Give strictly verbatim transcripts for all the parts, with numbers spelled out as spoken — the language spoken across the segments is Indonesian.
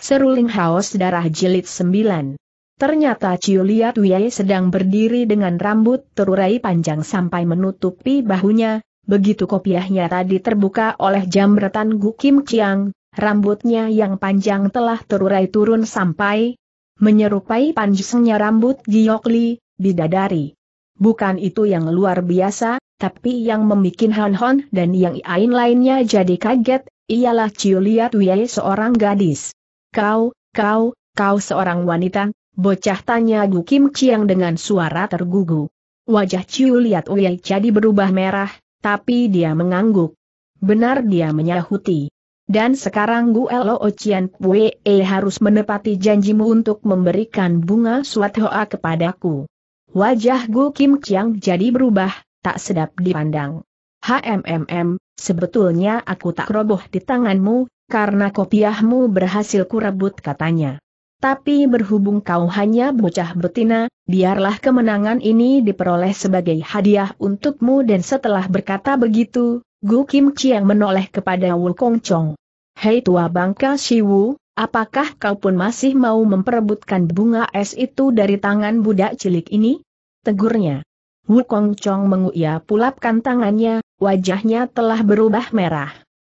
Seruling Haus Darah Jilid sembilan. Ternyata Ciu Liat Wei sedang berdiri dengan rambut terurai panjang sampai menutupi bahunya. Begitu kopiahnya tadi terbuka oleh jambretan Gu Kim Chiang, rambutnya yang panjang telah terurai turun sampai menyerupai panjangnya rambut Giok Li, bidadari. Bukan itu yang luar biasa, tapi yang membuat Han Hon dan yang lain lainnya jadi kaget, ialah Ciu Liat Wei seorang gadis. Kau, kau, kau seorang wanita, bocah, tanya Gu Kim Chiang dengan suara tergugu. Wajah Ciu Liat Wei jadi berubah merah, tapi dia mengangguk. Benar, dia menyahuti. Dan sekarang Gu Lo Cian Pue harus menepati janjimu untuk memberikan bunga suat hoa kepadaku. Wajah Gu Kim Chiang jadi berubah, tak sedap dipandang. HMMM, sebetulnya aku tak roboh di tanganmu, karena kopiahmu berhasil kurebut, katanya. Tapi berhubung kau hanya bocah betina, biarlah kemenangan ini diperoleh sebagai hadiah untukmu. Dan setelah berkata begitu, Gu Kim Chiang menoleh kepada Wu Kong Chong. Hei tua bangka Siwu, apakah kau pun masih mau memperebutkan bunga es itu dari tangan budak cilik ini? Tegurnya. Wu Kong Chong menguya pulapkan tangannya, wajahnya telah berubah merah.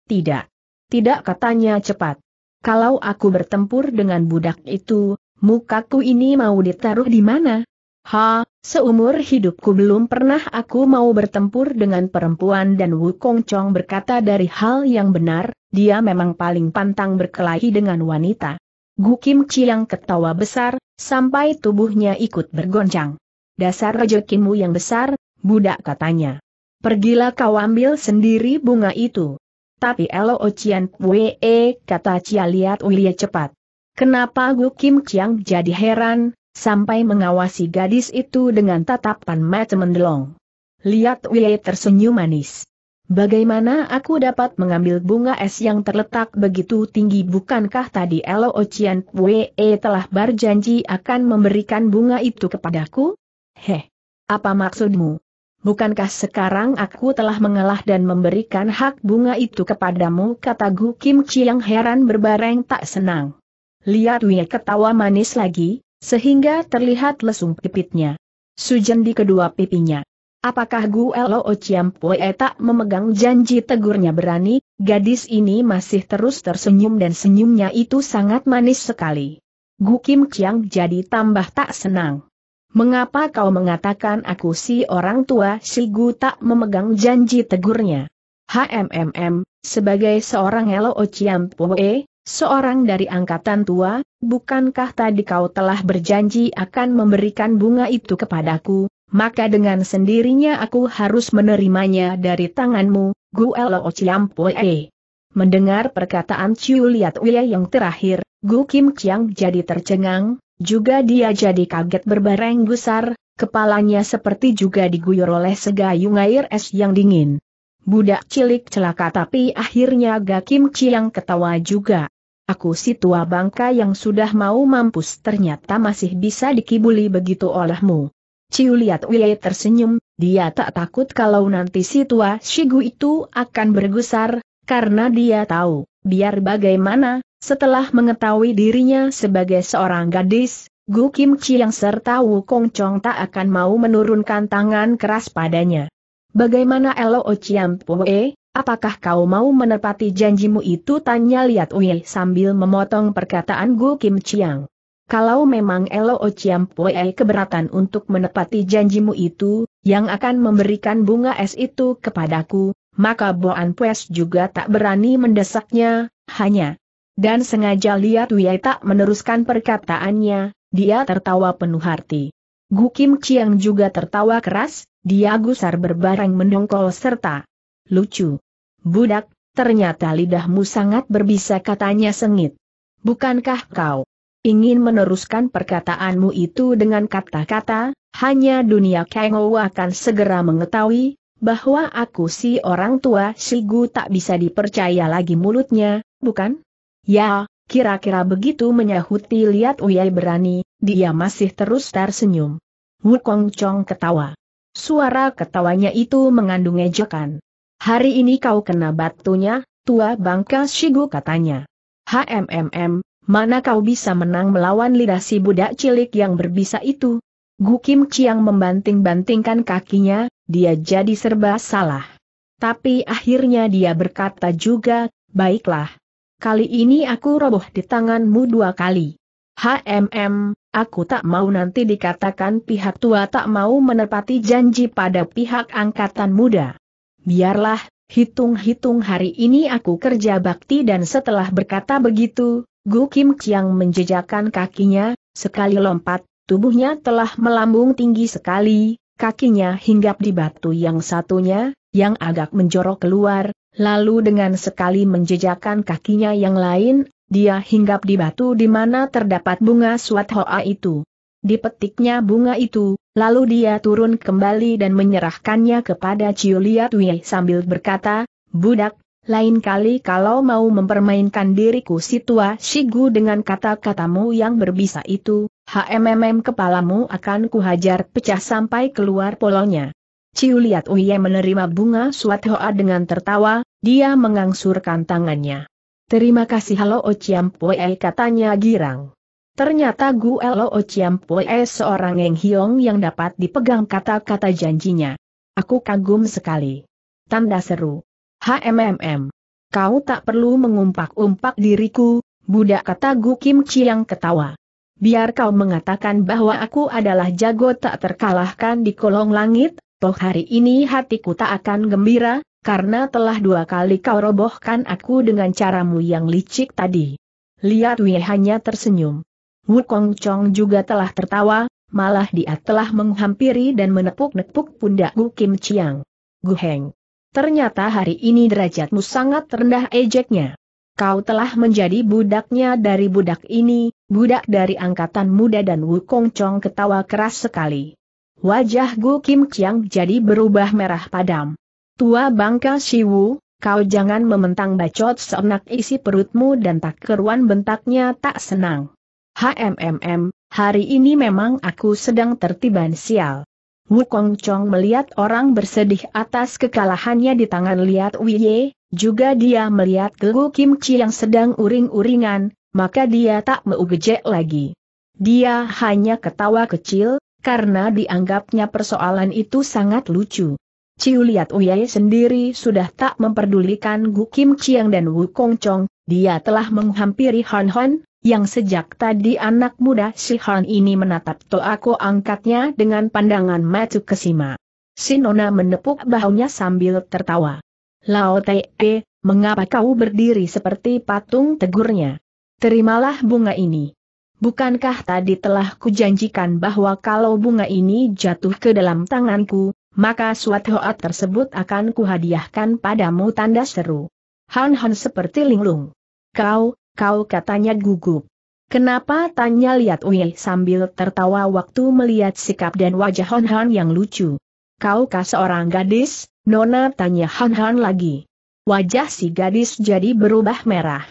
Tidak. Tidak, katanya cepat. Kalau aku bertempur dengan budak itu, mukaku ini mau ditaruh di mana? Ha, seumur hidupku belum pernah aku mau bertempur dengan perempuan. Dan Wu Kong Chong berkata dari hal yang benar. Dia memang paling pantang berkelahi dengan wanita. Gu Kim Chiang ketawa besar, sampai tubuhnya ikut bergoncang. Dasar rezekimu yang besar, budak, katanya. Pergilah kau ambil sendiri bunga itu. Tapi Elo Cian Pue, kata Cia Liat Ulia cepat. Kenapa? Gu Kim Chiang jadi heran, sampai mengawasi gadis itu dengan tatapan mata mendelong. Liat Ulia tersenyum manis. Bagaimana aku dapat mengambil bunga es yang terletak begitu tinggi? Bukankah tadi Elo Cian Pue telah berjanji akan memberikan bunga itu kepadaku? Heh, apa maksudmu? Bukankah sekarang aku telah mengalah dan memberikan hak bunga itu kepadamu? Kata Gu Kim Chiang heran berbareng tak senang. Liat Wei ketawa manis lagi, sehingga terlihat lesung pipitnya. Sujen di kedua pipinya. Apakah Gu Lo Cian Pue tak memegang janji, tegurnya berani? Gadis ini masih terus tersenyum dan senyumnya itu sangat manis sekali. Gu Kim Chiang jadi tambah tak senang. Mengapa kau mengatakan aku si orang tua? Si Gu tak memegang janji, tegurnya. HMMM, sebagai seorang Lo Cian Pue, seorang dari angkatan tua, bukankah tadi kau telah berjanji akan memberikan bunga itu kepadaku? Maka dengan sendirinya aku harus menerimanya dari tanganmu, Gu Lo Cian Pue. Mendengar perkataan Ciu Liat Wei yang terakhir, Gu Kim Chiang jadi tercengang, juga dia jadi kaget berbareng gusar, kepalanya seperti juga diguyur oleh segayung air es yang dingin. Budak cilik celaka. Tapi akhirnya Gu Kim Chiang ketawa juga. Aku si tua bangka yang sudah mau mampus ternyata masih bisa dikibuli begitu olehmu. Ciu Liat Wei tersenyum, dia tak takut kalau nanti si tua si Gu itu akan bergusar, karena dia tahu, biar bagaimana, setelah mengetahui dirinya sebagai seorang gadis, Gu Kim Chiang serta Wu Kong Chong tak akan mau menurunkan tangan keras padanya. Bagaimana Lo Cian Pue, apakah kau mau menepati janjimu itu? Tanya Liat Wei sambil memotong perkataan Gu Kim Chiang. Kalau memang Lo Cian Pue keberatan untuk menepati janjimu itu, yang akan memberikan bunga es itu kepadaku, maka Boan Pues juga tak berani mendesaknya, hanya. Dan sengaja Liat Wei tak meneruskan perkataannya, dia tertawa penuh hati. Gu Kim Chiang juga tertawa keras, dia gusar berbareng mendongkol serta. Lucu. Budak, ternyata lidahmu sangat berbisa, katanya sengit. Bukankah kau ingin meneruskan perkataanmu itu dengan kata-kata? Hanya dunia Kengo akan segera mengetahui bahwa aku si orang tua si Gu tak bisa dipercaya lagi mulutnya, bukan? Ya, kira-kira begitu, menyahuti Liat Wei berani, dia masih terus tersenyum. Wu Kong Chong ketawa. Suara ketawanya itu mengandung ejekan. Hari ini kau kena batunya, tua bangka si Gu, katanya. HMMM, mana kau bisa menang melawan lidah si budak cilik yang berbisa itu? Gu Kim Chiang membanting-bantingkan kakinya, dia jadi serba salah. Tapi akhirnya dia berkata juga, baiklah. Kali ini aku roboh di tanganmu dua kali. Hmm, aku tak mau nanti dikatakan pihak tua tak mau menepati janji pada pihak angkatan muda. Biarlah, hitung-hitung hari ini aku kerja bakti. Dan setelah berkata begitu, Gu Kim Chiang menjejakkan kakinya, sekali lompat, tubuhnya telah melambung tinggi sekali, kakinya hinggap di batu yang satunya, yang agak menjorok keluar, lalu dengan sekali menjejakkan kakinya yang lain, dia hinggap di batu di mana terdapat bunga suat hoa itu. Dipetiknya bunga itu, lalu dia turun kembali dan menyerahkannya kepada Ciu Liat Wei sambil berkata, budak, lain kali kalau mau mempermainkan diriku si tua Shigu dengan kata-katamu yang berbisa itu, hmm, kepalamu akan kuhajar pecah sampai keluar polonya. Ciu Liat Uye menerima bunga suat hoa dengan tertawa, dia mengangsurkan tangannya. Terima kasih Halo Ociampoe, katanya girang. Ternyata Gu Halo Ociampoe seorang Eng Hiong yang dapat dipegang kata-kata janjinya. Aku kagum sekali. Tanda seru. Hmm, kau tak perlu mengumpak-umpak diriku, budak, kata Gu Kim Chiang ketawa. Biar kau mengatakan bahwa aku adalah jago tak terkalahkan di kolong langit, toh hari ini hatiku tak akan gembira, karena telah dua kali kau robohkan aku dengan caramu yang licik tadi. Liat Wei hanya tersenyum. Wu Kong Chong juga telah tertawa, malah dia telah menghampiri dan menepuk-nepuk pundak Gu Kim Chiang. Gu Heng, ternyata hari ini derajatmu sangat rendah, ejeknya. Kau telah menjadi budaknya dari budak ini, budak dari angkatan muda. Dan Wu Kong Chong ketawa keras sekali. Wajah Gu Kim Chiang jadi berubah merah padam. Tua bangka Siwu, kau jangan mementang bacot seenak isi perutmu dan tak keruan, bentaknya tak senang. Hmm, hari ini memang aku sedang tertiban sial. Wu Kong Chong melihat orang bersedih atas kekalahannya di tangan Liat Wiye, juga dia melihat Gu Kim Chiang yang sedang uring-uringan, maka dia tak mau gejek lagi. Dia hanya ketawa kecil, karena dianggapnya persoalan itu sangat lucu. Ciu Liat Wiye sendiri sudah tak memperdulikan Gu Kim Chiang dan Wu Kong Chong, dia telah menghampiri Han Hon, yang sejak tadi anak muda si Han ini menatap toako angkatnya dengan pandangan matu kesima. Si Nona menepuk bahunya sambil tertawa. Lao Te, mengapa kau berdiri seperti patung, tegurnya. Terimalah bunga ini. Bukankah tadi telah kujanjikan bahwa kalau bunga ini jatuh ke dalam tanganku, maka suat hoa tersebut akan kuhadiahkan padamu, tanda seru. Han Han seperti linglung. Kau... Kau, katanya gugup. Kenapa, tanya Liat Wei sambil tertawa waktu melihat sikap dan wajah Han Han yang lucu. Kaukah seorang gadis, Nona, tanya Han Han lagi. Wajah si gadis jadi berubah merah.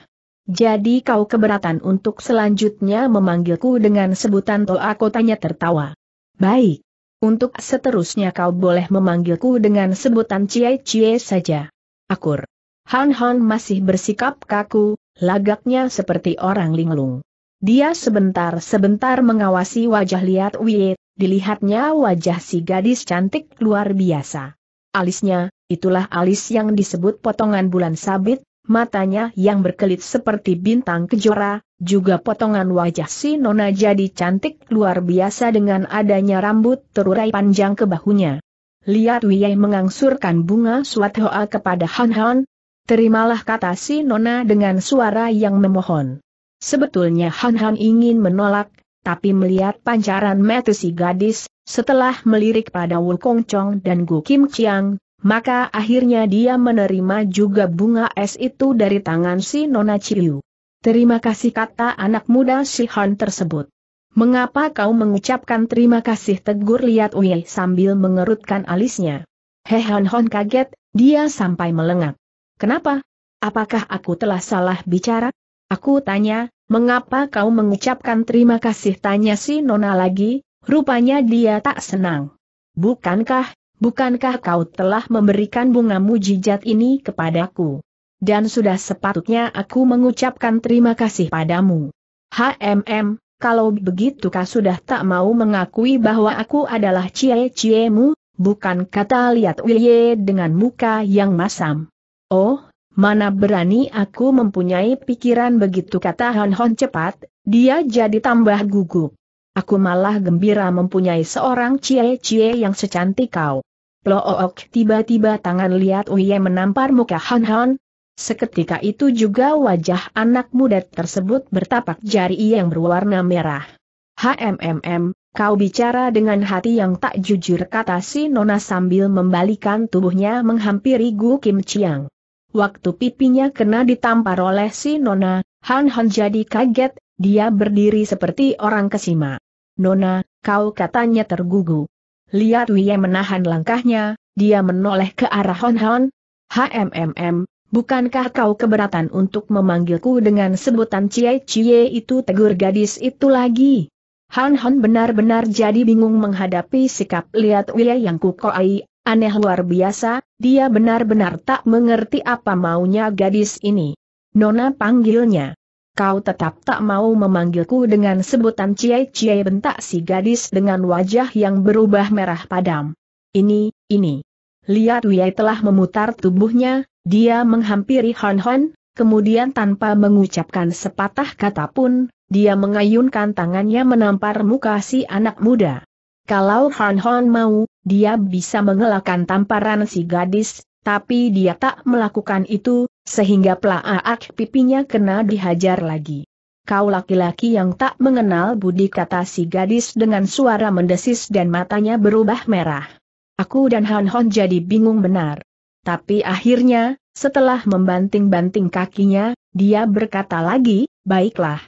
Jadi kau keberatan untuk selanjutnya memanggilku dengan sebutan toako, tanya tertawa. Baik. Untuk seterusnya kau boleh memanggilku dengan sebutan Cie Cie saja. Akur. Han Han masih bersikap kaku. Lagaknya seperti orang linglung. Dia sebentar-sebentar mengawasi wajah Liat Wei, dilihatnya wajah si gadis cantik luar biasa. Alisnya, itulah alis yang disebut potongan bulan sabit, matanya yang berkelit seperti bintang kejora, juga potongan wajah si Nona jadi cantik luar biasa dengan adanya rambut terurai panjang ke bahunya. Liat Wei mengangsurkan bunga suat hoa kepada Han Han. Terimalah, kata si Nona dengan suara yang memohon. Sebetulnya Han Han ingin menolak, tapi melihat pancaran mata si gadis, setelah melirik pada Wu Kong Chong dan Gu Kim Chiang, maka akhirnya dia menerima juga bunga es itu dari tangan si Nona Ciu. Terima kasih, kata anak muda si Han tersebut. Mengapa kau mengucapkan terima kasih, tegur Liat Wei sambil mengerutkan alisnya. He, Han Han kaget, dia sampai melengak. Kenapa? Apakah aku telah salah bicara? Aku tanya, mengapa kau mengucapkan terima kasih, tanya si Nona lagi, rupanya dia tak senang. Bukankah, bukankah kau telah memberikan bunga mujijat ini kepadaku? Dan sudah sepatutnya aku mengucapkan terima kasih padamu. "Hmm, kalau begitu kau sudah tak mau mengakui bahwa aku adalah cie-ciemu, bukan?" kata Liat Wilye dengan muka yang masam. "Oh, mana berani aku mempunyai pikiran begitu," kata Hon Hon cepat, dia jadi tambah gugup. "Aku malah gembira mempunyai seorang cie-cie yang secantik kau." Plook, tiba-tiba tangan Liat Wilye menampar muka Hon Hon. Seketika itu juga wajah anak muda tersebut bertapak jari yang berwarna merah. "Hmm, kau bicara dengan hati yang tak jujur," kata si nona sambil membalikan tubuhnya menghampiri Gu Kim Chiang. Waktu pipinya kena ditampar oleh si nona, Han Han jadi kaget, dia berdiri seperti orang kesima. "Nona, kau," katanya tergugu. Liat Wilye menahan langkahnya, dia menoleh ke arah Han Han. "Hmm. Bukankah kau keberatan untuk memanggilku dengan sebutan cie-cie itu?" tegur gadis itu lagi. Han Han benar-benar jadi bingung menghadapi sikap Liat Wilye yang kukoai, aneh luar biasa, dia benar-benar tak mengerti apa maunya gadis ini. "Nona," panggilnya. "Kau tetap tak mau memanggilku dengan sebutan cie-cie?" bentak si gadis dengan wajah yang berubah merah padam. "Ini, ini." Liat Wilye telah memutar tubuhnya. Dia menghampiri Hon Hon, kemudian tanpa mengucapkan sepatah kata pun, dia mengayunkan tangannya menampar muka si anak muda. Kalau Hon Hon mau, dia bisa mengelakkan tamparan si gadis, tapi dia tak melakukan itu, sehingga pelaak pipinya kena dihajar lagi. "Kau laki-laki yang tak mengenal budi," kata si gadis dengan suara mendesis dan matanya berubah merah. "Aku dan Hon Hon jadi bingung benar." Tapi akhirnya, setelah membanting-banting kakinya, dia berkata lagi, "Baiklah.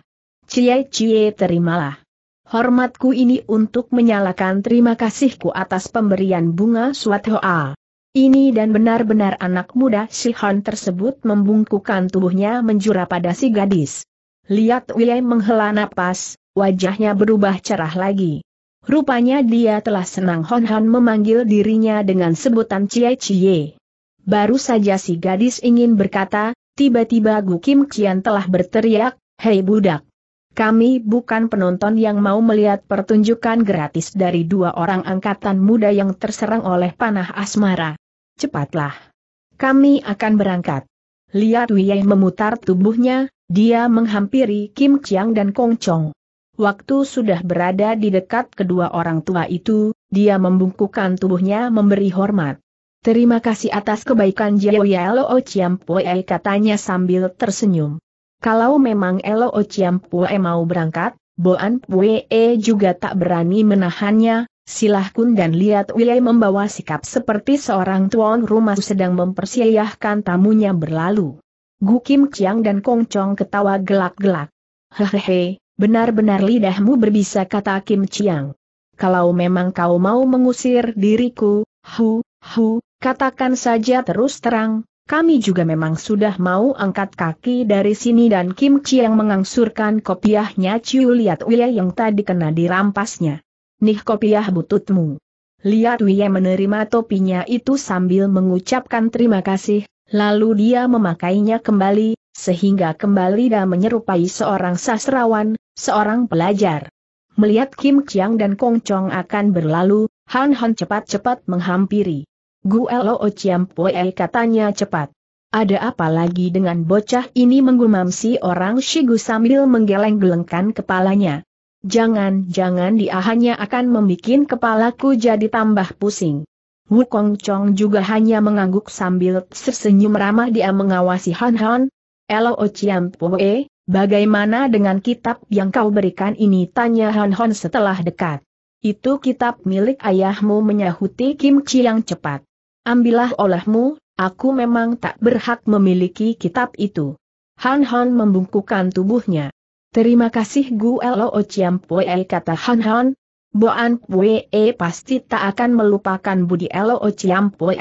Cie-cie, terimalah hormatku ini untuk menyalakan terima kasihku atas pemberian bunga swathoa." Ini dan benar-benar anak muda si Hon tersebut membungkukkan tubuhnya menjura pada si gadis. Liat Wilye menghela napas, wajahnya berubah cerah lagi. Rupanya dia telah senang Hon Hon memanggil dirinya dengan sebutan cie-cie. Baru saja si gadis ingin berkata, tiba-tiba Gu Kim Chiang telah berteriak, "Hei budak! Kami bukan penonton yang mau melihat pertunjukan gratis dari dua orang angkatan muda yang terserang oleh panah asmara. Cepatlah! Kami akan berangkat." Liat Wilye memutar tubuhnya, dia menghampiri Kim Chiang dan Kong Chong. Waktu sudah berada di dekat kedua orang tua itu, dia membungkukkan tubuhnya memberi hormat. "Terima kasih atas kebaikan Jiao Ciampue," katanya sambil tersenyum. "Kalau memang Elo Ciampue mau berangkat, Boan Pue juga tak berani menahannya." Silahkun dan Liat Wilye membawa sikap seperti seorang tuan rumah sedang mempersilahkan tamunya berlalu. Gu Kim Chiang dan Kong Chong ketawa gelak-gelak. "Hehehe, benar-benar lidahmu berbisa," kata Kim Chiang. "Kalau memang kau mau mengusir diriku, hu, hu. Katakan saja terus terang, kami juga memang sudah mau angkat kaki dari sini." Dan Kim Chiang mengangsurkan kopiahnya Ciu Liat Wilye yang tadi kena dirampasnya. "Nih kopiah bututmu." Liat Wilye menerima topinya itu sambil mengucapkan terima kasih, lalu dia memakainya kembali, sehingga kembali dia menyerupai seorang sastrawan, seorang pelajar. Melihat Kim Chiang dan Kong Chong akan berlalu, Han Han cepat-cepat menghampiri. "Gu Elo Ciampue," katanya cepat. "Ada apa lagi dengan bocah ini?" menggumam si orang Shigu sambil menggeleng-gelengkan kepalanya. "Jangan-jangan dia hanya akan membikin kepalaku jadi tambah pusing." Wu Kong Chong juga hanya mengangguk sambil tersenyum ramah dia mengawasi Han Han. "Elo Ciampue, bagaimana dengan kitab yang kau berikan ini?" tanya Han Han setelah dekat. "Itu kitab milik ayahmu," menyahuti Kim Chiang cepat. "Ambillah olehmu, aku memang tak berhak memiliki kitab itu." Han Han membungkukkan tubuhnya. "Terima kasih Gu Elo Ciampue," kata Han Han. "Boan Pue pasti tak akan melupakan budi Elo Ciampue."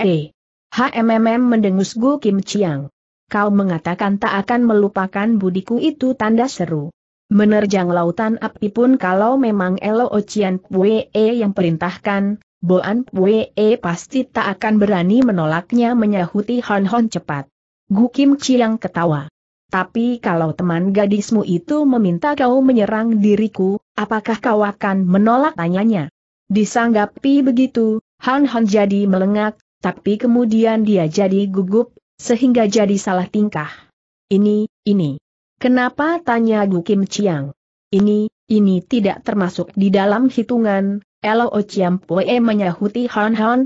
"Hmm," mendengus Gu Kim Chiang. "Kau mengatakan tak akan melupakan budiku itu?" tanda seru. "Menerjang lautan api pun kalau memang Elo Ciampue yang perintahkan, Boan Pue pasti tak akan berani menolaknya," menyahuti Han Han cepat. Gu Kim Chiang ketawa. Tapi kalau teman gadismu itu meminta kau menyerang diriku, apakah kau akan menolak?" tanyanya. Disanggapi begitu, Han Han jadi melengak, tapi kemudian dia jadi gugup, sehingga jadi salah tingkah. Ini, ini. Kenapa? tanya Gu Kim Chiang. Ini, ini tidak termasuk di dalam hitungan, Lo Chiam Pue menyahuti Han Han.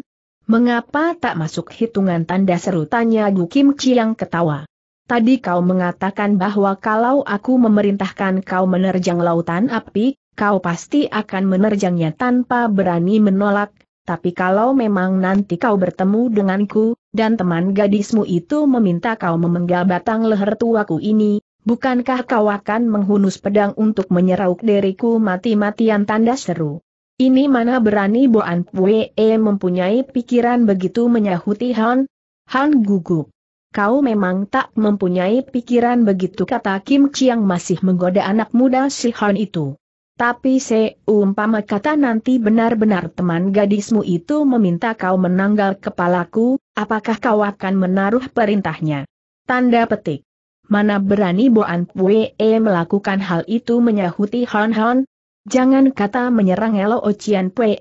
Mengapa tak masuk hitungan? tanda seru tanya Gu Kim Chiang ketawa. Tadi kau mengatakan bahwa kalau aku memerintahkan kau menerjang lautan api, kau pasti akan menerjangnya tanpa berani menolak, tapi kalau memang nanti kau bertemu denganku, dan teman gadismu itu meminta kau memenggal batang leher tuaku ini, bukankah kau akan menghunus pedang untuk menyerahuk diriku mati-matian? tanda seru. Ini mana berani? Boan Pue mempunyai pikiran begitu menyahuti Han. Han gugup. Kau memang tak mempunyai pikiran begitu, kata Kim Chiang masih menggoda anak muda si Han itu. Tapi seumpama kata nanti benar-benar teman gadismu itu meminta kau menanggal kepalaku, apakah kau akan menaruh perintahnya? Tanda petik. Mana berani Boan Pue melakukan hal itu, menyahuti Han Han. Jangan kata menyerang Lo Ocean Pue,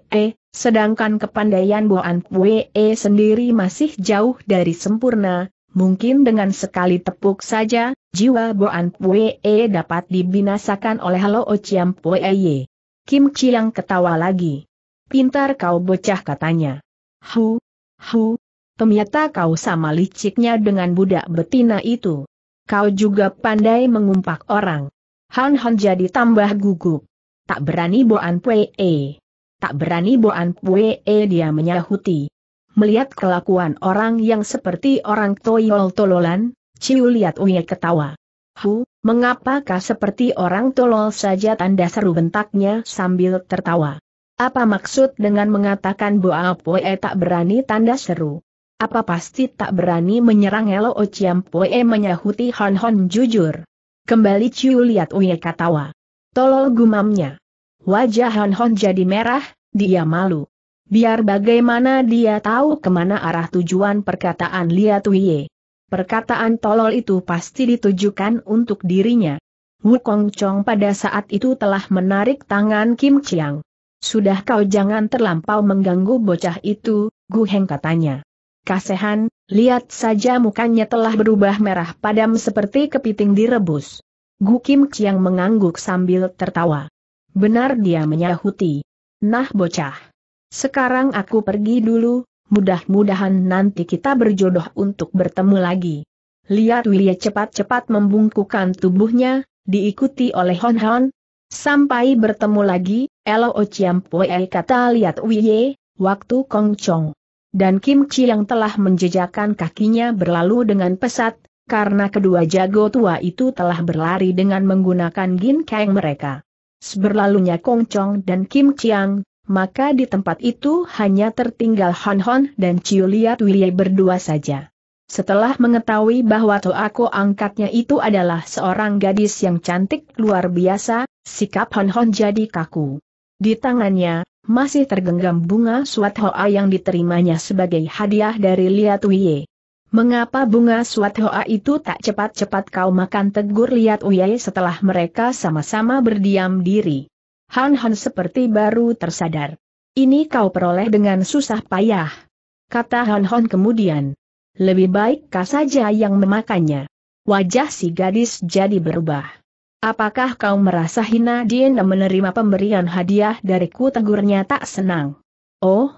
sedangkan kepandaian Boan Pue sendiri masih jauh dari sempurna. Mungkin dengan sekali tepuk saja, jiwa Boan Pue dapat dibinasakan oleh Lo Chiam Pue. Kim Chiang ketawa lagi. Pintar kau bocah, katanya. Hu, hu, ternyata kau sama liciknya dengan budak betina itu. Kau juga pandai mengumpak orang. Han Han jadi tambah gugup. Tak berani Boan Pue. Tak berani Boan Pue, dia menyahuti. Melihat kelakuan orang yang seperti orang toyol-tololan, Ciu Liat Uye ketawa. Hu, mengapakah seperti orang tolol saja? tanda seru bentaknya sambil tertawa. Apa maksud dengan mengatakan Boan Pue tak berani? tanda seru. Apa pasti tak berani menyerang? Lo Chiam Pue menyahuti Han Han jujur. Kembali Ciu Liat Uye ketawa. Tolol, gumamnya. Wajah Han Han jadi merah, dia malu. Biar bagaimana dia tahu kemana arah tujuan perkataan Liat Uye. Perkataan tolol itu pasti ditujukan untuk dirinya. Wu Kongcong pada saat itu telah menarik tangan Kim Chiang. Sudah, kau jangan terlampau mengganggu bocah itu, Gu Heng, katanya. Kasihan, lihat saja mukanya telah berubah merah padam seperti kepiting direbus. Gu Kim Chiang mengangguk sambil tertawa. Benar, dia menyahuti. Nah bocah. Sekarang aku pergi dulu, mudah-mudahan nanti kita berjodoh untuk bertemu lagi. Liat Uye cepat-cepat membungkukkan tubuhnya, diikuti oleh Han Han. Sampai bertemu lagi, Lo Chiam Pue, kata Liat Uye. Waktu Kongcong dan Kim Chiang telah menjejakkan kakinya berlalu dengan pesat, karena kedua jago tua itu telah berlari dengan menggunakan ginkang mereka. Seberlalunya Kongcong dan Kim Chiang, maka di tempat itu hanya tertinggal Han Han dan Ciu Liat Uye berdua saja. Setelah mengetahui bahwa toako angkatnya itu adalah seorang gadis yang cantik luar biasa, sikap Han Han jadi kaku. Di tangannya masih tergenggam bunga suat hoa yang diterimanya sebagai hadiah dari Liat Uye. Mengapa bunga suat hoa itu tak cepat-cepat kau makan? tegur Liat Uye setelah mereka sama-sama berdiam diri. Han Han seperti baru tersadar. Ini kau peroleh dengan susah payah, kata Han Han kemudian. Lebih baik kau saja yang memakannya. Wajah si gadis jadi berubah. Apakah kau merasa hina dan menerima pemberian hadiah dariku? tegurnya tak senang. Oh,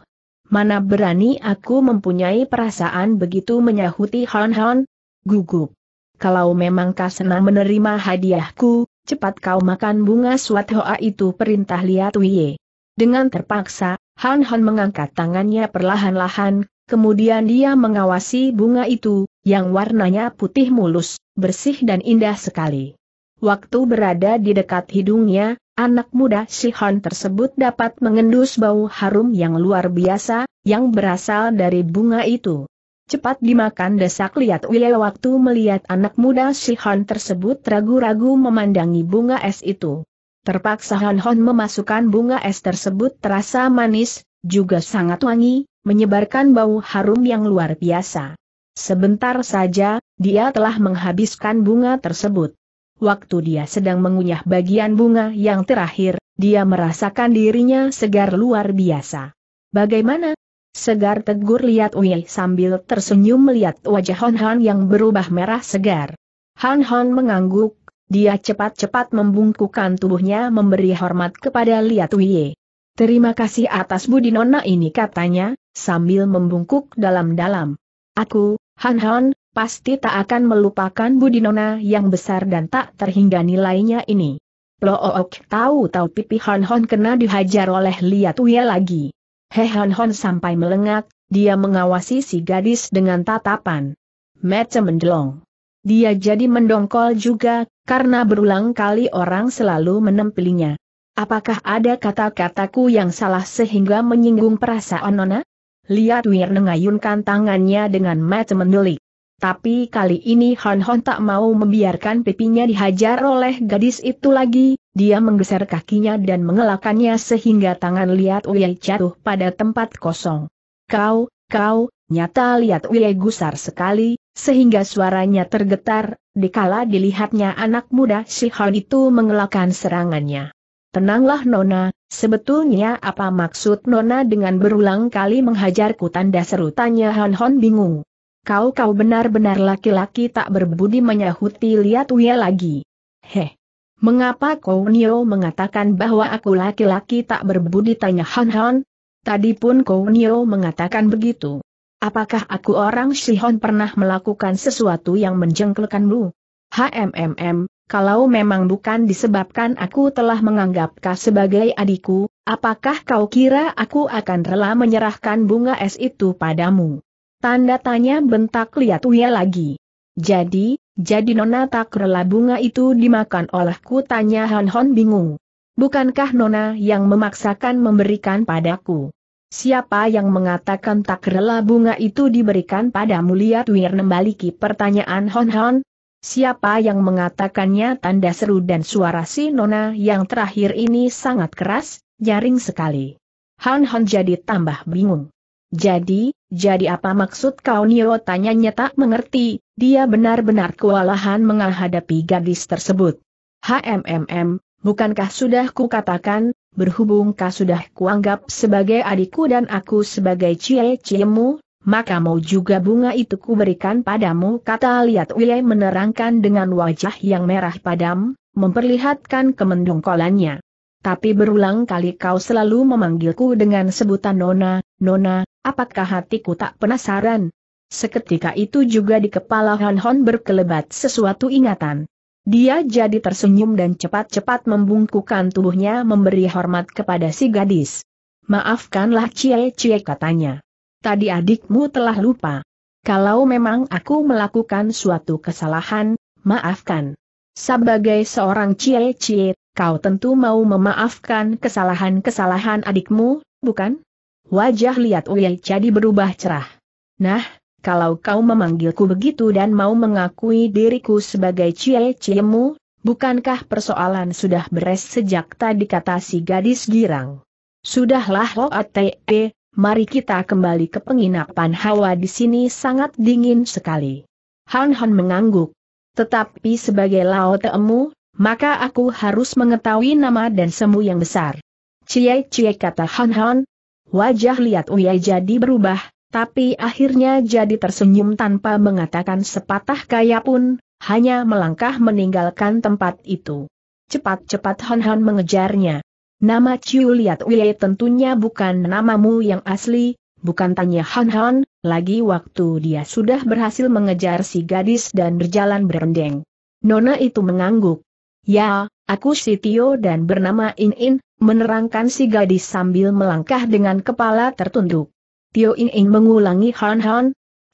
mana berani aku mempunyai perasaan begitu, menyahuti Han Han. Gugup. Kalau memang kau senang menerima hadiahku, cepat kau makan bunga suat hoa itu, perintah Liat Uye. Dengan terpaksa, Han Han mengangkat tangannya perlahan-lahan, kemudian dia mengawasi bunga itu, yang warnanya putih mulus, bersih dan indah sekali. Waktu berada di dekat hidungnya, anak muda si Han tersebut dapat mengendus bau harum yang luar biasa, yang berasal dari bunga itu. Cepat dimakan, desak Liat Uye. Waktu melihat anak muda si Han tersebut ragu-ragu memandangi bunga es itu. Terpaksa Han Han memasukkan bunga es tersebut, terasa manis, juga sangat wangi, menyebarkan bau harum yang luar biasa. Sebentar saja, dia telah menghabiskan bunga tersebut. Waktu dia sedang mengunyah bagian bunga yang terakhir, dia merasakan dirinya segar luar biasa. Bagaimana? Segar, tegur lihat Uye sambil tersenyum melihat wajah Hon Hon yang berubah merah segar. Hon Hon mengangguk, dia cepat-cepat membungkukkan tubuhnya memberi hormat kepada lihat Uye. Terima kasih atas budi nona ini, katanya, sambil membungkuk dalam-dalam. Aku, Hon Hon, pasti tak akan melupakan budi nona yang besar dan tak terhingga nilainya ini. Plook, tahu-tahu pipi Hon Hon kena dihajar oleh lihat Uye lagi. Hei, Hon Hon sampai melengak, dia mengawasi si gadis dengan tatapan mata mendelong. Dia jadi mendongkol juga, karena berulang kali orang selalu menempelinya. Apakah ada kata-kataku yang salah sehingga menyinggung perasaan nona? Lihat Wir mengayunkan tangannya dengan mata mendelik. Tapi kali ini Hon Hon tak mau membiarkan pipinya dihajar oleh gadis itu lagi, dia menggeser kakinya dan mengelakannya sehingga tangan lihat Uye jatuh pada tempat kosong. Kau, kau, nyata lihat Uye gusar sekali, sehingga suaranya tergetar, dikala dilihatnya anak muda si Hon itu mengelakkan serangannya. Tenanglah nona, sebetulnya apa maksud nona dengan berulang kali menghajarku, tanda seru, tanya Hon Hon bingung. Kau kau benar-benar laki-laki tak berbudi, menyahuti lihat Uye lagi. Heh, mengapa kau Nio mengatakan bahwa aku laki-laki tak berbudi, tanya Hon Hon. Tadi pun kau Nio mengatakan begitu. Apakah aku orang Shihon pernah melakukan sesuatu yang menjengkelkanmu? HMMM, kalau memang bukan disebabkan aku telah menganggap kau sebagai adikku, apakah kau kira aku akan rela menyerahkan bunga es itu padamu? Tanda tanya, bentak lihat Uye lagi. Jadi, jadi nona tak rela bunga itu dimakan olehku, tanya Hon Hon bingung. Bukankah nona yang memaksakan memberikan padaku? Siapa yang mengatakan tak rela bunga itu diberikan padamu, lihat Wir membaliki pertanyaan Hon Hon? Siapa yang mengatakannya, tanda seru, dan suara si nona yang terakhir ini sangat keras, nyaring sekali. Hon Hon jadi tambah bingung. Jadi, jadi apa maksud kau Nio, tanyanya tak mengerti, dia benar-benar kewalahan menghadapi gadis tersebut. HMMM, bukankah sudah kukatakan, berhubung kau sudah kuanggap sebagai adikku dan aku sebagai cie-ciemu, maka mau juga bunga itu kuberikan padamu, kata lihat Uye menerangkan dengan wajah yang merah padam, memperlihatkan kemendongkolannya. Tapi berulang kali kau selalu memanggilku dengan sebutan nona, nona, apakah hatiku tak penasaran? Seketika itu juga di kepala Hon Hon berkelebat sesuatu ingatan. Dia jadi tersenyum dan cepat-cepat membungkukkan tubuhnya memberi hormat kepada si gadis. Maafkanlah cie-cie, katanya. Tadi adikmu telah lupa. Kalau memang aku melakukan suatu kesalahan, maafkan. Sebagai seorang cie-cie, kau tentu mau memaafkan kesalahan-kesalahan adikmu, bukan? Wajah lihat Uye jadi berubah cerah. Nah, kalau kau memanggilku begitu dan mau mengakui diriku sebagai cie-ciemu, bukankah persoalan sudah beres sejak tadi, kata si gadis girang. Sudahlah Loate, mari kita kembali ke penginapan, hawa di sini sangat dingin sekali. Hon Hon mengangguk. Tetapi sebagai Laoteemu, maka aku harus mengetahui nama dan semu yang besar. Cie-cie, kata Hon Hon. Wajah lihat Uye jadi berubah, tapi akhirnya jadi tersenyum tanpa mengatakan sepatah kaya pun, hanya melangkah meninggalkan tempat itu. Cepat-cepat Hon Hon mengejarnya. Nama Ciu lihat Uye tentunya bukan namamu yang asli, bukan, tanya Hon Hon, lagi waktu dia sudah berhasil mengejar si gadis dan berjalan berendeng. Nona itu mengangguk. Ya, aku si Tio dan bernama In-In, menerangkan si gadis sambil melangkah dengan kepala tertunduk. Tio In-In, mengulangi Hon Hon.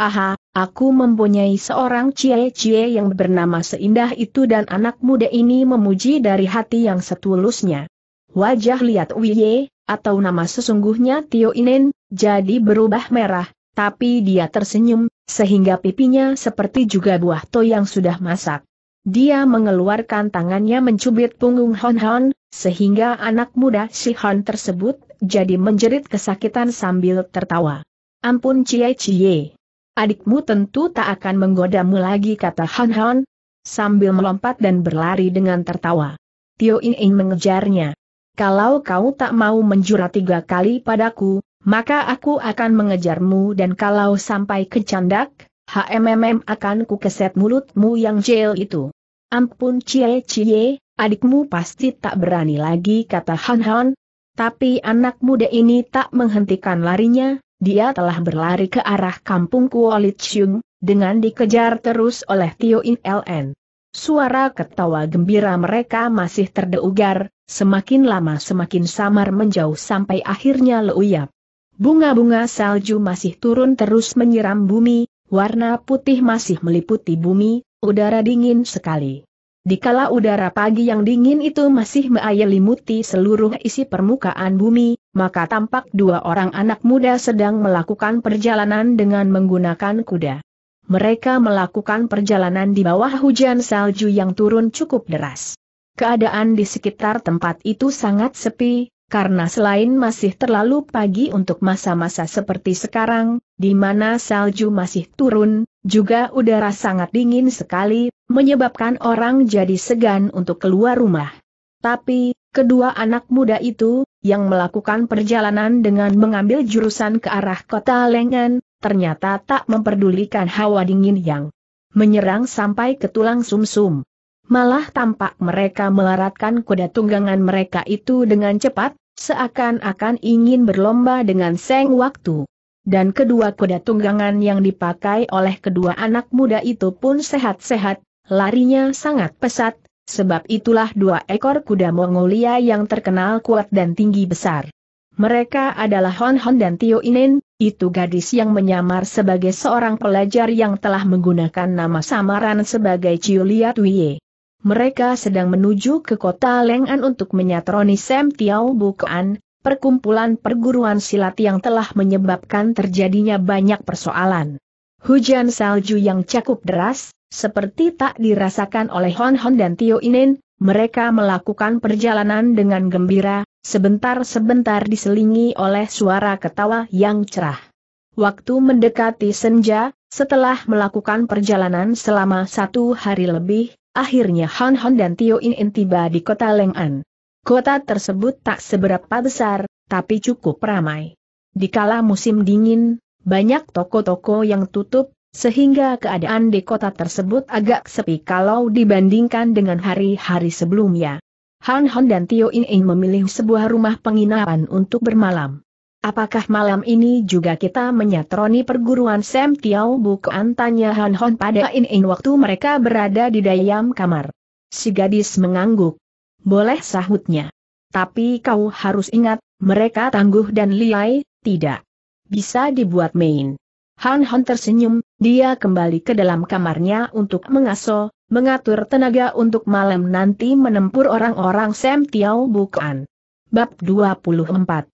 Aha, aku mempunyai seorang cie-cie yang bernama seindah itu dan anak muda ini memuji dari hati yang setulusnya. Wajah lihat Uye, atau nama sesungguhnya Tio In-In, jadi berubah merah, tapi dia tersenyum, sehingga pipinya seperti juga buah to yang sudah masak. Dia mengeluarkan tangannya mencubit punggung Hon Hon, sehingga anak muda si Hon tersebut jadi menjerit kesakitan sambil tertawa. Ampun cie-cie. Adikmu tentu tak akan menggodamu lagi, kata Han Han, sambil melompat dan berlari dengan tertawa. Tio In In mengejarnya. Kalau kau tak mau menjura tiga kali padaku, maka aku akan mengejarmu dan kalau sampai ke candak, hmm akan ku keset mulutmu yang jel itu. Ampun Cie Cie, adikmu pasti tak berani lagi, kata Han Han. Tapi anak muda ini tak menghentikan larinya. Dia telah berlari ke arah kampung Kuolitsyung, dengan dikejar terus oleh Tio In Ln. Suara ketawa gembira mereka masih terdengar, semakin lama semakin samar menjauh sampai akhirnya leuyap. Bunga-bunga salju masih turun terus menyiram bumi, warna putih masih meliputi bumi, udara dingin sekali. Dikala udara pagi yang dingin itu masih menyelimuti seluruh isi permukaan bumi, maka tampak dua orang anak muda sedang melakukan perjalanan dengan menggunakan kuda. Mereka melakukan perjalanan di bawah hujan salju yang turun cukup deras. Keadaan di sekitar tempat itu sangat sepi, karena selain masih terlalu pagi untuk masa-masa seperti sekarang, di mana salju masih turun, juga udara sangat dingin sekali, menyebabkan orang jadi segan untuk keluar rumah. Tapi, kedua anak muda itu, yang melakukan perjalanan dengan mengambil jurusan ke arah kota Lengan, ternyata tak memperdulikan hawa dingin yang menyerang sampai ke tulang sumsum. Malah tampak mereka melaratkan kuda tunggangan mereka itu dengan cepat, seakan-akan ingin berlomba dengan seng waktu. Dan kedua kuda tunggangan yang dipakai oleh kedua anak muda itu pun sehat-sehat, larinya sangat pesat, sebab itulah dua ekor kuda Mongolia yang terkenal kuat dan tinggi besar. Mereka adalah Han Han dan Tio In In, itu gadis yang menyamar sebagai seorang pelajar yang telah menggunakan nama samaran sebagai Ciulia Tuye. Mereka sedang menuju ke kota Leng'an untuk menyatroni Sam Tiau Bukaan, perkumpulan perguruan silat yang telah menyebabkan terjadinya banyak persoalan. Hujan salju yang cukup deras, seperti tak dirasakan oleh Han Han dan Tio In In, mereka melakukan perjalanan dengan gembira, sebentar-sebentar diselingi oleh suara ketawa yang cerah. Waktu mendekati senja, setelah melakukan perjalanan selama satu hari lebih, akhirnya Han Han dan Tio In In tiba di kota Leng'an. Kota tersebut tak seberapa besar, tapi cukup ramai. Dikala musim dingin, banyak toko-toko yang tutup, sehingga keadaan di kota tersebut agak sepi kalau dibandingkan dengan hari-hari sebelumnya. Han Han dan Tio In In memilih sebuah rumah penginapan untuk bermalam. Apakah malam ini juga kita menyatroni perguruan Sam Tiau Bukaan, tanya Han Han pada In In waktu mereka berada di dayam kamar. Si gadis mengangguk. Boleh, sahutnya. Tapi kau harus ingat, mereka tangguh dan liai, tidak bisa dibuat main. Han Han tersenyum, dia kembali ke dalam kamarnya untuk mengaso, mengatur tenaga untuk malam nanti menempur orang-orang Sam Tiau Bukaan. Bab dua puluh empat.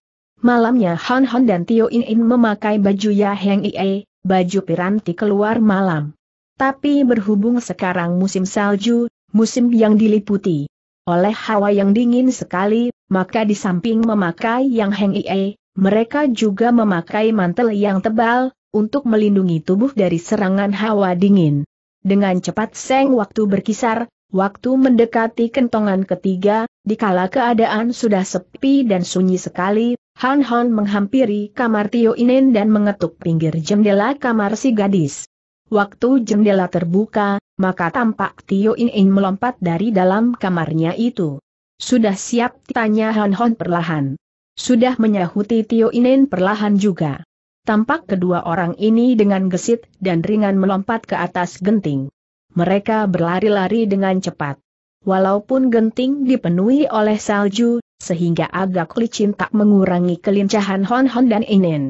Malamnya Han Han dan Tio In In memakai baju Ya Heng Ie, baju piranti keluar malam. Tapi berhubung sekarang musim salju, musim yang diliputi oleh hawa yang dingin sekali, maka di samping memakai yang Heng Ie, mereka juga memakai mantel yang tebal, untuk melindungi tubuh dari serangan hawa dingin. Dengan cepat seng waktu berkisar, waktu mendekati kentongan ketiga, dikala keadaan sudah sepi dan sunyi sekali, Han Han menghampiri kamar Tio In In dan mengetuk pinggir jendela kamar si gadis. Waktu jendela terbuka, maka tampak Tio In In melompat dari dalam kamarnya itu. Sudah siap, tanya Han Han perlahan. Sudah, menyahuti Tio In In perlahan juga. Tampak kedua orang ini dengan gesit dan ringan melompat ke atas genting. Mereka berlari-lari dengan cepat. Walaupun genting dipenuhi oleh salju, sehingga agak licin tak mengurangi kelincahan Han Han dan In In.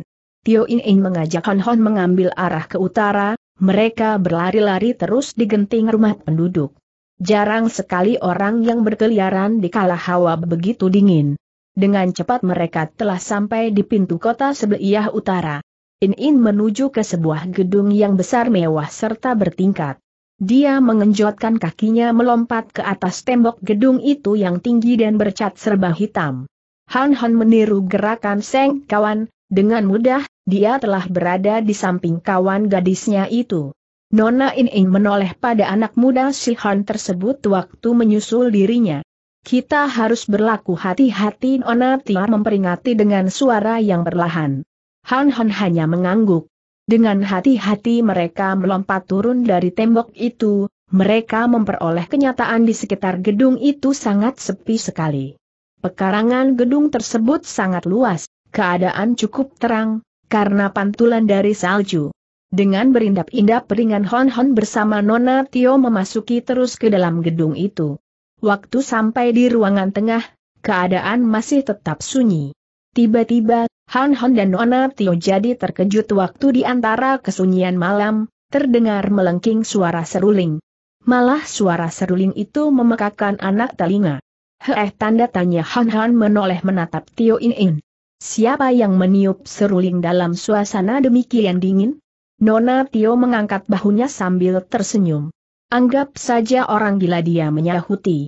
Tio In In mengajak Han Han mengambil arah ke utara. Mereka berlari-lari terus di genting rumah penduduk. Jarang sekali orang yang berkeliaran di kala hawa begitu dingin. Dengan cepat mereka telah sampai di pintu kota sebelah utara. In In menuju ke sebuah gedung yang besar mewah serta bertingkat. Dia mengenjotkan kakinya melompat ke atas tembok gedung itu yang tinggi dan bercat serba hitam. Han Han meniru gerakan seng kawan, Dengan mudah, dia telah berada di samping kawan gadisnya itu. Nona In-in menoleh pada anak muda Si Han tersebut waktu menyusul dirinya. Kita harus berlaku hati-hati, Nona Tia memperingati dengan suara yang perlahan. Han Han hanya mengangguk. Dengan hati-hati mereka melompat turun dari tembok itu, mereka memperoleh kenyataan di sekitar gedung itu sangat sepi sekali. Pekarangan gedung tersebut sangat luas, keadaan cukup terang, karena pantulan dari salju. Dengan berindap-indap ringan Han Han bersama Nona Tio memasuki terus ke dalam gedung itu. Waktu sampai di ruangan tengah, keadaan masih tetap sunyi. Tiba-tiba, Han Han dan Nona Tio jadi terkejut waktu di antara kesunyian malam, terdengar melengking suara seruling. Malah suara seruling itu memekakkan anak telinga. Heh, tanda tanya Han Han menoleh menatap Tio In-in. Siapa yang meniup seruling dalam suasana demikian dingin? Nona Tio mengangkat bahunya sambil tersenyum. Anggap saja orang gila, dia menyahuti.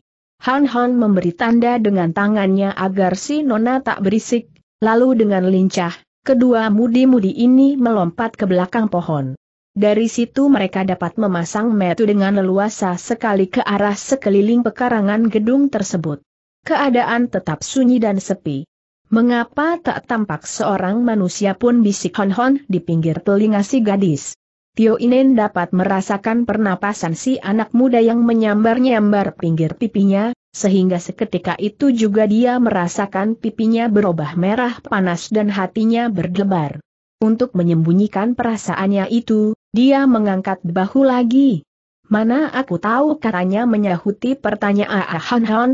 Han Han memberi tanda dengan tangannya agar si Nona tak berisik, lalu dengan lincah, kedua mudi-mudi ini melompat ke belakang pohon. Dari situ mereka dapat memasang metu dengan leluasa sekali ke arah sekeliling pekarangan gedung tersebut. Keadaan tetap sunyi dan sepi. Mengapa tak tampak seorang manusia pun, bisik Han Han di pinggir telinga si gadis. Tio In-in dapat merasakan pernapasan si anak muda yang menyambar-nyambar pinggir pipinya, sehingga seketika itu juga dia merasakan pipinya berubah merah panas dan hatinya berdebar. Untuk menyembunyikan perasaannya itu, dia mengangkat bahu lagi. Mana aku tahu, katanya menyahuti pertanyaan Han Han.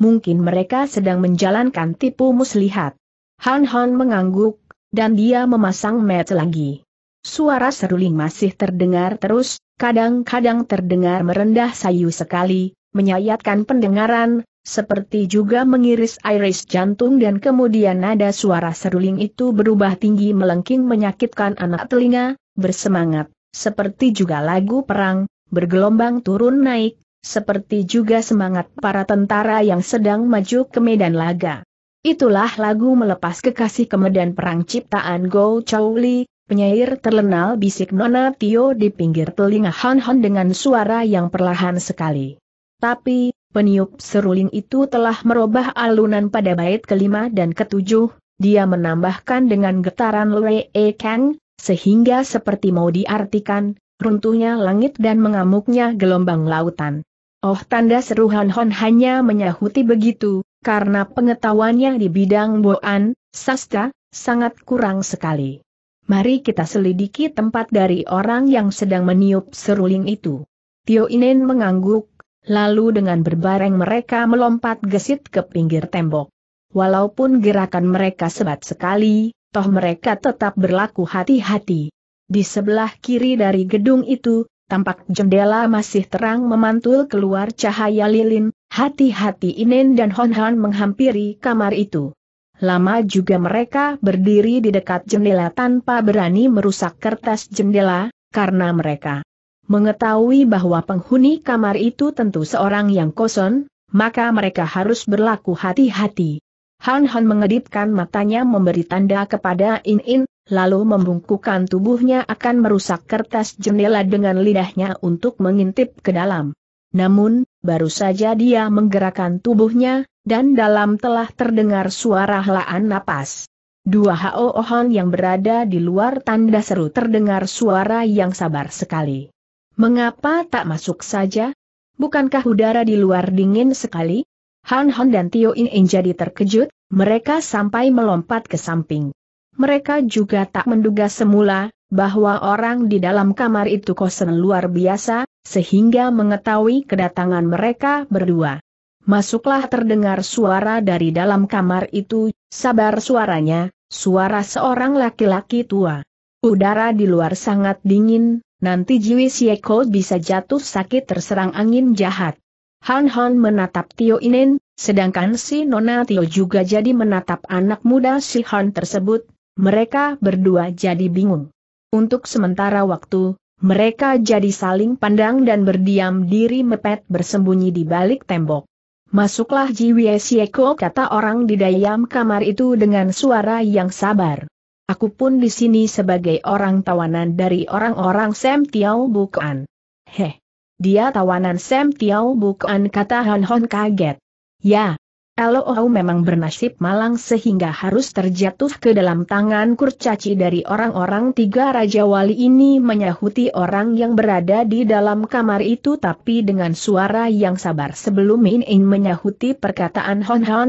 Mungkin mereka sedang menjalankan tipu muslihat. Han Han mengangguk, dan dia memasang mata lagi. Suara seruling masih terdengar terus, kadang-kadang terdengar merendah sayu sekali, menyayatkan pendengaran, seperti juga mengiris-iris jantung, dan kemudian nada suara seruling itu berubah tinggi melengking menyakitkan anak telinga, bersemangat, seperti juga lagu perang, bergelombang turun naik, seperti juga semangat para tentara yang sedang maju ke medan laga. Itulah lagu melepas kekasih ke medan perang ciptaan Go Chow Li, penyair terkenal, bisik Nona Tio di pinggir telinga Han Han dengan suara yang perlahan sekali. Tapi, peniup seruling itu telah merubah alunan pada bait kelima dan ketujuh, dia menambahkan dengan getaran Lue Kang, sehingga seperti mau diartikan, runtuhnya langit dan mengamuknya gelombang lautan. Oh, tanda seru Han Han hanya menyahuti begitu, karena pengetahuannya di bidang boan, sastra, sangat kurang sekali. Mari kita selidiki tempat dari orang yang sedang meniup seruling itu. Tio In-in mengangguk, lalu dengan berbareng mereka melompat gesit ke pinggir tembok. Walaupun gerakan mereka sebat sekali, toh mereka tetap berlaku hati-hati. Di sebelah kiri dari gedung itu, tampak jendela masih terang memantul keluar cahaya lilin. Hati-hati, In-in dan Han Han menghampiri kamar itu. Lama juga mereka berdiri di dekat jendela tanpa berani merusak kertas jendela, karena mereka mengetahui bahwa penghuni kamar itu tentu seorang yang kosong, maka mereka harus berlaku hati-hati. Han Han mengedipkan matanya memberi tanda kepada In-in, lalu membungkukkan tubuhnya akan merusak kertas jendela dengan lidahnya untuk mengintip ke dalam. Namun, baru saja dia menggerakkan tubuhnya, dan dalam telah terdengar suara helaan napas. Dua hoohan yang berada di luar tanda seru terdengar suara yang sabar sekali. Mengapa tak masuk saja? Bukankah udara di luar dingin sekali? Han Han dan Tio In-in jadi terkejut, mereka sampai melompat ke samping. Mereka juga tak menduga semula bahwa orang di dalam kamar itu kosong luar biasa, sehingga mengetahui kedatangan mereka berdua. Masuklah, terdengar suara dari dalam kamar itu, sabar suaranya, suara seorang laki-laki tua. Udara di luar sangat dingin, nanti Jiwi Sieko bisa jatuh sakit terserang angin jahat. Han Han menatap Tio In-in, sedangkan si Nona Tio juga jadi menatap anak muda si Han tersebut, mereka berdua jadi bingung. Untuk sementara waktu, mereka jadi saling pandang dan berdiam diri mepet bersembunyi di balik tembok. Masuklah Jiwi Sieko, kata orang di dalam kamar itu dengan suara yang sabar. Aku pun di sini sebagai orang tawanan dari orang-orang Sam Tiau Bukan. Heh, dia tawanan Sam Tiau Bukan, kata Han Hon kaget. Ya, L O O memang bernasib malang sehingga harus terjatuh ke dalam tangan kurcaci dari orang-orang tiga Raja Wali ini, menyahuti orang yang berada di dalam kamar itu tapi dengan suara yang sabar sebelum Min-in menyahuti perkataan Hon Hon.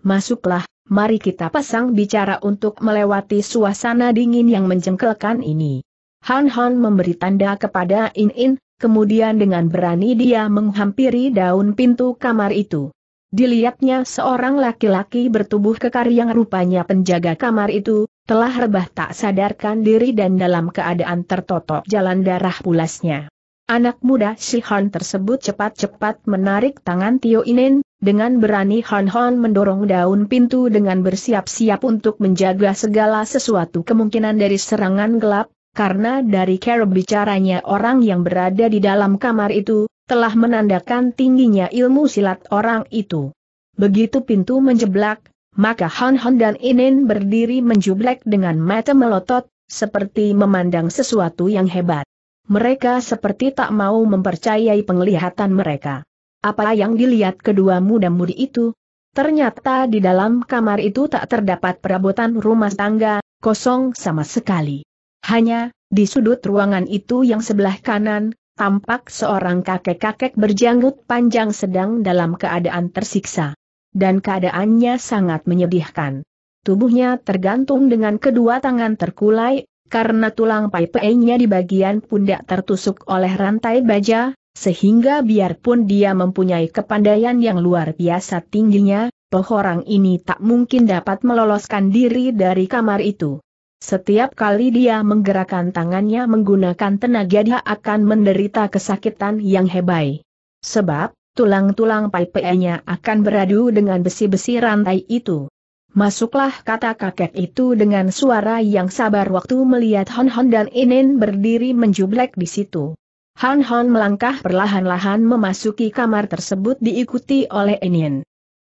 Masuklah. Mari kita pasang bicara untuk melewati suasana dingin yang menjengkelkan ini. Han Han memberi tanda kepada In In, kemudian dengan berani dia menghampiri daun pintu kamar itu. Dilihatnya seorang laki-laki bertubuh kekar yang rupanya penjaga kamar itu, telah rebah tak sadarkan diri dan dalam keadaan tertotok jalan darah pulasnya. Anak muda si Han tersebut cepat-cepat menarik tangan Tio In In. Dengan berani Han Han mendorong daun pintu dengan bersiap-siap untuk menjaga segala sesuatu kemungkinan dari serangan gelap, karena dari cara bicaranya orang yang berada di dalam kamar itu, telah menandakan tingginya ilmu silat orang itu. Begitu pintu menjeblak, maka Han Han dan In In berdiri menjublek dengan mata melotot, seperti memandang sesuatu yang hebat. Mereka seperti tak mau mempercayai penglihatan mereka. Apa yang dilihat kedua muda-mudi itu? Ternyata di dalam kamar itu tak terdapat perabotan rumah tangga, kosong sama sekali. Hanya, di sudut ruangan itu yang sebelah kanan, tampak seorang kakek-kakek berjanggut panjang sedang dalam keadaan tersiksa. Dan keadaannya sangat menyedihkan. Tubuhnya tergantung dengan kedua tangan terkulai, karena tulang pai-painya di bagian pundak tertusuk oleh rantai baja, sehingga biarpun dia mempunyai kepandaian yang luar biasa tingginya, toh orang ini tak mungkin dapat meloloskan diri dari kamar itu. Setiap kali dia menggerakkan tangannya menggunakan tenaga dia akan menderita kesakitan yang hebat. Sebab, tulang-tulang pai-pai-nya akan beradu dengan besi-besi rantai itu. Masuklah, kata kakek itu dengan suara yang sabar waktu melihat Han Han dan In In berdiri menjublek di situ. Han Han melangkah perlahan-lahan memasuki kamar tersebut diikuti oleh In In.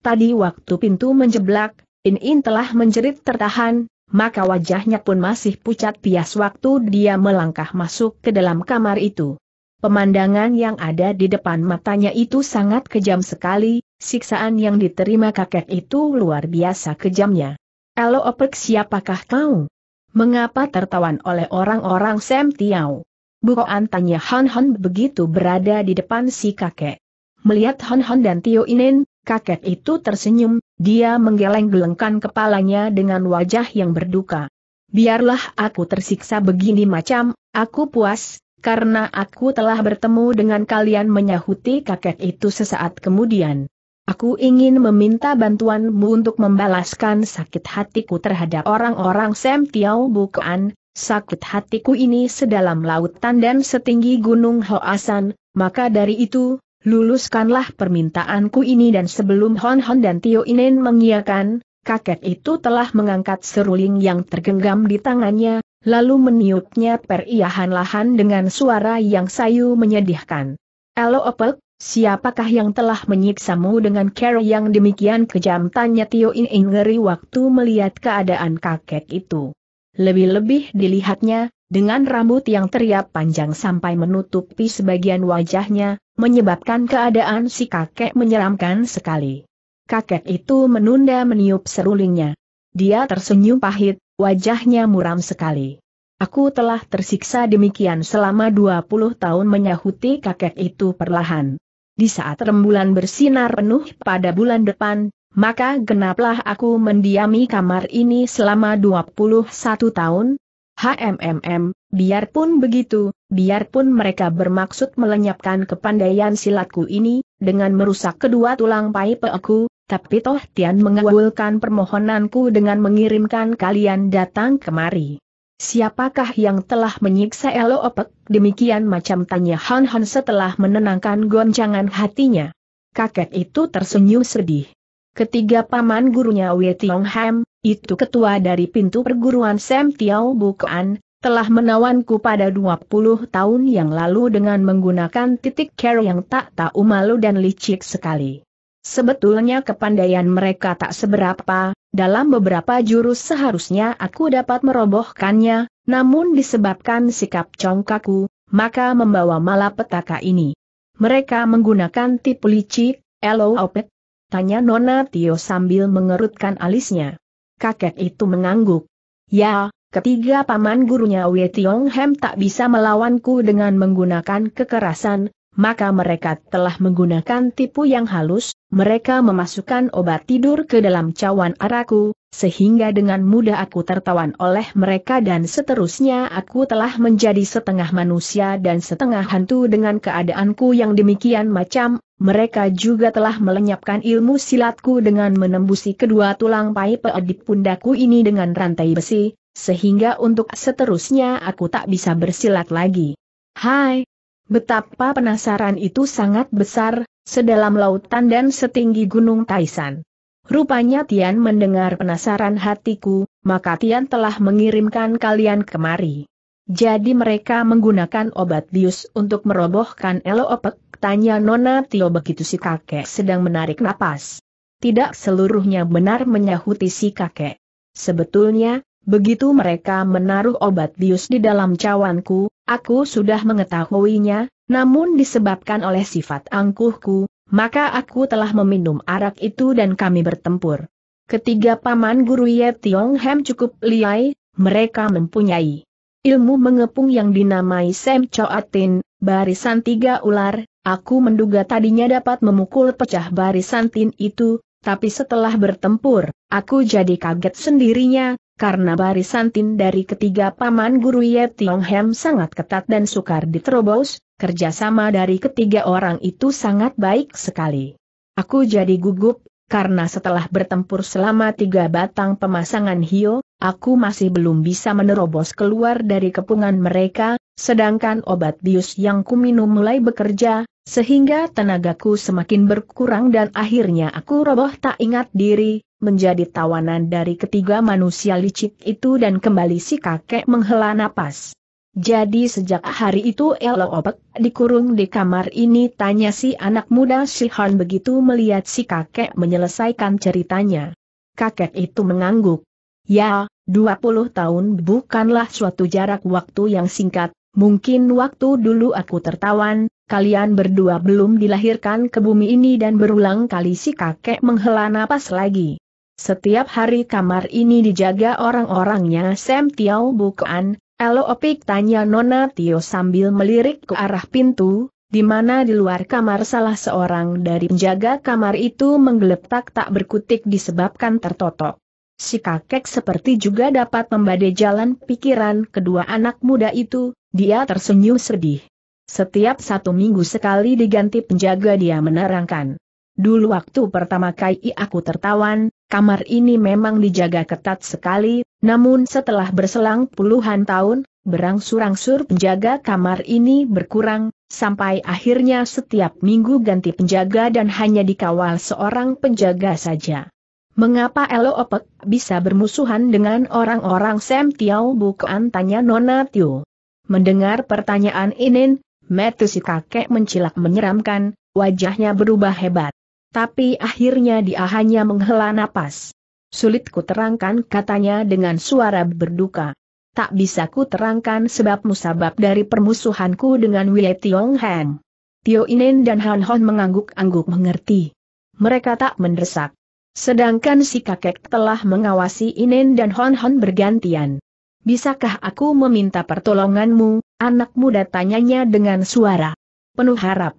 Tadi waktu pintu menjeblak, In In telah menjerit tertahan, maka wajahnya pun masih pucat pias waktu dia melangkah masuk ke dalam kamar itu. Pemandangan yang ada di depan matanya itu sangat kejam sekali, siksaan yang diterima kakek itu luar biasa kejamnya. Elo Opek, siapakah kau? Mengapa tertawan oleh orang-orang Sam Tiau? Bukan, tanya Han Han begitu berada di depan si kakek. Melihat Han Han dan Tio In In, kakek itu tersenyum, dia menggeleng-gelengkan kepalanya dengan wajah yang berduka. Biarlah aku tersiksa begini macam, aku puas, karena aku telah bertemu dengan kalian, menyahuti kakek itu sesaat kemudian. Aku ingin meminta bantuanmu untuk membalaskan sakit hatiku terhadap orang-orang Sam Tiau Bukan. Sakit hatiku ini sedalam lautan dan setinggi gunung Hoasan, maka dari itu, luluskanlah permintaanku ini. Dan sebelum Hon Hon dan Tio In In mengiyakan, kakek itu telah mengangkat seruling yang tergenggam di tangannya, lalu meniupnya perlahan-lahan dengan suara yang sayu menyedihkan. Elo Opek, siapakah yang telah menyiksamu dengan cara yang demikian kejam, tanya Tio In In ngeri waktu melihat keadaan kakek itu. Lebih-lebih dilihatnya, dengan rambut yang teriap panjang sampai menutupi sebagian wajahnya, menyebabkan keadaan si kakek menyeramkan sekali. Kakek itu menunda meniup serulingnya. Dia tersenyum pahit, wajahnya muram sekali. Aku telah tersiksa demikian selama dua puluh tahun, menyahuti kakek itu perlahan. Di saat rembulan bersinar penuh pada bulan depan, maka genaplah aku mendiami kamar ini selama dua puluh satu tahun. HMMM, biarpun begitu, biarpun mereka bermaksud melenyapkan kepandaian silatku ini, dengan merusak kedua tulang pai-paiku, tapi Toh Tian mengabulkan permohonanku dengan mengirimkan kalian datang kemari. Siapakah yang telah menyiksa Elo Opek demikian macam, tanya Han Han setelah menenangkan goncangan hatinya. Kakek itu tersenyum sedih. Ketiga paman gurunya Wei Tiong Ham, itu ketua dari pintu perguruan Sam Tiau Bukan, telah menawanku pada dua puluh tahun yang lalu dengan menggunakan titik care yang tak tahu malu dan licik sekali. Sebetulnya kepandaian mereka tak seberapa, dalam beberapa jurus seharusnya aku dapat merobohkannya, namun disebabkan sikap congkakku, maka membawa malapetaka ini. Mereka menggunakan tipu licik, elopet? Tanya Nona Tio sambil mengerutkan alisnya. Kakek itu mengangguk. Ya, ketiga paman gurunya Wei Tiong Hem tak bisa melawanku dengan menggunakan kekerasan, maka mereka telah menggunakan tipu yang halus, mereka memasukkan obat tidur ke dalam cawan araku, sehingga dengan mudah aku tertawan oleh mereka dan seterusnya aku telah menjadi setengah manusia dan setengah hantu dengan keadaanku yang demikian macam, mereka juga telah melenyapkan ilmu silatku dengan menembusi kedua tulang pai pe di pundaku ini dengan rantai besi, sehingga untuk seterusnya aku tak bisa bersilat lagi. Hai! Betapa penasaran itu sangat besar, sedalam lautan dan setinggi gunung Taisan. Rupanya Tian mendengar penasaran hatiku, maka Tian telah mengirimkan kalian kemari. Jadi mereka menggunakan obat bius untuk merobohkan elopek, tanya Nona Tio begitu si kakek sedang menarik napas. Tidak seluruhnya benar, menyahuti si kakek. Sebetulnya, begitu mereka menaruh obat bius di dalam cawanku, aku sudah mengetahuinya, namun disebabkan oleh sifat angkuhku, maka aku telah meminum arak itu dan kami bertempur. Ketiga paman guru Ye Tiong Hem cukup liai, mereka mempunyai ilmu mengepung yang dinamai Sam Coatin, barisan tiga ular. Aku menduga tadinya dapat memukul pecah barisan tin itu, tapi setelah bertempur, aku jadi kaget sendirinya, karena barisan tin dari ketiga paman guru Ye Tiong Hem sangat ketat dan sukar diterobos. Kerjasama dari ketiga orang itu sangat baik sekali. Aku jadi gugup, karena setelah bertempur selama tiga batang pemasangan hiu, aku masih belum bisa menerobos keluar dari kepungan mereka, sedangkan obat bius yang kuminum mulai bekerja, sehingga tenagaku semakin berkurang dan akhirnya aku roboh tak ingat diri, menjadi tawanan dari ketiga manusia licik itu dan kembali si kakek menghela napas. Jadi sejak hari itu elopek dikurung di kamar ini, tanya si anak muda Shihan begitu melihat si kakek menyelesaikan ceritanya. Kakek itu mengangguk. Ya, dua puluh tahun bukanlah suatu jarak waktu yang singkat, mungkin waktu dulu aku tertawan, kalian berdua belum dilahirkan ke bumi ini dan berulang kali si kakek menghela napas lagi. Setiap hari kamar ini dijaga orang-orangnya Sam Tiao bukan? Elopek, tanya Nona Tio sambil melirik ke arah pintu, di mana di luar kamar salah seorang dari penjaga kamar itu menggeletak tak berkutik disebabkan tertotok. Si kakek seperti juga dapat membadai jalan pikiran kedua anak muda itu, dia tersenyum sedih. Setiap satu minggu sekali diganti penjaga, dia menerangkan. Dulu waktu pertama kali aku tertawan, kamar ini memang dijaga ketat sekali. Namun setelah berselang puluhan tahun, berangsur-angsur penjaga kamar ini berkurang, sampai akhirnya setiap minggu ganti penjaga dan hanya dikawal seorang penjaga saja. Mengapa elopek bisa bermusuhan dengan orang-orang Sam Tiao bukan, tanya Nona Tio. Mendengar pertanyaan ini, mata si kakek mencilak menyeramkan, wajahnya berubah hebat. Tapi akhirnya dia hanya menghela napas. Sulit ku terangkan, katanya dengan suara berduka. Tak bisa ku terangkan sebab musabab dari permusuhanku dengan Wei Tiong Hem. Tio Inen dan Han Hon mengangguk-angguk mengerti. Mereka tak mendesak. Sedangkan si kakek telah mengawasi Inen dan Hon Hon bergantian. Bisakah aku meminta pertolonganmu, anak muda, tanyanya dengan suara penuh harap.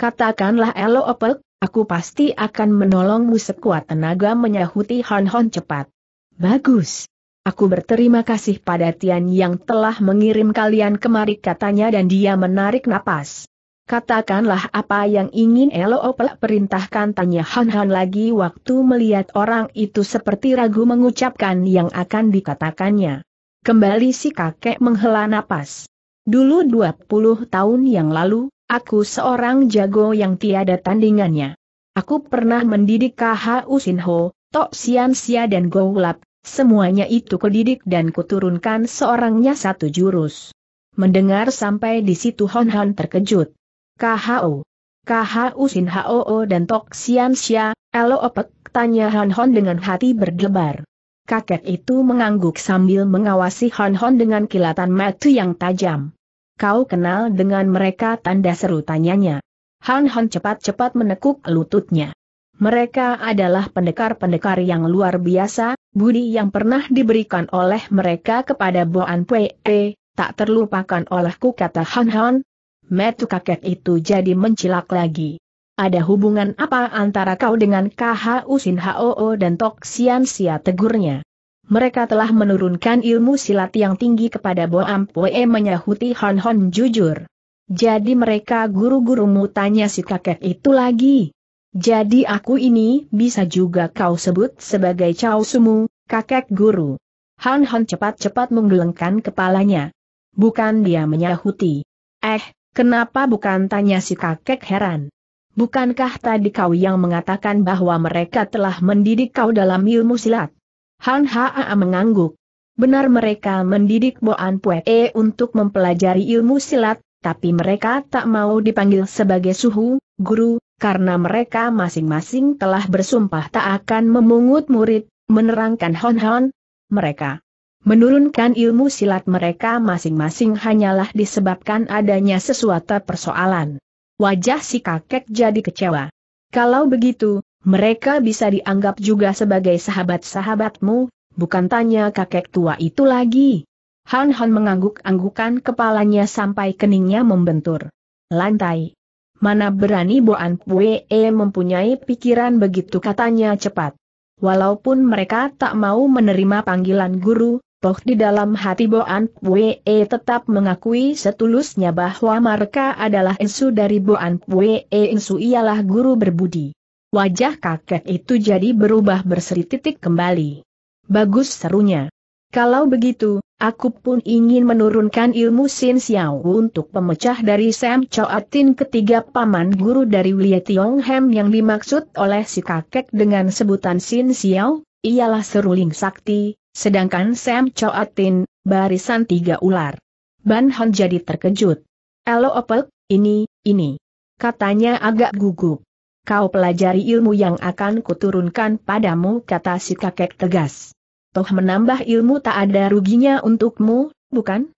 Katakanlah elopek. Aku pasti akan menolongmu sekuat tenaga, menyahuti Han Hon cepat. Bagus. Aku berterima kasih pada Tian yang telah mengirim kalian kemari, katanya dan dia menarik napas. Katakanlah apa yang ingin elopek perintahkan, tanya Han Hon lagi waktu melihat orang itu seperti ragu mengucapkan yang akan dikatakannya. Kembali si kakek menghela napas. Dulu dua puluh tahun yang lalu, aku seorang jago yang tiada tandingannya. Aku pernah mendidik K H U Sinho, Tok Sian Sia dan Goulap, semuanya itu kudidik dan kuturunkan seorangnya satu jurus. Mendengar sampai di situ Hon Hon terkejut. K H U Khu Sin Hoo dan Tok Sian Sia, Elo Opek, tanya Han Hon dengan hati berdebar. Kakek itu mengangguk sambil mengawasi Han Hon dengan kilatan mata yang tajam. Kau kenal dengan mereka, tanda seru tanyanya. Han Hon cepat-cepat menekuk lututnya. Mereka adalah pendekar-pendekar yang luar biasa, budi yang pernah diberikan oleh mereka kepada Boan Pwe, tak terlupakan olehku, kata Han Hon. Metu kakek itu jadi mencilak lagi. Ada hubungan apa antara kau dengan Khu Sin Hoo dan Tok Sian Sia, tegurnya? Mereka telah menurunkan ilmu silat yang tinggi kepada Boan Pwe, menyahuti Han Hon jujur. Jadi mereka guru-gurumu, tanya si kakek itu lagi. Jadi aku ini bisa juga kau sebut sebagai Cao Sumu, kakek guru. Han Hon cepat-cepat menggelengkan kepalanya. Bukan, dia menyahuti. Eh, kenapa bukan, tanya si kakek heran. Bukankah tadi kau yang mengatakan bahwa mereka telah mendidik kau dalam ilmu silat? Han Haa mengangguk. Benar, mereka mendidik Boan Pwe untuk mempelajari ilmu silat, tapi mereka tak mau dipanggil sebagai suhu, guru, karena mereka masing-masing telah bersumpah tak akan memungut murid, menerangkan Hon Hon. Mereka menurunkan ilmu silat mereka masing-masing hanyalah disebabkan adanya sesuatu persoalan. Wajah si kakek jadi kecewa. Kalau begitu, mereka bisa dianggap juga sebagai sahabat-sahabatmu, bukan, tanya kakek tua itu lagi. Han Hon mengangguk-anggukan kepalanya sampai keningnya membentur. Lantai. Mana berani Boan Pwe mempunyai pikiran begitu, katanya cepat. Walaupun mereka tak mau menerima panggilan guru, toh di dalam hati Boan Pwe tetap mengakui setulusnya bahwa mereka adalah insu dari Boan Pwe. Insu ialah guru berbudi. Wajah kakek itu jadi berubah berseri titik kembali. Bagus, serunya. Kalau begitu, aku pun ingin menurunkan ilmu Sin Xiao untuk pemecah dari Sam Choatin, ketiga paman guru dari wilayah Tionghem yang dimaksud oleh si kakek dengan sebutan Sin Xiao, ialah seruling sakti, sedangkan Sam Choatin, barisan tiga ular. Ban Hon jadi terkejut. Elo Opel, ini, ini. Katanya agak gugup. Kau pelajari ilmu yang akan kuturunkan padamu, kata si kakek tegas. Toh menambah ilmu tak ada ruginya untukmu, bukan?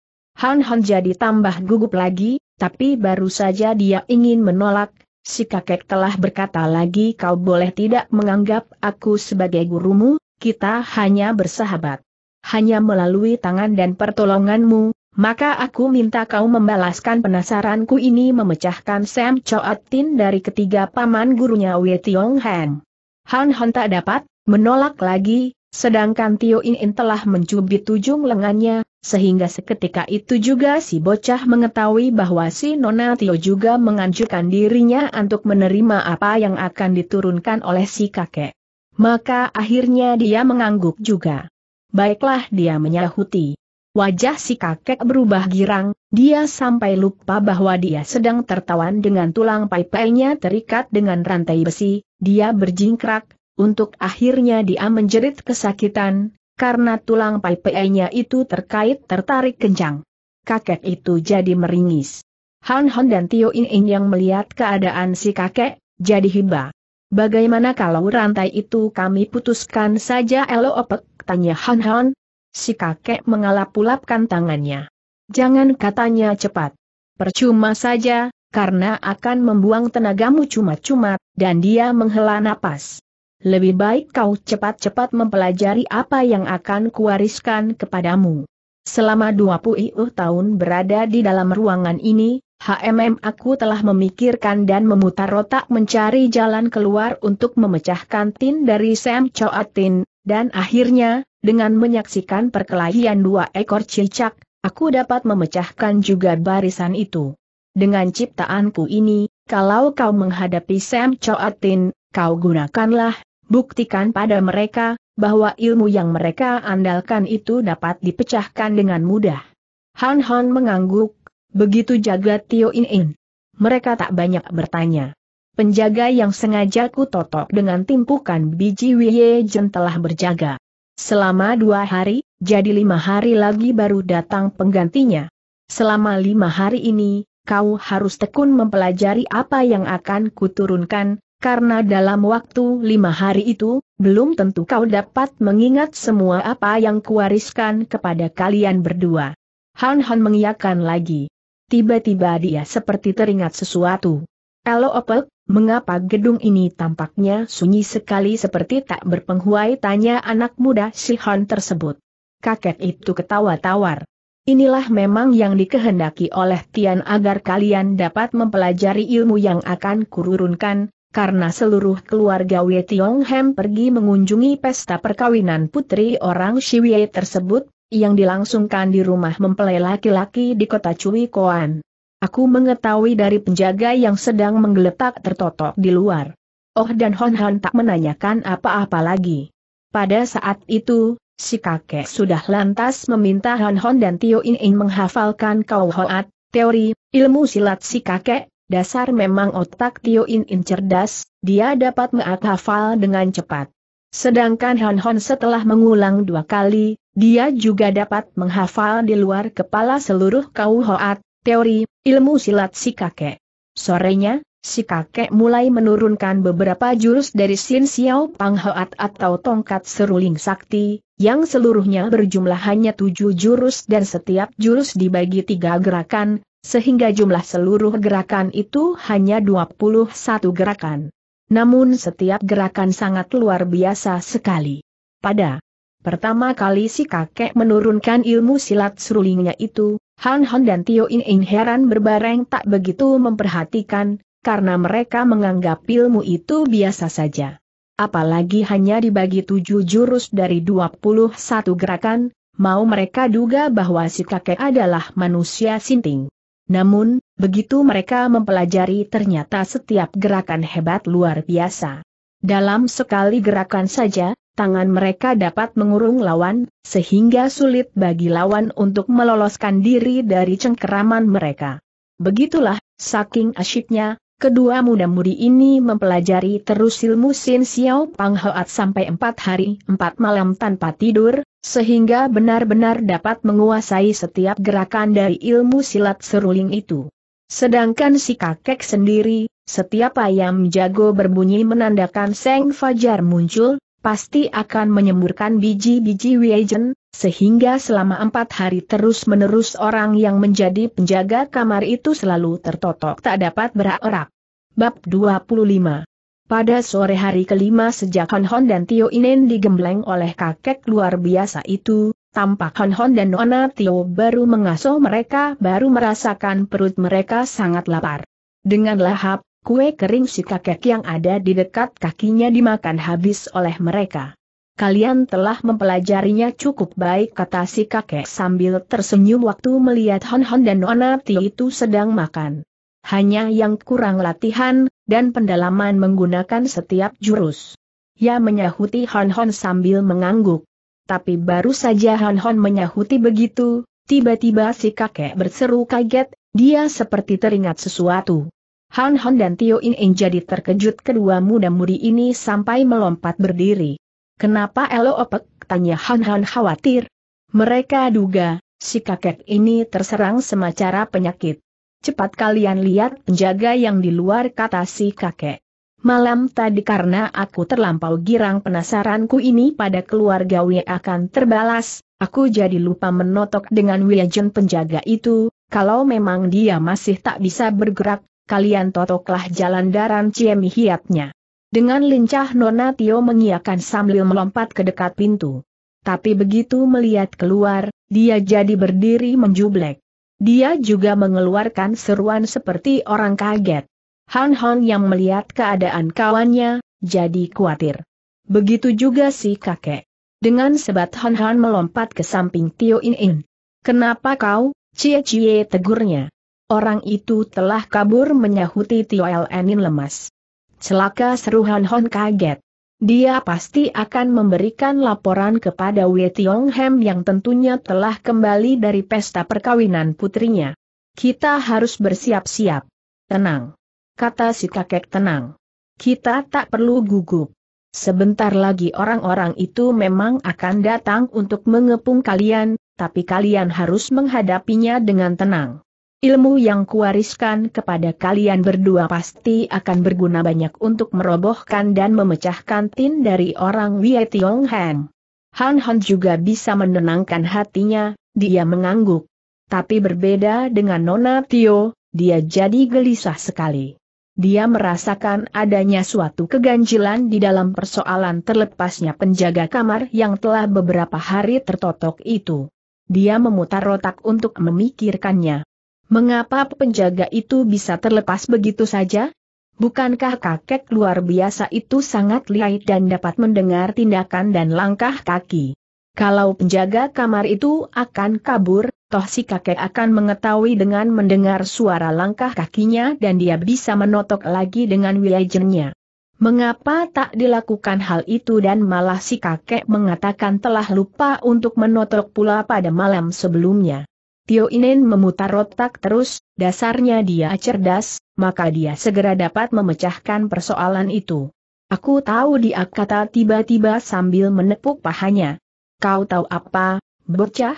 Han Hon jadi tambah gugup lagi, tapi baru saja dia ingin menolak, si kakek telah berkata lagi, kau boleh tidak menganggap aku sebagai gurumu, kita hanya bersahabat. Hanya melalui tangan dan pertolonganmu, maka aku minta kau membalaskan penasaranku ini, memecahkan Sam Choatin dari ketiga paman gurunya Wei Tionghen. Han Hon tak dapat menolak lagi. Sedangkan Tio In In telah mencubit ujung lengannya, sehingga seketika itu juga si bocah mengetahui bahwa si Nona Tio juga menganjurkan dirinya untuk menerima apa yang akan diturunkan oleh si kakek. Maka akhirnya dia mengangguk juga. Baiklah, dia menyahuti. Wajah si kakek berubah girang, dia sampai lupa bahwa dia sedang tertawan dengan tulang pai-painya terikat dengan rantai besi, dia berjingkrak. Untuk akhirnya dia menjerit kesakitan, karena tulang pai-pai-nya itu terkait tertarik kencang. Kakek itu jadi meringis. Han Hon dan Tio In In yang melihat keadaan si kakek, jadi hibah. Bagaimana kalau rantai itu kami putuskan saja, Elo Opek, tanya Han Hon. Si kakek mengelap-ulapkan tangannya. Jangan, katanya cepat. Percuma saja, karena akan membuang tenagamu cuma-cuma, dan dia menghela napas. Lebih baik kau cepat-cepat mempelajari apa yang akan kuwariskan kepadamu. Selama dua puluh tahun berada di dalam ruangan ini, hmm aku telah memikirkan dan memutar otak mencari jalan keluar untuk memecahkan tin dari Sam Choatin, dan akhirnya, dengan menyaksikan perkelahian dua ekor cicak, aku dapat memecahkan juga barisan itu. Dengan ciptaanku ini, kalau kau menghadapi Sam Choatin, kau gunakanlah. Buktikan pada mereka, bahwa ilmu yang mereka andalkan itu dapat dipecahkan dengan mudah. Han Hon mengangguk, begitu jaga Tio In In. Mereka tak banyak bertanya. Penjaga yang sengaja ku totok dengan timpukan biji Wei Jen telah berjaga. Selama dua hari, jadi lima hari lagi baru datang penggantinya. Selama lima hari ini, kau harus tekun mempelajari apa yang akan kuturunkan, karena dalam waktu lima hari itu, belum tentu kau dapat mengingat semua apa yang kuwariskan kepada kalian berdua. Han Han mengiyakan lagi. Tiba-tiba dia seperti teringat sesuatu. Elo Opek, mengapa gedung ini tampaknya sunyi sekali seperti tak berpenghuai, tanya anak muda si Han tersebut. Kakek itu ketawa tawar. Inilah memang yang dikehendaki oleh Tian agar kalian dapat mempelajari ilmu yang akan kururunkan, karena seluruh keluarga Wei Tiong Hem pergi mengunjungi pesta perkawinan putri orang Shiwei tersebut, yang dilangsungkan di rumah mempelai laki-laki di kota Cui Koan. Aku mengetahui dari penjaga yang sedang menggeletak tertotok di luar. Oh, dan Han Han tak menanyakan apa-apa lagi. Pada saat itu, si kakek sudah lantas meminta Han Han dan Tio In In menghafalkan Kauhoat, teori, ilmu silat si kakek. Dasar memang otak Tio In In cerdas, dia dapat menghafal dengan cepat. Sedangkan Han Han setelah mengulang dua kali, dia juga dapat menghafal di luar kepala seluruh Kauhoat, teori, ilmu silat si kakek. Sorenya, si kakek mulai menurunkan beberapa jurus dari Sin Xiao Pang Hoat atau tongkat seruling sakti, yang seluruhnya berjumlah hanya tujuh jurus dan setiap jurus dibagi tiga gerakan, sehingga jumlah seluruh gerakan itu hanya dua puluh satu gerakan. Namun setiap gerakan sangat luar biasa sekali. Pada pertama kali si kakek menurunkan ilmu silat serulingnya itu, Han Han dan Tio In In heran berbareng tak begitu memperhatikan, karena mereka menganggap ilmu itu biasa saja. Apalagi hanya dibagi tujuh jurus dari dua puluh satu gerakan, mau mereka duga bahwa si kakek adalah manusia sinting. Namun, begitu mereka mempelajari ternyata setiap gerakan hebat luar biasa. Dalam sekali gerakan saja, tangan mereka dapat mengurung lawan, sehingga sulit bagi lawan untuk meloloskan diri dari cengkeraman mereka. Begitulah, saking asyiknya, kedua muda-mudi ini mempelajari terus ilmu Sin Xiao Pang Hoat sampai empat hari empat malam tanpa tidur, sehingga benar-benar dapat menguasai setiap gerakan dari ilmu silat seruling itu. Sedangkan si kakek sendiri, setiap ayam jago berbunyi menandakan Seng Fajar muncul, pasti akan menyemburkan biji-biji wijen, sehingga selama empat hari terus-menerus orang yang menjadi penjaga kamar itu selalu tertotok tak dapat berak-orak. Bab dua puluh lima. Pada sore hari kelima sejak Han Han dan Tio In In digembleng oleh kakek luar biasa itu, tampak Han Han dan Nona Tio baru mengasuh mereka baru merasakan perut mereka sangat lapar. Dengan lahap, kue kering si kakek yang ada di dekat kakinya dimakan habis oleh mereka. Kalian telah mempelajarinya cukup baik, kata si kakek sambil tersenyum waktu melihat Han Han dan Nona Tio itu sedang makan. Hanya yang kurang latihan dan pendalaman menggunakan setiap jurus. Ya, menyahuti Han Han sambil mengangguk. Tapi baru saja Han Han menyahuti begitu, tiba-tiba si kakek berseru kaget, dia seperti teringat sesuatu. Han Han dan Tio In In jadi terkejut, kedua muda-mudi ini sampai melompat berdiri. Kenapa Elo Opek? Tanya Han Han khawatir. Mereka duga, si kakek ini terserang semacam penyakit. Cepat kalian lihat penjaga yang di luar, kata si kakek. Malam tadi karena aku terlampau girang penasaranku ini pada keluarga Wei akan terbalas, aku jadi lupa menotok dengan wijen penjaga itu, kalau memang dia masih tak bisa bergerak, kalian totoklah jalan daran Ciemi Hiatnya. Dengan lincah Nona Tio mengiyakan sambil melompat ke dekat pintu. Tapi begitu melihat keluar, dia jadi berdiri menjublek. Dia juga mengeluarkan seruan seperti orang kaget. Han Han yang melihat keadaan kawannya, jadi khawatir. Begitu juga si kakek. Dengan sebat Han Han melompat ke samping Tio In In. Kenapa kau, Cie Cie, tegurnya. Orang itu telah kabur, menyahuti Tio In In lemas. Celaka, seru Han Han kaget. Dia pasti akan memberikan laporan kepada Wei Tiong Hem yang tentunya telah kembali dari pesta perkawinan putrinya. Kita harus bersiap-siap. Tenang, kata si kakek, tenang. Kita tak perlu gugup. Sebentar lagi orang-orang itu memang akan datang untuk mengepung kalian, tapi kalian harus menghadapinya dengan tenang. ilmu yang kuwariskan kepada kalian berdua pasti akan berguna banyak untuk merobohkan dan memecahkan tin dari orang Wei Tiong Hang. Han Han juga bisa menenangkan hatinya, dia mengangguk. Tapi berbeda dengan Nona Tio, dia jadi gelisah sekali. Dia merasakan adanya suatu keganjilan di dalam persoalan terlepasnya penjaga kamar yang telah beberapa hari tertotok itu. Dia memutar otak untuk memikirkannya. Mengapa penjaga itu bisa terlepas begitu saja? Bukankah kakek luar biasa itu sangat lihai dan dapat mendengar tindakan dan langkah kaki? Kalau penjaga kamar itu akan kabur, toh si kakek akan mengetahui dengan mendengar suara langkah kakinya dan dia bisa menotok lagi dengan wilayahnya. Mengapa tak dilakukan hal itu dan malah si kakek mengatakan telah lupa untuk menotok pula pada malam sebelumnya? Tio Inen memutar otak terus, dasarnya dia cerdas, maka dia segera dapat memecahkan persoalan itu. Aku tahu, dia kata tiba-tiba sambil menepuk pahanya. Kau tahu apa, bocah?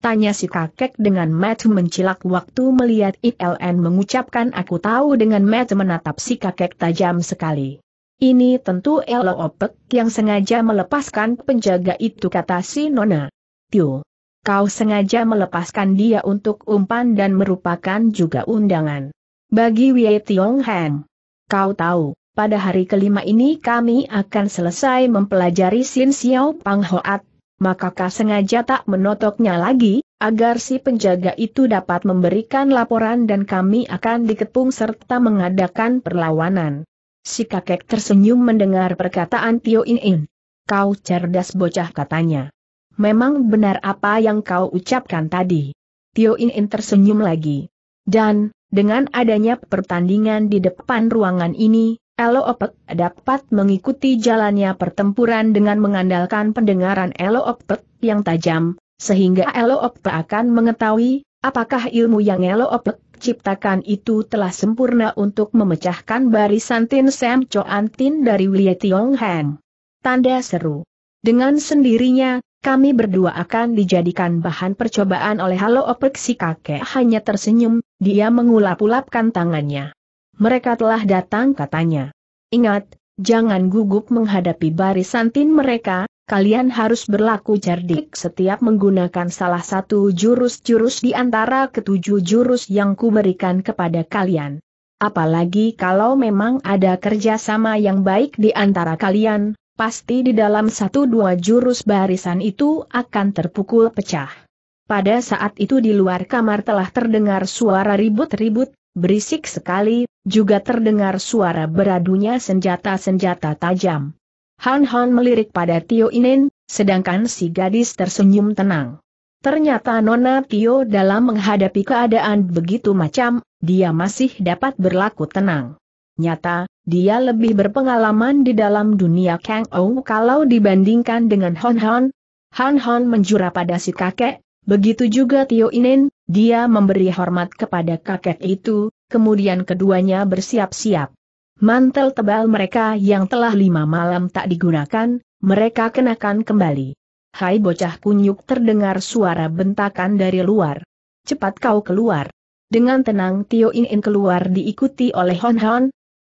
Tanya si kakek dengan mata mencilak waktu melihat I L N mengucapkan aku tahu dengan mata menatap si kakek tajam sekali. Ini tentu Elo Opek yang sengaja melepaskan penjaga itu, kata si Nona. Tio, kau sengaja melepaskan dia untuk umpan dan merupakan juga undangan bagi Wei Tiong Hang. Kau tahu, pada hari kelima ini kami akan selesai mempelajari Sin Xiao Pang Hoat, maka kau sengaja tak menotoknya lagi, agar si penjaga itu dapat memberikan laporan dan kami akan dikepung serta mengadakan perlawanan. Si kakek tersenyum mendengar perkataan Tio In-in. Kau cerdas bocah, katanya. Memang benar apa yang kau ucapkan tadi. Tio In-in tersenyum lagi. Dan, dengan adanya pertandingan di depan ruangan ini, Elo Opek dapat mengikuti jalannya pertempuran dengan mengandalkan pendengaran Elo Opek yang tajam, sehingga Elo Opek akan mengetahui apakah ilmu yang Elo Opek ciptakan itu telah sempurna untuk memecahkan barisan Tin Sam Choan Tin dari Wei Tiong Hang. Tanda seru. Dengan sendirinya, kami berdua akan dijadikan bahan percobaan oleh Halo Opek. Si kakek hanya tersenyum, dia mengulap-ulapkan tangannya. Mereka telah datang, katanya. Ingat, jangan gugup menghadapi barisan tin mereka, kalian harus berlaku cerdik setiap menggunakan salah satu jurus-jurus di antara ketujuh jurus yang kuberikan kepada kalian. Apalagi kalau memang ada kerjasama yang baik di antara kalian, pasti di dalam satu dua jurus barisan itu akan terpukul pecah. Pada saat itu di luar kamar telah terdengar suara ribut-ribut, berisik sekali, juga terdengar suara beradunya senjata-senjata tajam. Han Han melirik pada Tio Inen, sedangkan si gadis tersenyum tenang. Ternyata Nona Tio dalam menghadapi keadaan begitu macam, dia masih dapat berlaku tenang. Nyata, dia lebih berpengalaman di dalam dunia Kang Ou kalau dibandingkan dengan Han Han. Han Han menjura pada si kakek, begitu juga Tio Inen, dia memberi hormat kepada kakek itu, kemudian keduanya bersiap-siap. Mantel tebal mereka yang telah lima malam tak digunakan, mereka kenakan kembali. Hai bocah kunyuk, terdengar suara bentakan dari luar. Cepat kau keluar. Dengan tenang Tio Inen keluar diikuti oleh Han Han.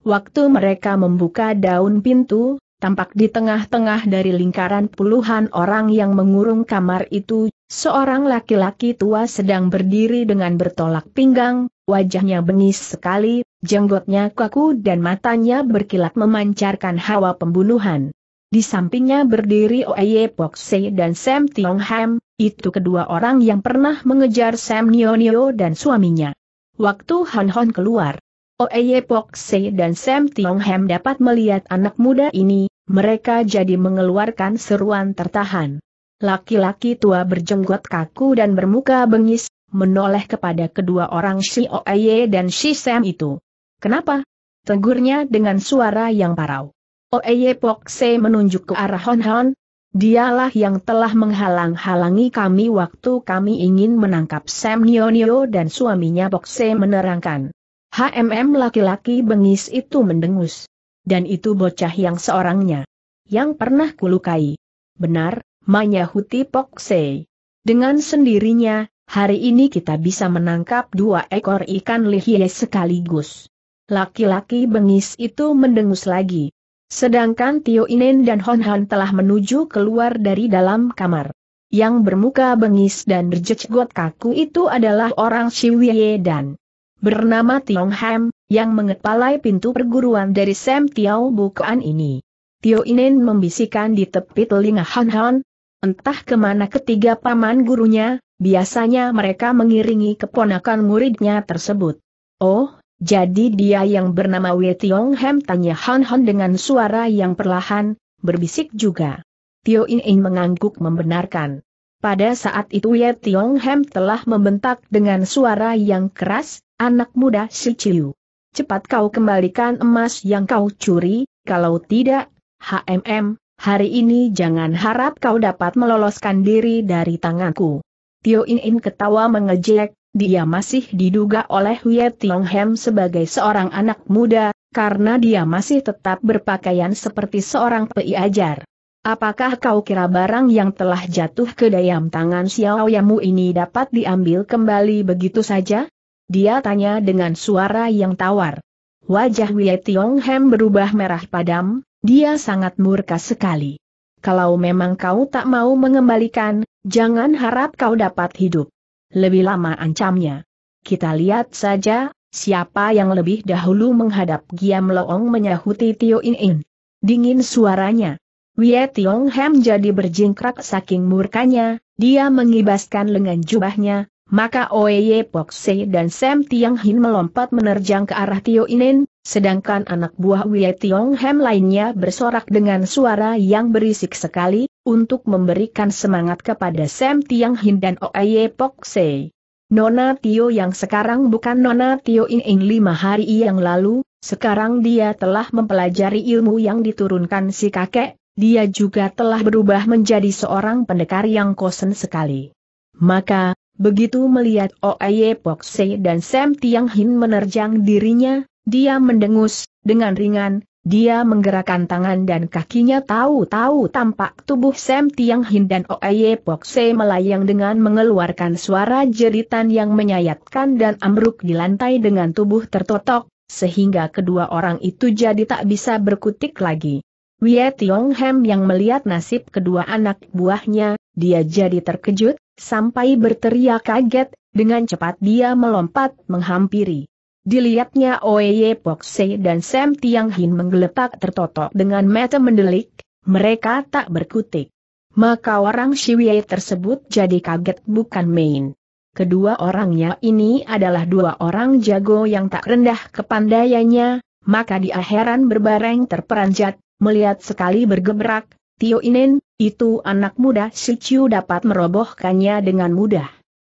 Waktu mereka membuka daun pintu, tampak di tengah-tengah dari lingkaran puluhan orang yang mengurung kamar itu, seorang laki-laki tua sedang berdiri dengan bertolak pinggang, wajahnya bengis sekali, jenggotnya kaku dan matanya berkilat memancarkan hawa pembunuhan. Di sampingnya berdiri Oye Pokse dan Sam Tiong Ham, itu kedua orang yang pernah mengejar Sam Nio Nio dan suaminya. Waktu Han Han keluar, Oye Pokse dan Sam Tiong Ham dapat melihat anak muda ini, mereka jadi mengeluarkan seruan tertahan. Laki-laki tua berjenggot kaku dan bermuka bengis, menoleh kepada kedua orang si Oye dan si Sam itu. Kenapa? Tegurnya dengan suara yang parau. Oye Pokse menunjuk ke arah Hon Hon. Dialah yang telah menghalang-halangi kami waktu kami ingin menangkap Sam Nio Nio dan suaminya, Pokse menerangkan. Hmm, laki-laki bengis itu mendengus. Dan itu bocah yang seorangnya. Yang pernah kulukai. Benar, manyahuti Pokse. Dengan sendirinya, hari ini kita bisa menangkap dua ekor ikan lihye sekaligus." Laki-laki bengis itu mendengus lagi. Sedangkan Tio Inen dan Hon Han telah menuju keluar dari dalam kamar. Yang bermuka bengis dan berjejgot kaku itu adalah orang Siwye dan bernama Tiong Ham, yang mengepalai pintu perguruan dari Sam Tiao bukaan ini. Tio Inen membisikkan di tepi telinga Han Han, entah kemana ketiga paman gurunya, biasanya mereka mengiringi keponakan muridnya tersebut. "Oh, jadi dia yang bernama Wei Tiong Ham?" tanya Han Han dengan suara yang perlahan, berbisik juga. Tio Inin mengangguk membenarkan. Pada saat itu Wei Tiong Ham telah membentak dengan suara yang keras, "Anak muda si Ciu, cepat kau kembalikan emas yang kau curi, kalau tidak, hmm, hari ini jangan harap kau dapat meloloskan diri dari tanganku." Tio Inin ketawa mengejek, dia masih diduga oleh Wei Tiong Ham sebagai seorang anak muda, karena dia masih tetap berpakaian seperti seorang pelajar. "Apakah kau kira barang yang telah jatuh ke dayam tangan Xiaoyamu ini dapat diambil kembali begitu saja?" dia tanya dengan suara yang tawar. Wajah Wei Tiong Ham berubah merah padam, dia sangat murka sekali. "Kalau memang kau tak mau mengembalikan, jangan harap kau dapat hidup lebih lama," ancamnya. "Kita lihat saja, siapa yang lebih dahulu menghadap." Giam Loong menyahuti Tio Inin. Dingin suaranya. Wei Tiong Ham jadi berjingkrak saking murkanya, dia mengibaskan lengan jubahnya, maka Oye Pok Se dan Sam Tiang Hin melompat menerjang ke arah Tio Inin, sedangkan anak buah Wei Tiong Ham lainnya bersorak dengan suara yang berisik sekali, untuk memberikan semangat kepada Sam Tiang Hin dan Oye Pok Se. Nona Tio yang sekarang bukan Nona Tio Inin lima hari yang lalu, sekarang dia telah mempelajari ilmu yang diturunkan si kakek. Dia juga telah berubah menjadi seorang pendekar yang kosen sekali. Maka, begitu melihat Oye Pok Se dan Sam Tiang Hin menerjang dirinya, dia mendengus, dengan ringan, dia menggerakkan tangan dan kakinya, tahu-tahu tampak tubuh Sam Tiang Hin dan Oye Pok Se melayang dengan mengeluarkan suara jeritan yang menyayatkan dan ambruk di lantai dengan tubuh tertotok, sehingga kedua orang itu jadi tak bisa berkutik lagi. Wei Tiong Ham yang melihat nasib kedua anak buahnya, dia jadi terkejut, sampai berteriak kaget, dengan cepat dia melompat menghampiri. Dilihatnya Oye Pok Se dan Sam Tiang Hin menggeletak tertotok dengan mata mendelik, mereka tak berkutik. Maka orang Siwei tersebut jadi kaget bukan main. Kedua orangnya ini adalah dua orang jago yang tak rendah kepandaiannya, maka dia heran berbareng terperanjat. Melihat sekali bergebrak, "Tio Inin, itu anak muda si Ciu dapat merobohkannya dengan mudah."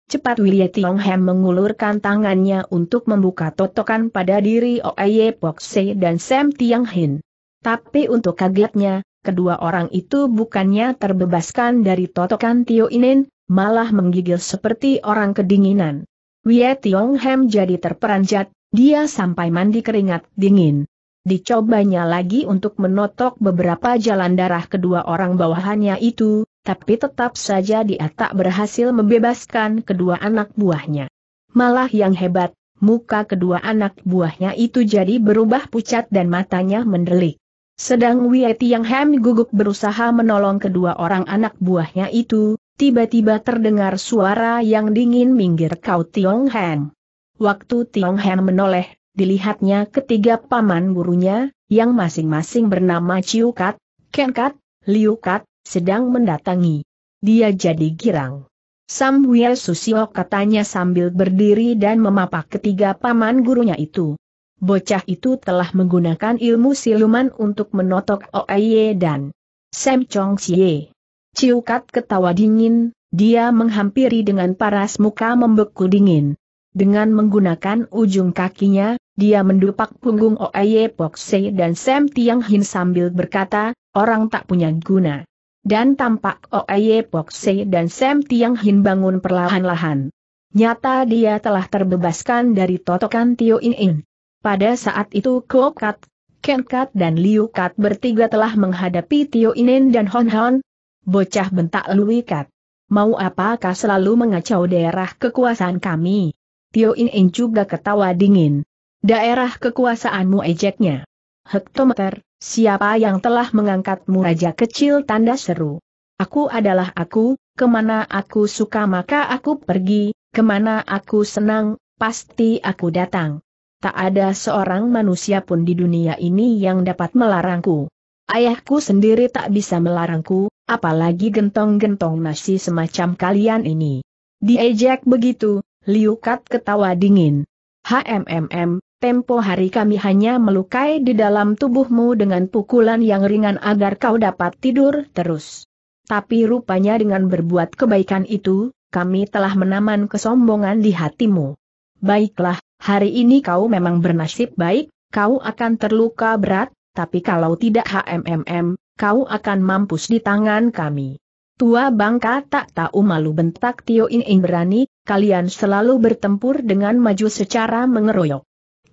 Cepat Wei Tiong Ham mengulurkan tangannya untuk membuka totokan pada diri Oye Pok Se dan Sam Tiang Hin. Tapi untuk kagetnya, kedua orang itu bukannya terbebaskan dari totokan Tio Inin, malah menggigil seperti orang kedinginan. Wei Tiong Ham jadi terperanjat, dia sampai mandi keringat dingin. Dicobanya lagi untuk menotok beberapa jalan darah kedua orang bawahannya itu, tapi tetap saja dia tak berhasil membebaskan kedua anak buahnya. Malah yang hebat, muka kedua anak buahnya itu jadi berubah pucat dan matanya mendelik. Sedang Wei Tiong Ham gugup berusaha menolong kedua orang anak buahnya itu, tiba-tiba terdengar suara yang dingin, "Minggir kau Tiong Ham." Waktu Tiong Ham menoleh, dilihatnya ketiga paman gurunya, yang masing-masing bernama Ciu Kat, Ken Kat, Liu Kat, sedang mendatangi. Dia jadi girang. "Sam Wei Susio," katanya sambil berdiri dan memapak ketiga paman gurunya itu. Bocah itu telah menggunakan ilmu siluman untuk menotok Oye dan Sam Chong Xie. Ciu Kat ketawa dingin, dia menghampiri dengan paras muka membeku dingin. Dengan menggunakan ujung kakinya, dia mendupak punggung Oye Pok Se dan Sam Tiang Hin sambil berkata, "Orang tak punya guna." Dan tampak Oye Pok Se dan Sam Tiang Hin bangun perlahan-lahan. Nyata dia telah terbebaskan dari totokan Tio Inin. Pada saat itu Klo Kat, Ken Kat dan Liu Kat bertiga telah menghadapi Tio Inin dan Hon Hon. "Bocah," bentak Liu Kat. mau apakah selalu mengacau daerah kekuasaan kami? Tio In In juga ketawa dingin. Daerah kekuasaanmu, ejeknya. Hektometer, siapa yang telah mengangkatmu raja kecil, tanda seru. Aku adalah aku, kemana aku suka maka aku pergi, kemana aku senang, pasti aku datang. Tak ada seorang manusia pun di dunia ini yang dapat melarangku. Ayahku sendiri tak bisa melarangku, apalagi gentong-gentong nasi semacam kalian ini. Diejek begitu, Liu Kat ketawa dingin. HMM, tempo hari kami hanya melukai di dalam tubuhmu dengan pukulan yang ringan agar kau dapat tidur terus. Tapi rupanya dengan berbuat kebaikan itu, kami telah menaman kesombongan di hatimu. Baiklah, hari ini kau memang bernasib baik, kau akan terluka berat, tapi kalau tidak HMM, kau akan mampus di tangan kami. Tua bangka tak tahu malu, bentak Tio In In berani, kalian selalu bertempur dengan maju secara mengeroyok.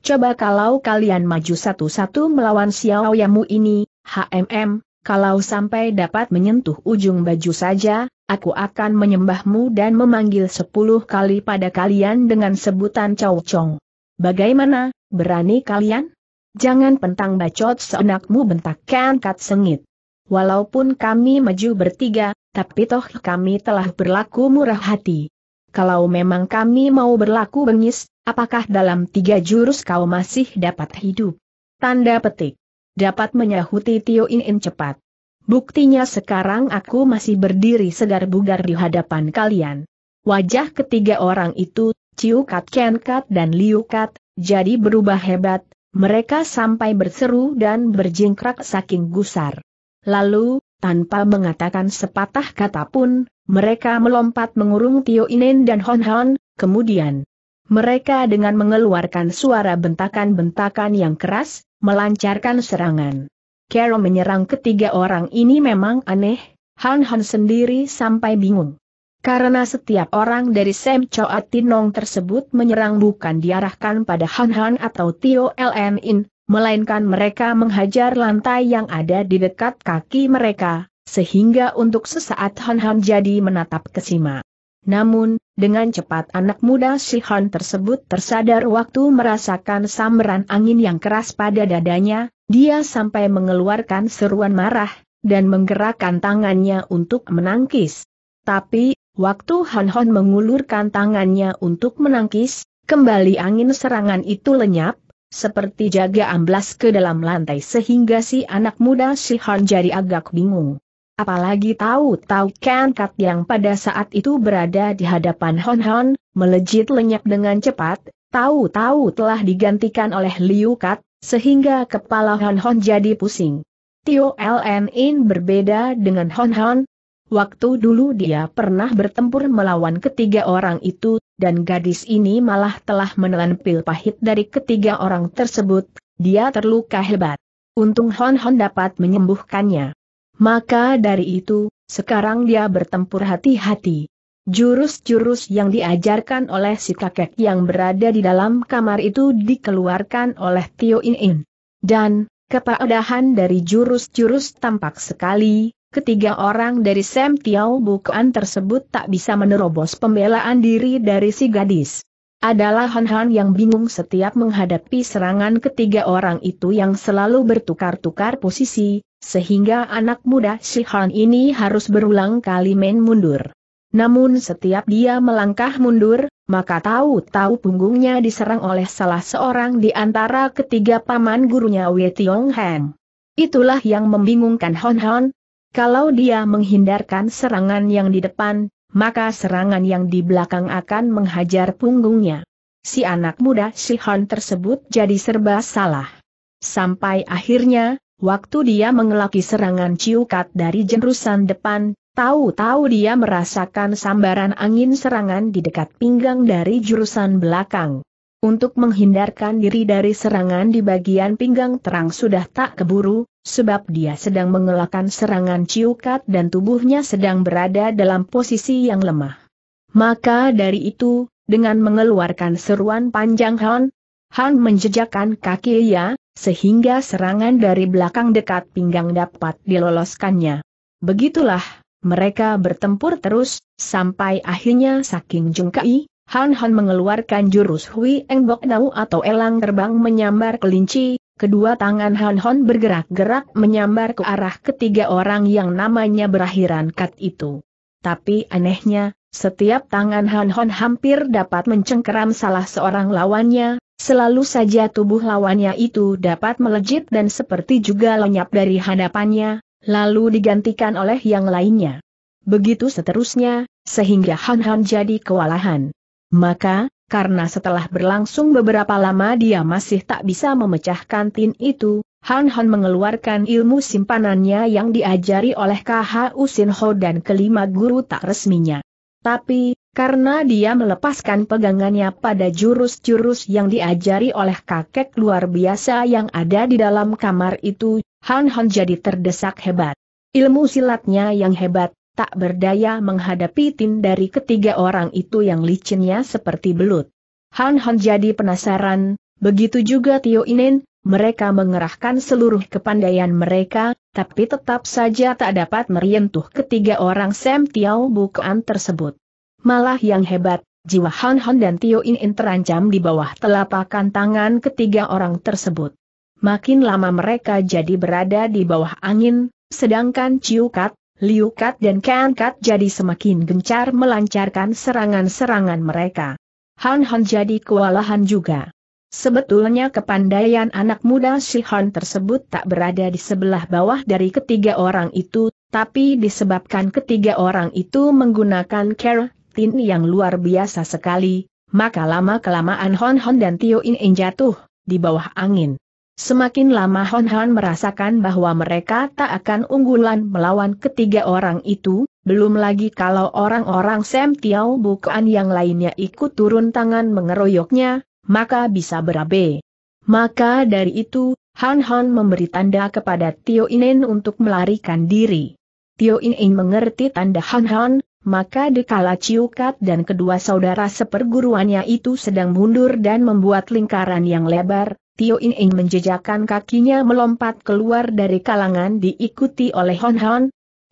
Coba kalau kalian maju satu-satu melawan Xiao Yamu ini, HMM. Kalau sampai dapat menyentuh ujung baju saja, aku akan menyembahmu dan memanggil sepuluh kali pada kalian dengan sebutan Cao Chong. Bagaimana, berani kalian? Jangan pentang bacot seenakmu, bentak Kan Kat sengit. Walaupun kami maju bertiga, tapi toh kami telah berlaku murah hati. Kalau memang kami mau berlaku bengis, apakah dalam tiga jurus kau masih dapat hidup? Tanda petik. Dapat menyahuti Tio In In cepat. Buktinya sekarang aku masih berdiri segar bugar di hadapan kalian. Wajah ketiga orang itu, Ciu Kat, Ken Kat dan Liu Kat, jadi berubah hebat, mereka sampai berseru dan berjingkrak saking gusar. Lalu, tanpa mengatakan sepatah kata pun, mereka melompat mengurung Tio In In dan Hon Hon, kemudian mereka dengan mengeluarkan suara bentakan-bentakan yang keras, melancarkan serangan. Kero menyerang ketiga orang ini memang aneh, Han Han sendiri sampai bingung. Karena setiap orang dari Sam Choa Tin Nong tersebut menyerang bukan diarahkan pada Han Han atau Tio Lin In, melainkan mereka menghajar lantai yang ada di dekat kaki mereka, sehingga untuk sesaat Han Han jadi menatap ke Sima. Namun, dengan cepat anak muda si Han tersebut tersadar waktu merasakan sambaran angin yang keras pada dadanya, dia sampai mengeluarkan seruan marah, dan menggerakkan tangannya untuk menangkis. Tapi, waktu Han Han mengulurkan tangannya untuk menangkis, kembali angin serangan itu lenyap, seperti jaga amblas ke dalam lantai sehingga si anak muda si Han jadi agak bingung. Apalagi tahu-tahu Kan Kat yang pada saat itu berada di hadapan Hon Hon, melejit lenyap dengan cepat, tahu-tahu telah digantikan oleh Liu Kat, sehingga kepala Hon Hon jadi pusing. Tio Lin In berbeda dengan Hon Hon. Waktu dulu dia pernah bertempur melawan ketiga orang itu, dan gadis ini malah telah menelan pil pahit dari ketiga orang tersebut, dia terluka hebat. Untung Hon Hon dapat menyembuhkannya. Maka dari itu, sekarang dia bertempur hati-hati. Jurus-jurus yang diajarkan oleh si kakek yang berada di dalam kamar itu dikeluarkan oleh Tio In In. Dan, kepadahan dari jurus-jurus tampak sekali, ketiga orang dari Sam Tiao Bukuan tersebut tak bisa menerobos pembelaan diri dari si gadis. Adalah Han Han yang bingung setiap menghadapi serangan ketiga orang itu yang selalu bertukar-tukar posisi, sehingga anak muda si Han ini harus berulang kali main mundur. Namun setiap dia melangkah mundur, maka tahu-tahu punggungnya diserang oleh salah seorang di antara ketiga paman gurunya Wei Tiong Heng. Itulah yang membingungkan Han Han. Kalau dia menghindarkan serangan yang di depan, maka serangan yang di belakang akan menghajar punggungnya. Si anak muda si Han tersebut jadi serba salah. Sampai akhirnya, waktu dia mengelaki serangan Ciu Kat dari jenrusan depan, tahu-tahu dia merasakan sambaran angin serangan di dekat pinggang dari jurusan belakang. Untuk menghindarkan diri dari serangan di bagian pinggang terang sudah tak keburu, sebab dia sedang mengelakkan serangan Ciu Kat dan tubuhnya sedang berada dalam posisi yang lemah. Maka dari itu, dengan mengeluarkan seruan panjang Han, Han menjejakkan kakinya, sehingga serangan dari belakang dekat pinggang dapat diloloskannya. Begitulah, mereka bertempur terus, sampai akhirnya saking jengkai, Han Han mengeluarkan jurus Hui Eng Bok Dau atau elang terbang menyambar kelinci. Kedua tangan Han Han bergerak-gerak menyambar ke arah ketiga orang yang namanya berakhiran kat itu. Tapi anehnya, setiap tangan Han Han hampir dapat mencengkeram salah seorang lawannya, selalu saja tubuh lawannya itu dapat melejit dan seperti juga lenyap dari hadapannya, lalu digantikan oleh yang lainnya. Begitu seterusnya, sehingga Han Han jadi kewalahan. Maka, karena setelah berlangsung beberapa lama dia masih tak bisa memecahkan tin itu, Han Han mengeluarkan ilmu simpanannya yang diajari oleh K H U Sin Ho dan kelima guru tak resminya. Tapi, karena dia melepaskan pegangannya pada jurus-jurus yang diajari oleh kakek luar biasa yang ada di dalam kamar itu, Han Han jadi terdesak hebat. Ilmu silatnya yang hebat tak berdaya menghadapi tim dari ketiga orang itu yang licinnya seperti belut. Han Han jadi penasaran, begitu juga Tio Inen, mereka mengerahkan seluruh kepandaian mereka, tapi tetap saja tak dapat merentuh ketiga orang Sam Tiao Bukan tersebut. Malah yang hebat, jiwa Han Han dan Tio Inen terancam di bawah telapakan tangan ketiga orang tersebut. Makin lama mereka jadi berada di bawah angin, sedangkan Ciu Kat, Liu Kat dan Kan Kat jadi semakin gencar melancarkan serangan-serangan mereka. Han Han jadi kewalahan juga. Sebetulnya kepandaian anak muda si Han tersebut tak berada di sebelah bawah dari ketiga orang itu, tapi disebabkan ketiga orang itu menggunakan keratin yang luar biasa sekali, maka lama-kelamaan Han Han dan Tio Inen jatuh di bawah angin. Semakin lama Han Han merasakan bahwa mereka tak akan unggulan melawan ketiga orang itu, belum lagi kalau orang-orang Sam Tiao Bukan yang lainnya ikut turun tangan mengeroyoknya, maka bisa berabe. Maka dari itu, Han Han memberi tanda kepada Tio Inen untuk melarikan diri. Tio Inen mengerti tanda Han Han, maka dikala Ciu Kat dan kedua saudara seperguruannya itu sedang mundur dan membuat lingkaran yang lebar, Tio Inen menjejakkan kakinya melompat keluar dari kalangan diikuti oleh Han Han.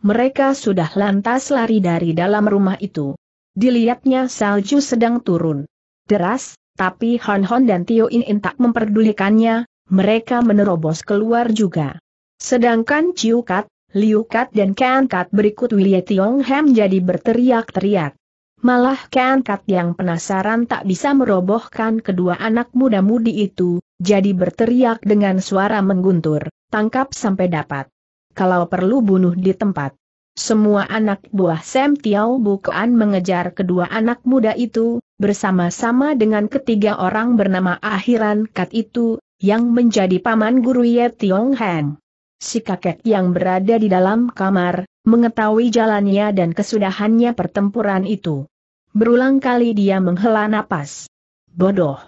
Mereka sudah lantas lari dari dalam rumah itu. Dilihatnya salju sedang turun deras, tapi Han Han dan Tio Inen tak memperdulikannya, mereka menerobos keluar juga. Sedangkan Ciu Kat, Liu Kat dan Kan Kat berikut Willie Tiong Ham jadi berteriak-teriak. Malah Kan Kat yang penasaran tak bisa merobohkan kedua anak muda-mudi itu, jadi berteriak dengan suara mengguntur, "Tangkap sampai dapat. Kalau perlu bunuh di tempat." Semua anak buah Sam Tiao Bukan mengejar kedua anak muda itu, bersama-sama dengan ketiga orang bernama akhiran Kat itu, yang menjadi paman guru Ye Tiong Hang. Si kakek yang berada di dalam kamar, mengetahui jalannya dan kesudahannya pertempuran itu. Berulang kali dia menghela napas. Bodoh.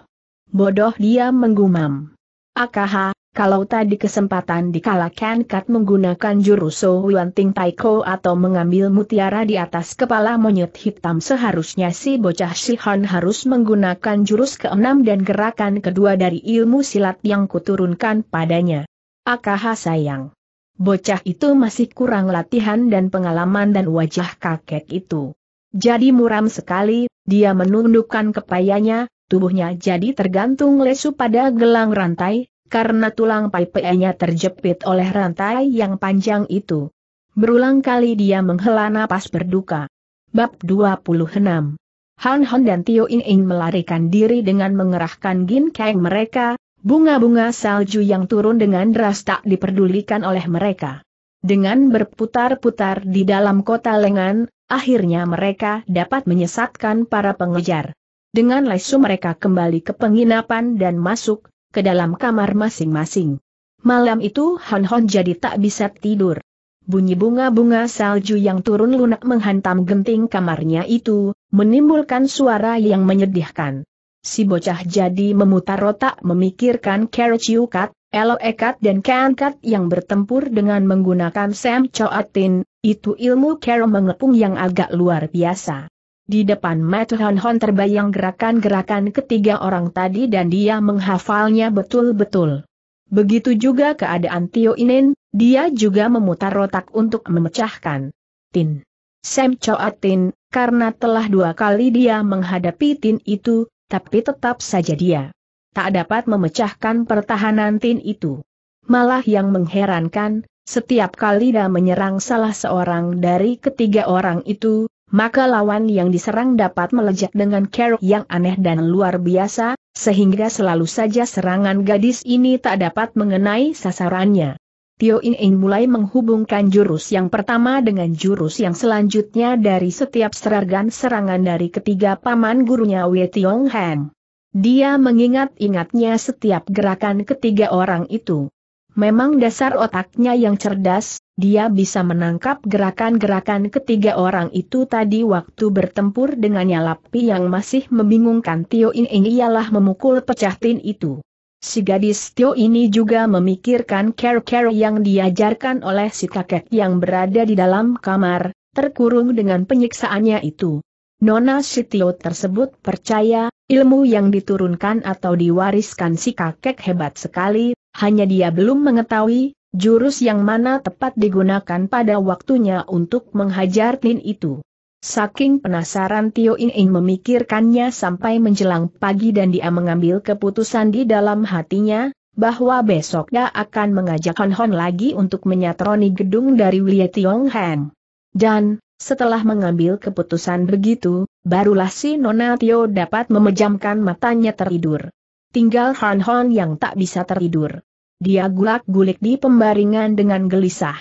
Bodoh, dia menggumam. Akaha, kalau tadi kesempatan dikala Kan Kat menggunakan jurus So Wanting Taiko atau mengambil mutiara di atas kepala monyet hitam, seharusnya si bocah si Han harus menggunakan jurus keenam dan gerakan kedua dari ilmu silat yang kuturunkan padanya. Akaha sayang. Bocah itu masih kurang latihan dan pengalaman, dan wajah kakek itu jadi muram sekali, dia menundukkan kepayanya. Tubuhnya jadi tergantung lesu pada gelang rantai, karena tulang pipe-nya terjepit oleh rantai yang panjang itu. Berulang kali dia menghela napas berduka. Bab dua puluh enam. Han Han dan Tio Inen melarikan diri dengan mengerahkan ginkang mereka, bunga-bunga salju yang turun dengan deras tak diperdulikan oleh mereka. Dengan berputar-putar di dalam kota lengan, akhirnya mereka dapat menyesatkan para pengejar. Dengan lesu mereka kembali ke penginapan dan masuk ke dalam kamar masing-masing. Malam itu Han Han jadi tak bisa tidur. Bunyi bunga-bunga salju yang turun lunak menghantam genting kamarnya itu, menimbulkan suara yang menyedihkan. Si bocah jadi memutar otak memikirkan Kero Ciu Kat, Loe Kat dan Kan Kat yang bertempur dengan menggunakan Sam Choat Tin, itu ilmu Kero mengepung yang agak luar biasa. Di depan mata Han Han terbayang gerakan-gerakan ketiga orang tadi dan dia menghafalnya betul-betul. Begitu juga keadaan Tio Inen, dia juga memutar otak untuk memecahkan tin. Sam Choa Tin, karena telah dua kali dia menghadapi Tin itu, tapi tetap saja dia tak dapat memecahkan pertahanan Tin itu. Malah yang mengherankan, setiap kali dia menyerang salah seorang dari ketiga orang itu, maka lawan yang diserang dapat melejak dengan cara yang aneh dan luar biasa, sehingga selalu saja serangan gadis ini tak dapat mengenai sasarannya. Tio In In mulai menghubungkan jurus yang pertama dengan jurus yang selanjutnya dari setiap seragam serangan dari ketiga paman gurunya Wei Tiong Heng. Dia mengingat-ingatnya setiap gerakan ketiga orang itu. Memang dasar otaknya yang cerdas, dia bisa menangkap gerakan-gerakan ketiga orang itu tadi waktu bertempur dengannya. Lapi yang masih membingungkan Tio In In ialah memukul pecah Tin itu. Si gadis Tio ini juga memikirkan care-care yang diajarkan oleh si kakek yang berada di dalam kamar, terkurung dengan penyiksaannya itu. Nona si Tio tersebut percaya, ilmu yang diturunkan atau diwariskan si kakek hebat sekali, hanya dia belum mengetahui jurus yang mana tepat digunakan pada waktunya untuk menghajar Tin itu. Saking penasaran Tio In In memikirkannya sampai menjelang pagi dan dia mengambil keputusan di dalam hatinya, bahwa besok dia akan mengajak Hon Hon lagi untuk menyatroni gedung dari Wei Tiong Heng. Dan, setelah mengambil keputusan begitu, barulah si Nona Tio dapat memejamkan matanya tertidur. Tinggal Hon Hon yang tak bisa tertidur. Dia gulak-gulik di pembaringan dengan gelisah.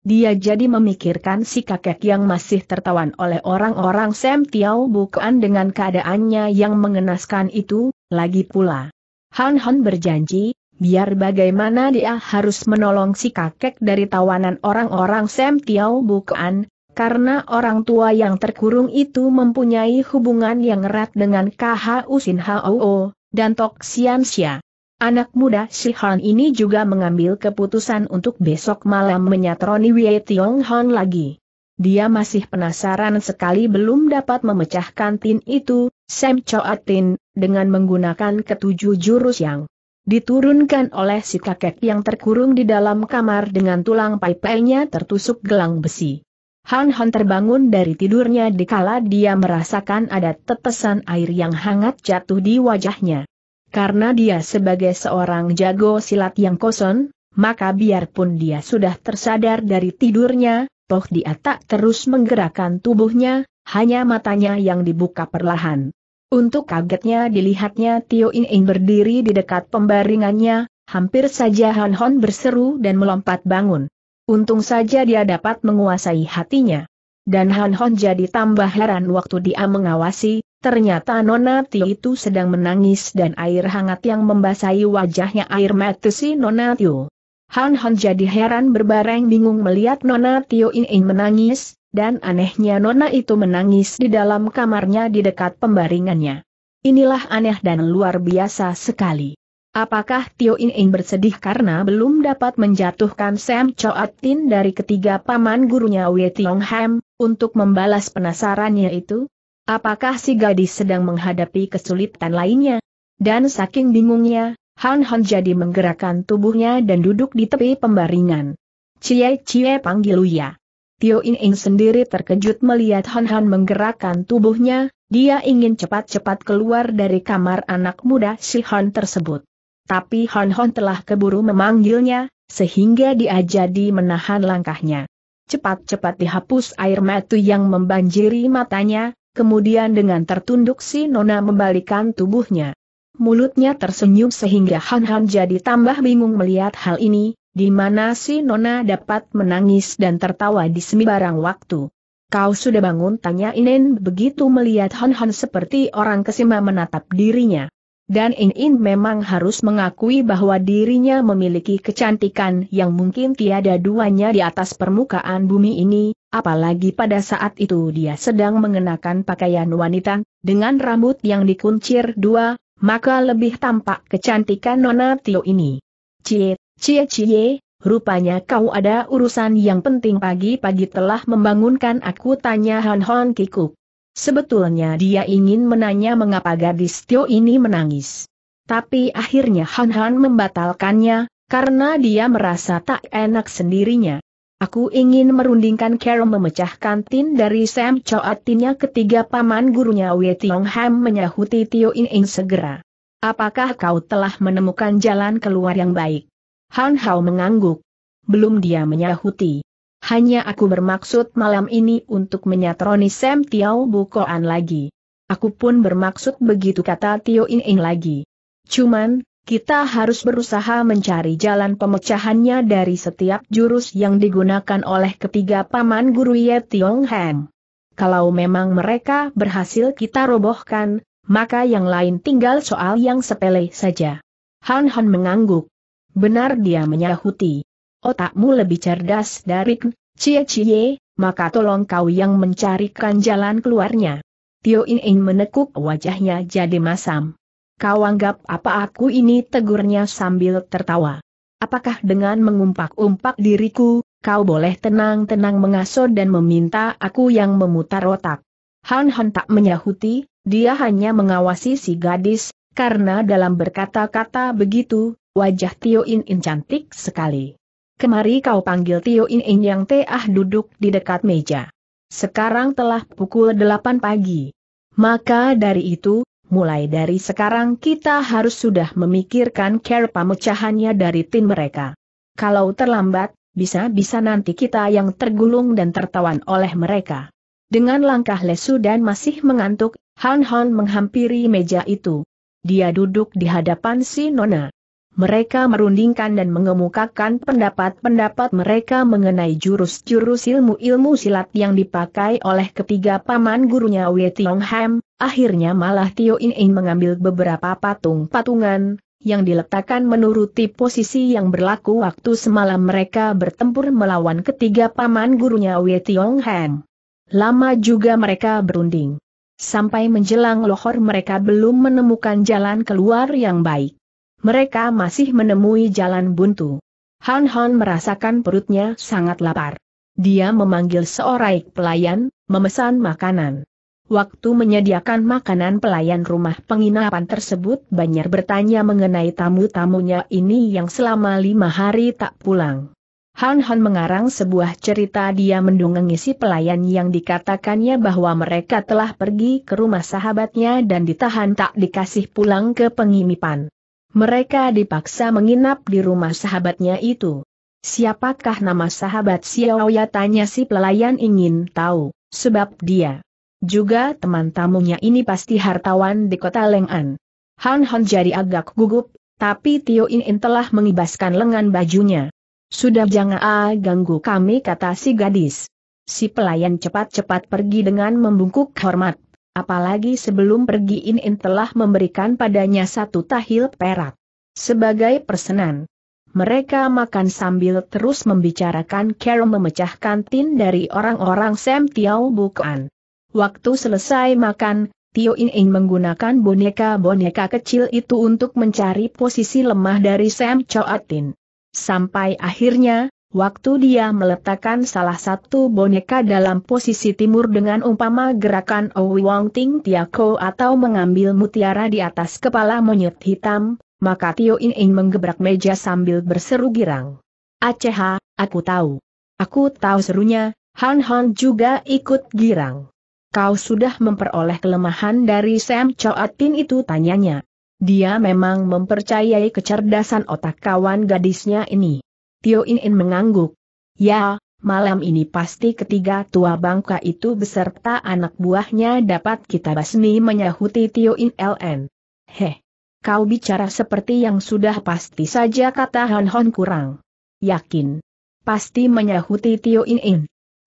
Dia jadi memikirkan si kakek yang masih tertawan oleh orang-orang Sam Tiau bukan dengan keadaannya yang mengenaskan itu, lagi pula. Han Han berjanji, biar bagaimana dia harus menolong si kakek dari tawanan orang-orang Sam Tiau bukan, karena orang tua yang terkurung itu mempunyai hubungan yang erat dengan K H U Sin Hao dan Tok Sian Sia. Anak muda si Han ini juga mengambil keputusan untuk besok malam menyatroni Wei Tiong Heng lagi. Dia masih penasaran sekali belum dapat memecahkan Tin itu, Sam Choa Tin, dengan menggunakan ketujuh jurus yang diturunkan oleh si kakek yang terkurung di dalam kamar dengan tulang pai-painya tertusuk gelang besi. Han Han terbangun dari tidurnya dikala dia merasakan ada tetesan air yang hangat jatuh di wajahnya. Karena dia sebagai seorang jago silat yang kosong, maka biarpun dia sudah tersadar dari tidurnya, toh dia tak terus menggerakkan tubuhnya, hanya matanya yang dibuka perlahan. Untuk kagetnya dilihatnya Tio In In berdiri di dekat pembaringannya, hampir saja Han Hon berseru dan melompat bangun. Untung saja dia dapat menguasai hatinya. Dan Han Hon jadi tambah heran waktu dia mengawasi, ternyata Nona Tio itu sedang menangis dan air hangat yang membasahi wajahnya air mata si Nona Tio. Han Hon jadi heran berbareng bingung melihat Nona Tio In In menangis, dan anehnya Nona itu menangis di dalam kamarnya di dekat pembaringannya. Inilah aneh dan luar biasa sekali. Apakah Tio In In bersedih karena belum dapat menjatuhkan Sam Choa Tin dari ketiga paman gurunya Wei Tiong Heng, untuk membalas penasarannya itu? Apakah si gadis sedang menghadapi kesulitan lainnya? Dan saking bingungnya, Han Han jadi menggerakkan tubuhnya dan duduk di tepi pembaringan. "Cie cie panggil Uya." Tio In In sendiri terkejut melihat Han Han menggerakkan tubuhnya, dia ingin cepat-cepat keluar dari kamar anak muda si Han tersebut. Tapi Han Hon telah keburu memanggilnya, sehingga dia jadi menahan langkahnya. Cepat-cepat dihapus air mata yang membanjiri matanya, kemudian dengan tertunduk si Nona membalikan tubuhnya. Mulutnya tersenyum sehingga Han Hon jadi tambah bingung melihat hal ini, di mana si Nona dapat menangis dan tertawa di sembarang waktu. "Kau sudah bangun?" tanya In In begitu melihat Han Hon seperti orang kesima menatap dirinya. Dan In In memang harus mengakui bahwa dirinya memiliki kecantikan yang mungkin tiada duanya di atas permukaan bumi ini, apalagi pada saat itu dia sedang mengenakan pakaian wanita, dengan rambut yang dikuncir dua, maka lebih tampak kecantikan Nona Tio ini. "Cie, cie cie, rupanya kau ada urusan yang penting pagi-pagi telah membangunkan aku," tanya Han Hon kikuk. Sebetulnya dia ingin menanya mengapa gadis Tio ini menangis. Tapi akhirnya Han Han membatalkannya, karena dia merasa tak enak sendirinya. Aku ingin merundingkan Carol memecahkan tin dari Sam Chow. Artinya ketiga paman gurunya Wei Tiong Ham menyahuti Tio In In segera. Apakah kau telah menemukan jalan keluar yang baik? Han Hao mengangguk. Belum dia menyahuti. Hanya aku bermaksud malam ini untuk menyatroni Sam Tiao Bukoan lagi. Aku pun bermaksud begitu, kata Tio In In lagi. Cuman, kita harus berusaha mencari jalan pemecahannya dari setiap jurus yang digunakan oleh ketiga paman guru Ye Tiong Ham. Kalau memang mereka berhasil kita robohkan, maka yang lain tinggal soal yang sepele saja. Han Han mengangguk. Benar, dia menyahuti. Otakmu lebih cerdas dari Cie Cie, maka tolong kau yang mencarikan jalan keluarnya. Tio In In menekuk wajahnya jadi masam. Kau anggap apa aku ini, tegurnya sambil tertawa. Apakah dengan mengumpak-umpak diriku, kau boleh tenang-tenang mengasuh dan meminta aku yang memutar otak? Han Han tak menyahuti, dia hanya mengawasi si gadis, karena dalam berkata-kata begitu, wajah Tio In In cantik sekali. Kemari, kau panggil Tio In In yang teah duduk di dekat meja. Sekarang telah pukul delapan pagi. Maka dari itu, mulai dari sekarang kita harus sudah memikirkan cara pemecahannya dari tim mereka. Kalau terlambat, bisa-bisa nanti kita yang tergulung dan tertawan oleh mereka. Dengan langkah lesu dan masih mengantuk, Han Han menghampiri meja itu. Dia duduk di hadapan si Nona. Mereka merundingkan dan mengemukakan pendapat-pendapat mereka mengenai jurus-jurus ilmu-ilmu silat yang dipakai oleh ketiga paman gurunya Wei Tiong Ham. Akhirnya malah Tio In In mengambil beberapa patung-patungan, yang diletakkan menuruti posisi yang berlaku waktu semalam mereka bertempur melawan ketiga paman gurunya Wei Tiong Ham. Lama juga mereka berunding. Sampai menjelang lohor mereka belum menemukan jalan keluar yang baik. Mereka masih menemui jalan buntu. Han Han merasakan perutnya sangat lapar. Dia memanggil seorang pelayan, memesan makanan. Waktu menyediakan makanan, pelayan rumah penginapan tersebut banyak bertanya mengenai tamu-tamunya ini yang selama lima hari tak pulang. Han Han mengarang sebuah cerita. Dia mendungangi si pelayan yang dikatakannya bahwa mereka telah pergi ke rumah sahabatnya dan ditahan tak dikasih pulang ke penginapan. Mereka dipaksa menginap di rumah sahabatnya itu. Siapakah nama sahabat Xiaoya, tanya si pelayan ingin tahu, sebab dia juga teman tamunya ini pasti hartawan di kota Leng'an. Han Han jadi agak gugup, tapi Tio In In telah mengibaskan lengan bajunya. Sudah, jangan ah, ganggu kami, kata si gadis. Si pelayan cepat-cepat pergi dengan membungkuk hormat. Apalagi sebelum pergi In In telah memberikan padanya satu tahil perak sebagai persenan. Mereka makan sambil terus membicarakan cara memecahkan tin dari orang-orang Sam Tiao Bukoan. Waktu selesai makan, Tio In In menggunakan boneka-boneka kecil itu untuk mencari posisi lemah dari Sam Chow Tin. Sampai akhirnya, waktu dia meletakkan salah satu boneka dalam posisi timur dengan umpama gerakan Owi Wong Ting Tiako atau mengambil mutiara di atas kepala monyet hitam, maka Tio In In menggebrak meja sambil berseru girang. "Aceha, aku tahu. Aku tahu," serunya. Han Han juga ikut girang. Kau sudah memperoleh kelemahan dari Sam Chow Tin itu, tanyanya. Dia memang mempercayai kecerdasan otak kawan gadisnya ini. Tio In In mengangguk. Ya, malam ini pasti ketiga tua bangka itu beserta anak buahnya dapat kita basmi, menyahuti Tio In Ln. Heh, kau bicara seperti yang sudah pasti saja, kata Han Han kurang yakin. Pasti, menyahuti Tio In In.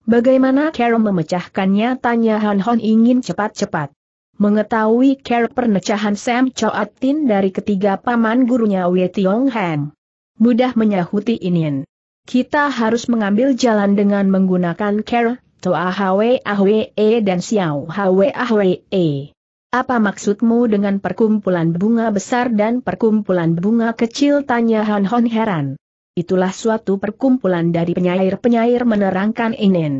Bagaimana cara memecahkannya, tanya Han Han ingin cepat-cepat mengetahui cara perpecahan Sam Chow Tin dari ketiga paman gurunya Wei Tiong Ham. Mudah, menyahuti In In. Kita harus mengambil jalan dengan menggunakan cara Toa Hwe Ahwe E dan Xiao Hwe Ahwe E. Apa maksudmu dengan perkumpulan bunga besar dan perkumpulan bunga kecil, tanya Han Han heran. Itulah suatu perkumpulan dari penyair-penyair, menerangkan In In.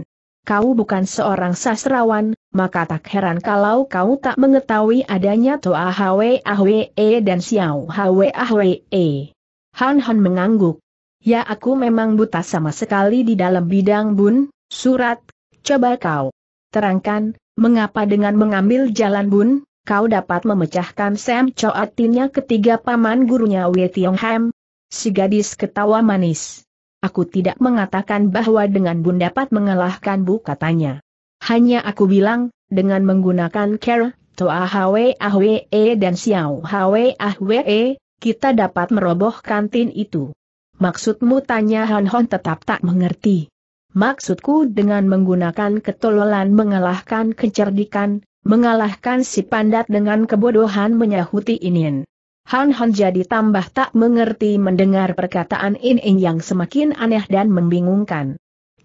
Kau bukan seorang sastrawan, maka tak heran kalau kau tak mengetahui adanya Toa Hwe Ahwe E dan Xiao Hwe Ahwe E. Han Han mengangguk. "Ya, aku memang buta sama sekali di dalam bidang bun, surat. Coba kau terangkan, mengapa dengan mengambil jalan bun, kau dapat memecahkan Sam Coatinnya ketiga paman gurunya Wei Tionghem?" Si gadis ketawa manis. "Aku tidak mengatakan bahwa dengan bun dapat mengalahkan bu," katanya. "Hanya aku bilang, dengan menggunakan care, Toa Hwe Ahwe dan Xiao Hwe Ahwe, kita dapat merobohkan tin itu." "Maksudmu?" tanya Han Hon tetap tak mengerti. "Maksudku dengan menggunakan ketololan mengalahkan kecerdikan, mengalahkan si pandat dengan kebodohan," menyahuti Inin. Han Hon jadi tambah tak mengerti mendengar perkataan Inin yang semakin aneh dan membingungkan.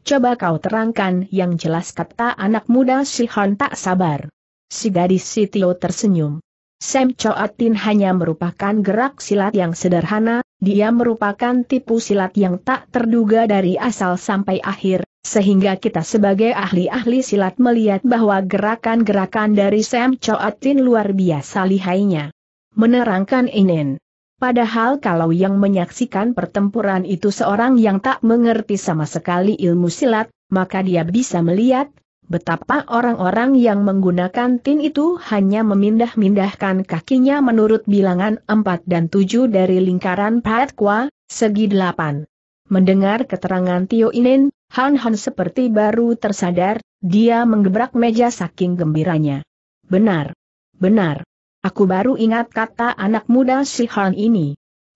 "Coba kau terangkan yang jelas," kata anak muda. Si Han tak sabar. Si gadis Sitio tersenyum. "Sam Coatin hanya merupakan gerak silat yang sederhana, dia merupakan tipu silat yang tak terduga dari asal sampai akhir, sehingga kita sebagai ahli-ahli silat melihat bahwa gerakan-gerakan dari Sam Coatin luar biasa lihainya," menerangkan Inen. "Padahal kalau yang menyaksikan pertempuran itu seorang yang tak mengerti sama sekali ilmu silat, maka dia bisa melihat betapa orang-orang yang menggunakan tin itu hanya memindah-mindahkan kakinya menurut bilangan empat dan tujuh dari lingkaran Patkwa, segi delapan." Mendengar keterangan Tio Inen, Han Hon seperti baru tersadar. Dia menggebrak meja saking gembiranya. "Benar, benar. Aku baru ingat," kata anak muda si Han ini.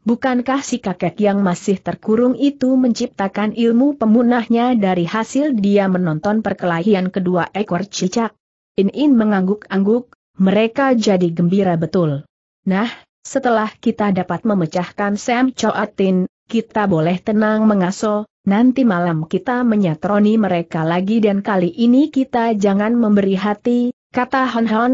"Bukankah si kakek yang masih terkurung itu menciptakan ilmu pemunahnya dari hasil dia menonton perkelahian kedua ekor cicak?" In-in mengangguk-angguk. Mereka jadi gembira betul. "Nah, setelah kita dapat memecahkan Sam Coatin, kita boleh tenang mengaso. Nanti malam kita menyatroni mereka lagi dan kali ini kita jangan memberi hati," kata Han Hon.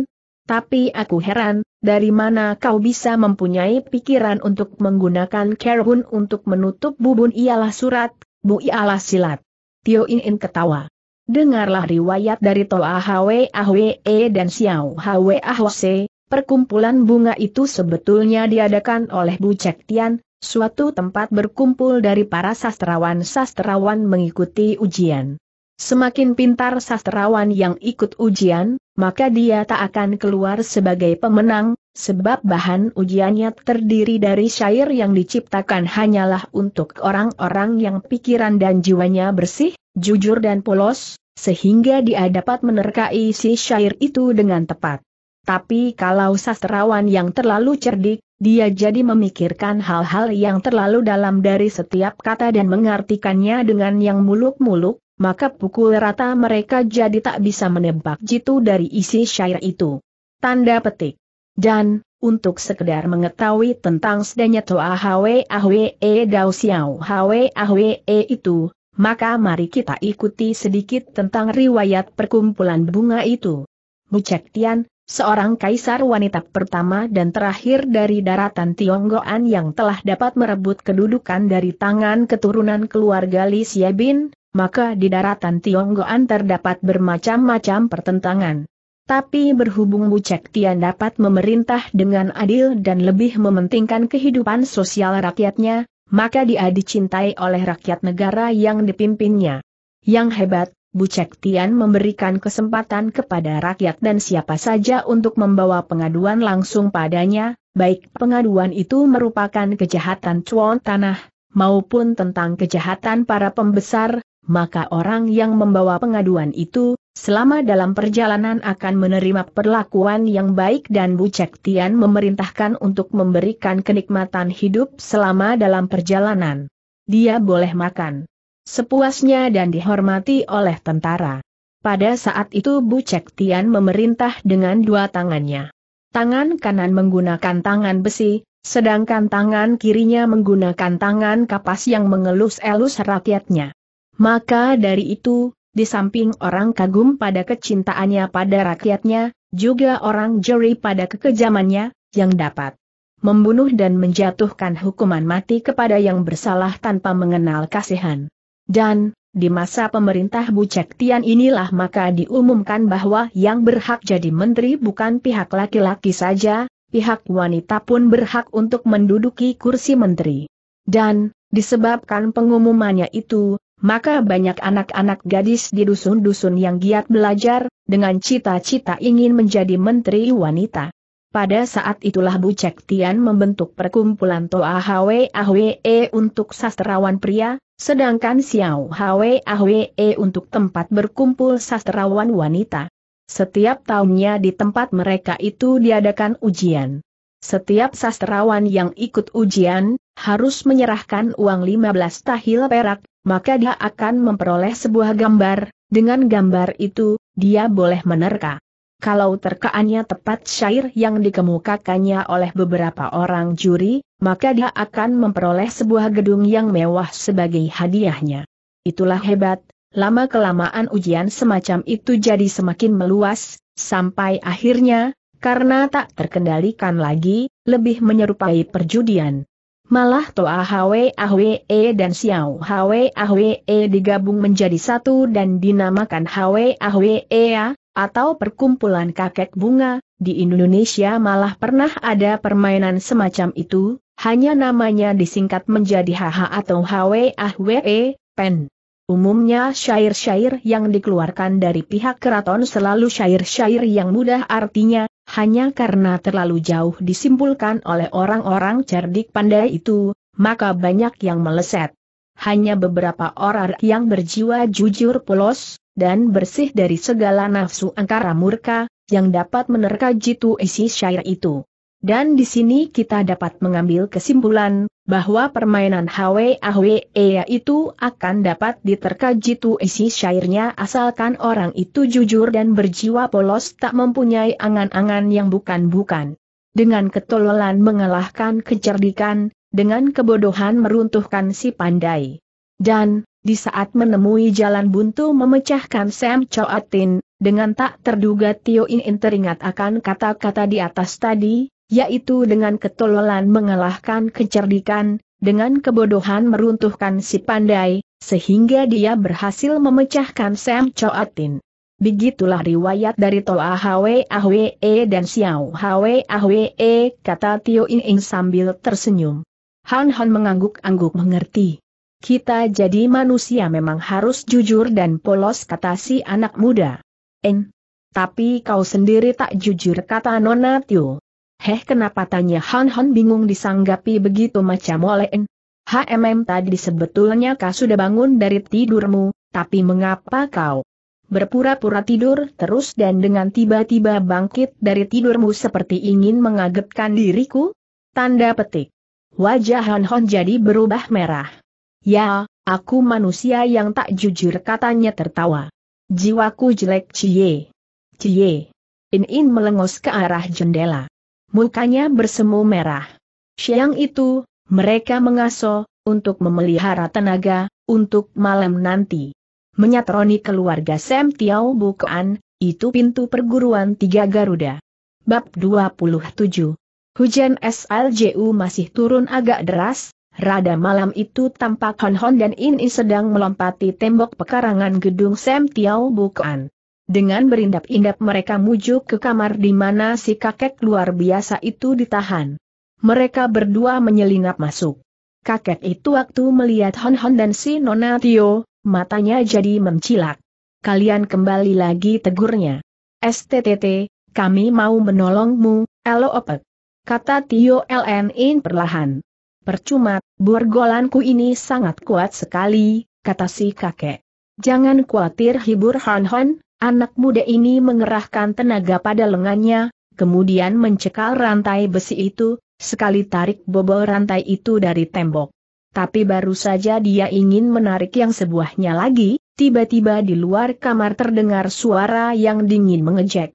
"Tapi aku heran, dari mana kau bisa mempunyai pikiran untuk menggunakan kerbun untuk menutup bubun ialah surat, bu ialah silat?" Tio Inin ketawa. "Dengarlah riwayat dari Toa Hwe Ahwe dan Xiao Hwe Ahwase, perkumpulan bunga itu sebetulnya diadakan oleh Bu Cek Tian, suatu tempat berkumpul dari para sastrawan-sastrawan mengikuti ujian. Semakin pintar sastrawan yang ikut ujian, maka dia tak akan keluar sebagai pemenang, sebab bahan ujiannya terdiri dari syair yang diciptakan hanyalah untuk orang-orang yang pikiran dan jiwanya bersih, jujur dan polos, sehingga dia dapat menerkai si syair itu dengan tepat. Tapi kalau sastrawan yang terlalu cerdik, dia jadi memikirkan hal-hal yang terlalu dalam dari setiap kata dan mengartikannya dengan yang muluk-muluk, maka pukul rata mereka jadi tak bisa menebak jitu dari isi syair itu." Tanda petik. Dan, untuk sekedar mengetahui tentang sedanya Toa Hwe Ahwe Dao Xiao Hwe Ahwe itu, maka mari kita ikuti sedikit tentang riwayat perkumpulan bunga itu. Bu Cek Tian, seorang kaisar wanita pertama dan terakhir dari daratan Tionggoan yang telah dapat merebut kedudukan dari tangan keturunan keluarga Li Xiebin, maka di daratan Tionggoan terdapat bermacam-macam pertentangan. Tapi berhubung Bu Cek Tian dapat memerintah dengan adil dan lebih mementingkan kehidupan sosial rakyatnya, maka dia dicintai oleh rakyat negara yang dipimpinnya. Yang hebat, Bu Cek Tian memberikan kesempatan kepada rakyat dan siapa saja untuk membawa pengaduan langsung padanya, baik pengaduan itu merupakan kejahatan cuan tanah, maupun tentang kejahatan para pembesar. Maka orang yang membawa pengaduan itu, selama dalam perjalanan akan menerima perlakuan yang baik dan Bu Cek Tian memerintahkan untuk memberikan kenikmatan hidup selama dalam perjalanan. Dia boleh makan sepuasnya dan dihormati oleh tentara. Pada saat itu Bu Cek Tian memerintah dengan dua tangannya. Tangan kanan menggunakan tangan besi, sedangkan tangan kirinya menggunakan tangan kapas yang mengelus-elus rakyatnya. Maka dari itu, di samping orang kagum pada kecintaannya pada rakyatnya, juga orang jeri pada kekejamannya, yang dapat membunuh dan menjatuhkan hukuman mati kepada yang bersalah tanpa mengenal kasihan. Dan, di masa pemerintah Bu Cek Tian inilah maka diumumkan bahwa yang berhak jadi menteri bukan pihak laki-laki saja, pihak wanita pun berhak untuk menduduki kursi menteri. Dan, Disebabkan pengumumannya itu, maka banyak anak-anak gadis di dusun-dusun yang giat belajar, dengan cita-cita ingin menjadi menteri wanita. Pada saat itulah Bu Cek Tian membentuk perkumpulan Toa Hwe Ahwe untuk sastrawan pria, sedangkan Xiao Hwe Ahwe untuk tempat berkumpul sastrawan wanita. Setiap tahunnya di tempat mereka itu diadakan ujian. Setiap sastrawan yang ikut ujian, harus menyerahkan uang lima belas tahil perak, maka dia akan memperoleh sebuah gambar, dengan gambar itu, dia boleh menerka. Kalau terkaannya tepat syair yang dikemukakannya oleh beberapa orang juri, maka dia akan memperoleh sebuah gedung yang mewah sebagai hadiahnya. Itulah hebat, lama-kelamaan ujian semacam itu jadi semakin meluas, sampai akhirnya, karena tak terkendalikan lagi, lebih menyerupai perjudian. Malah Toa Hwe Ahwe dan Xiao Hwe Ahwe digabung menjadi satu dan dinamakan Hwe Ahwe atau perkumpulan kakek bunga. Di Indonesia malah pernah ada permainan semacam itu, hanya namanya disingkat menjadi H H atau Hwe Ahwe Pen. Umumnya syair-syair yang dikeluarkan dari pihak keraton selalu syair-syair yang mudah artinya, hanya karena terlalu jauh disimpulkan oleh orang-orang cerdik pandai itu, maka banyak yang meleset. Hanya beberapa orang yang berjiwa jujur polos, dan bersih dari segala nafsu angkara murka, yang dapat menerka jitu isi syair itu. Dan di sini kita dapat mengambil kesimpulan, bahwa permainan Hwe Ahwe itu akan dapat diterka jitu isi syairnya asalkan orang itu jujur dan berjiwa polos tak mempunyai angan-angan yang bukan-bukan. Dengan ketololan mengalahkan kecerdikan, dengan kebodohan meruntuhkan si pandai. Dan, di saat menemui jalan buntu memecahkan Sam Coatin, dengan tak terduga Tio In teringat akan kata-kata di atas tadi, yaitu dengan ketololan mengalahkan kecerdikan, dengan kebodohan meruntuhkan si pandai, sehingga dia berhasil memecahkan Sam Coatin. Begitulah riwayat dari Toa Hwe Ahwe dan Xiao Hwe Ahwe, kata Tio In sambil tersenyum. Han Han mengangguk-angguk mengerti. Kita jadi manusia memang harus jujur dan polos, kata si anak muda. En, tapi kau sendiri tak jujur, kata Nona Tio. Heh, kenapa, tanya Han Han bingung disanggapi begitu macam oleh En. Hmm, tadi sebetulnya kau sudah bangun dari tidurmu, tapi mengapa kau berpura-pura tidur terus dan dengan tiba-tiba bangkit dari tidurmu seperti ingin mengagetkan diriku? Tanda petik. Wajah Han Han jadi berubah merah. Ya, aku manusia yang tak jujur, katanya tertawa. Jiwaku jelek, cie. Cie. In In melengos ke arah jendela. Mukanya bersemu merah. Siang itu, mereka mengaso, untuk memelihara tenaga, untuk malam nanti. Menyatroni keluarga Sam Tiao Bukaan, itu pintu perguruan Tiga Garuda. Bab dua puluh tujuh. Hujan salju masih turun agak deras, rada malam itu tampak Hon Hon dan In In sedang melompati tembok pekarangan gedung Sam Tiao Bukaan. Dengan berindap-indap mereka menuju ke kamar di mana si kakek luar biasa itu ditahan. Mereka berdua menyelinap masuk. Kakek itu waktu melihat Hon Hon dan si Nona Tio, matanya jadi mencilak. Kalian kembali lagi, tegurnya. S T T T, kami mau menolongmu, Elopek. Kata Tio Ln In perlahan. Percuma, borgolanku ini sangat kuat sekali, kata si kakek. Jangan khawatir, hibur Hon Hon. Anak muda ini mengerahkan tenaga pada lengannya, kemudian mencekal rantai besi itu, sekali tarik bobol rantai itu dari tembok. Tapi baru saja dia ingin menarik yang sebuahnya lagi, tiba-tiba di luar kamar terdengar suara yang dingin mengejek.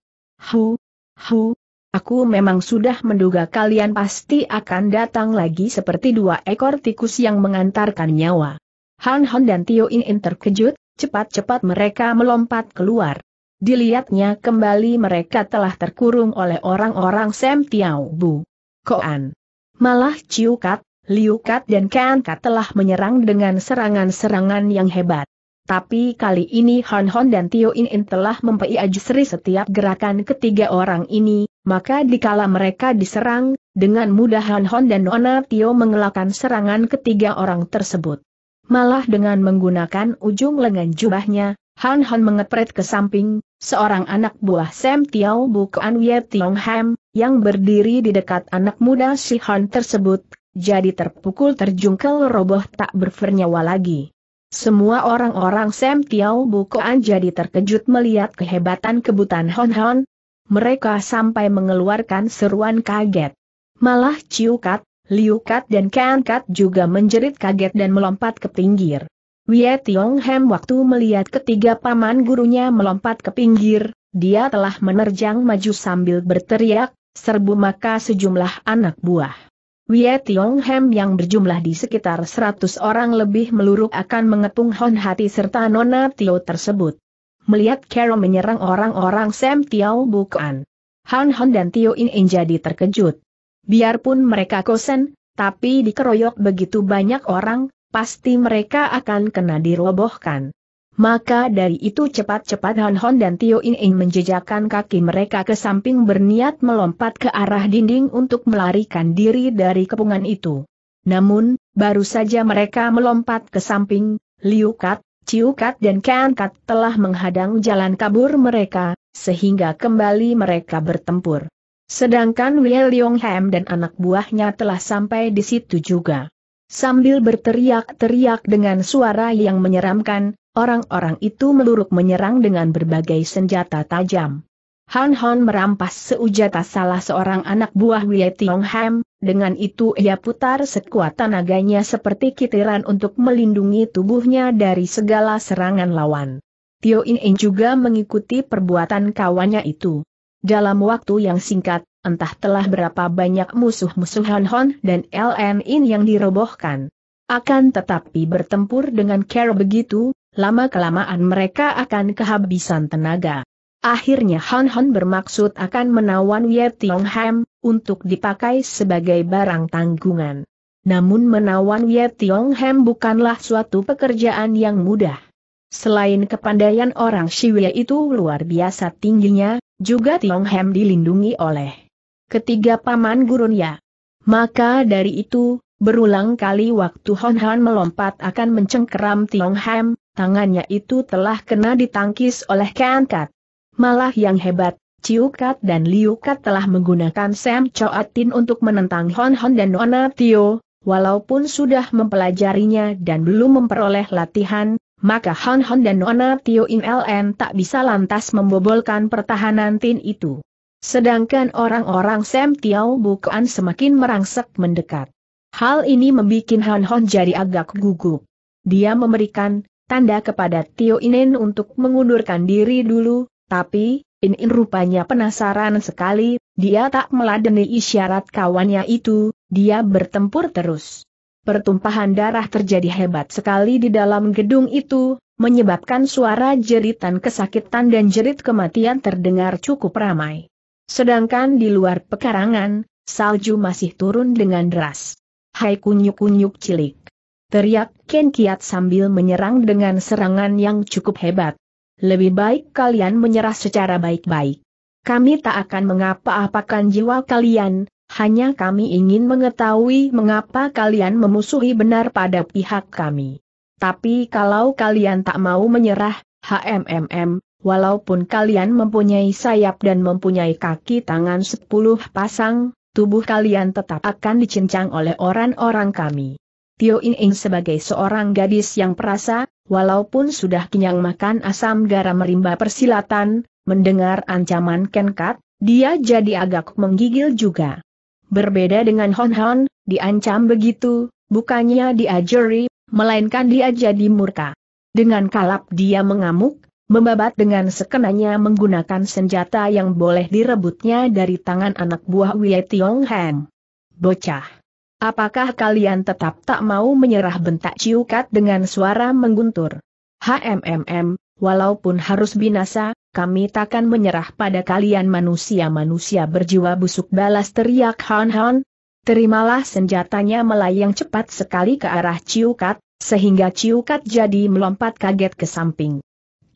Hu, hu, aku memang sudah menduga kalian pasti akan datang lagi seperti dua ekor tikus yang mengantarkan nyawa. Han Han dan Tio In In terkejut. Cepat-cepat mereka melompat keluar. Dilihatnya kembali mereka telah terkurung oleh orang-orang Sam Tiao Bu Koan. Malah Ciu Kat, Liu Kat dan Kan Kat telah menyerang dengan serangan-serangan yang hebat. Tapi kali ini Hon Hon dan Tio In In telah mempelajari setiap gerakan ketiga orang ini, Maka dikala mereka diserang, dengan mudah Han Hon dan Nona Tio mengelakkan serangan ketiga orang tersebut. Malah dengan menggunakan ujung lengan jubahnya, Han Hon mengepret ke samping, seorang anak buah Sam Tiao bukan Wei Tiong Ham, yang berdiri di dekat anak muda si Han tersebut, jadi terpukul terjungkel roboh tak bernyawa lagi. Semua orang-orang Sam Tiao bukan jadi terkejut melihat kehebatan kebutan Han Hon. Mereka sampai mengeluarkan seruan kaget. Malah Ciu Kat, Liu Kat dan Kan Kat juga menjerit kaget dan melompat ke pinggir. Wei Tiong Ham waktu melihat ketiga paman gurunya melompat ke pinggir, dia telah menerjang maju sambil berteriak, serbu maka sejumlah anak buah Wei Tiong Ham yang berjumlah di sekitar seratus orang lebih meluruk akan mengepung Hon Hati serta Nona Tio tersebut. Melihat Carol menyerang orang-orang Sam Tiao bukan, Han Hon dan Tio In In jadi terkejut. Biarpun mereka kosen, tapi dikeroyok begitu banyak orang, pasti mereka akan kena dirobohkan. Maka dari itu cepat-cepat Han Hon dan Tio In In menjejakkan kaki mereka ke samping berniat melompat ke arah dinding untuk melarikan diri dari kepungan itu. Namun, baru saja mereka melompat ke samping, Liu Kat, Ciu Kat dan Kan Kat telah menghadang jalan kabur mereka, sehingga kembali mereka bertempur. Sedangkan Wei Liong Ham dan anak buahnya telah sampai di situ juga. Sambil berteriak-teriak dengan suara yang menyeramkan, orang-orang itu meluruk menyerang dengan berbagai senjata tajam. Han Hon merampas seujata salah seorang anak buah Wei Tiong Ham, dengan itu ia putar sekuat tenaganya seperti kitiran untuk melindungi tubuhnya dari segala serangan lawan. Tio In In juga mengikuti perbuatan kawannya itu. Dalam waktu yang singkat, entah telah berapa banyak musuh-musuh Han Hon dan Ln In yang dirobohkan. Akan tetapi bertempur dengan Carol begitu, lama-kelamaan mereka akan kehabisan tenaga. Akhirnya Han Hon bermaksud akan menawan Wei Tiong Ham, untuk dipakai sebagai barang tanggungan. Namun menawan Wei Tiong Ham bukanlah suatu pekerjaan yang mudah. Selain kepandaian orang Shiwei itu luar biasa tingginya, juga Tiong Ham dilindungi oleh ketiga paman gurunya. Maka dari itu, berulang kali waktu Han Hon melompat akan mencengkeram Tiong Ham, tangannya itu telah kena ditangkis oleh Kan Kat. Malah yang hebat, Ciu Kat dan Liu Kat telah menggunakan Sam Choat Tin untuk menentang Hon Hon dan Nona Tio. Walaupun sudah mempelajarinya dan belum memperoleh latihan, maka Hon Hon dan Nona Tio In Ln tak bisa lantas membobolkan pertahanan Tin itu. Sedangkan orang-orang Sam Tiao bukan semakin merangsek mendekat. Hal ini membuat Hon Hon jadi agak gugup. Dia memberikan tanda kepada Tio In In untuk mengundurkan diri dulu. Tapi, In In rupanya penasaran sekali, dia tak meladeni isyarat kawannya itu, dia bertempur terus. Pertumpahan darah terjadi hebat sekali di dalam gedung itu, menyebabkan suara jeritan kesakitan dan jerit kematian terdengar cukup ramai. Sedangkan di luar pekarangan, salju masih turun dengan deras. Hai kunyuk-kunyuk cilik! Teriak Ken Kiat sambil menyerang dengan serangan yang cukup hebat. Lebih baik kalian menyerah secara baik-baik. Kami tak akan mengapa-apakan jiwa kalian, hanya kami ingin mengetahui mengapa kalian memusuhi benar pada pihak kami. Tapi kalau kalian tak mau menyerah, HMMM, walaupun kalian mempunyai sayap dan mempunyai kaki tangan sepuluh pasang, tubuh kalian tetap akan dicincang oleh orang-orang kami. Tio In In sebagai seorang gadis yang perasa, walaupun sudah kenyang makan asam garam merimba persilatan, mendengar ancaman Kan Kat, dia jadi agak menggigil juga. Berbeda dengan Hon Hon, diancam begitu, bukannya diajari, melainkan dia jadi murka. Dengan kalap dia mengamuk, membabat dengan sekenanya menggunakan senjata yang boleh direbutnya dari tangan anak buah Wei Tiong Ham. Bocah! Apakah kalian tetap tak mau menyerah, bentak Ciu Kat dengan suara mengguntur. HMMM, walaupun harus binasa, kami takkan menyerah pada kalian manusia-manusia berjiwa busuk, balas teriak Han Hon. Terimalah senjatanya melayang cepat sekali ke arah Ciu Kat, sehingga Ciu Kat jadi melompat kaget ke samping.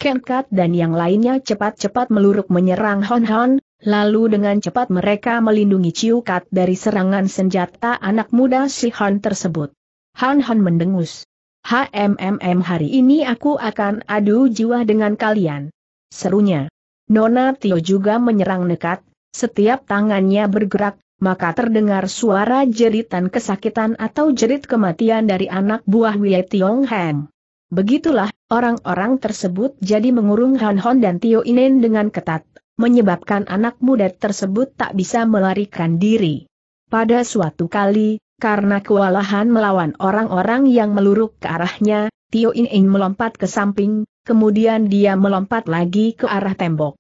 Kan Kat dan yang lainnya cepat-cepat meluruk menyerang Hon Hon, Lalu dengan cepat mereka melindungi Ciu Kat dari serangan senjata anak muda si Han tersebut. Han Han mendengus. "HMMM, hari ini aku akan adu jiwa dengan kalian," serunya. Nona Tio juga menyerang nekat, setiap tangannya bergerak, maka terdengar suara jeritan kesakitan atau jerit kematian dari anak buah Wei Tiong Heng. Begitulah, orang-orang tersebut jadi mengurung Han Han dan Tio Inen dengan ketat, menyebabkan anak muda tersebut tak bisa melarikan diri. Pada suatu kali, karena kewalahan melawan orang-orang yang meluruk ke arahnya, Tio Inen melompat ke samping, kemudian dia melompat lagi ke arah tembok.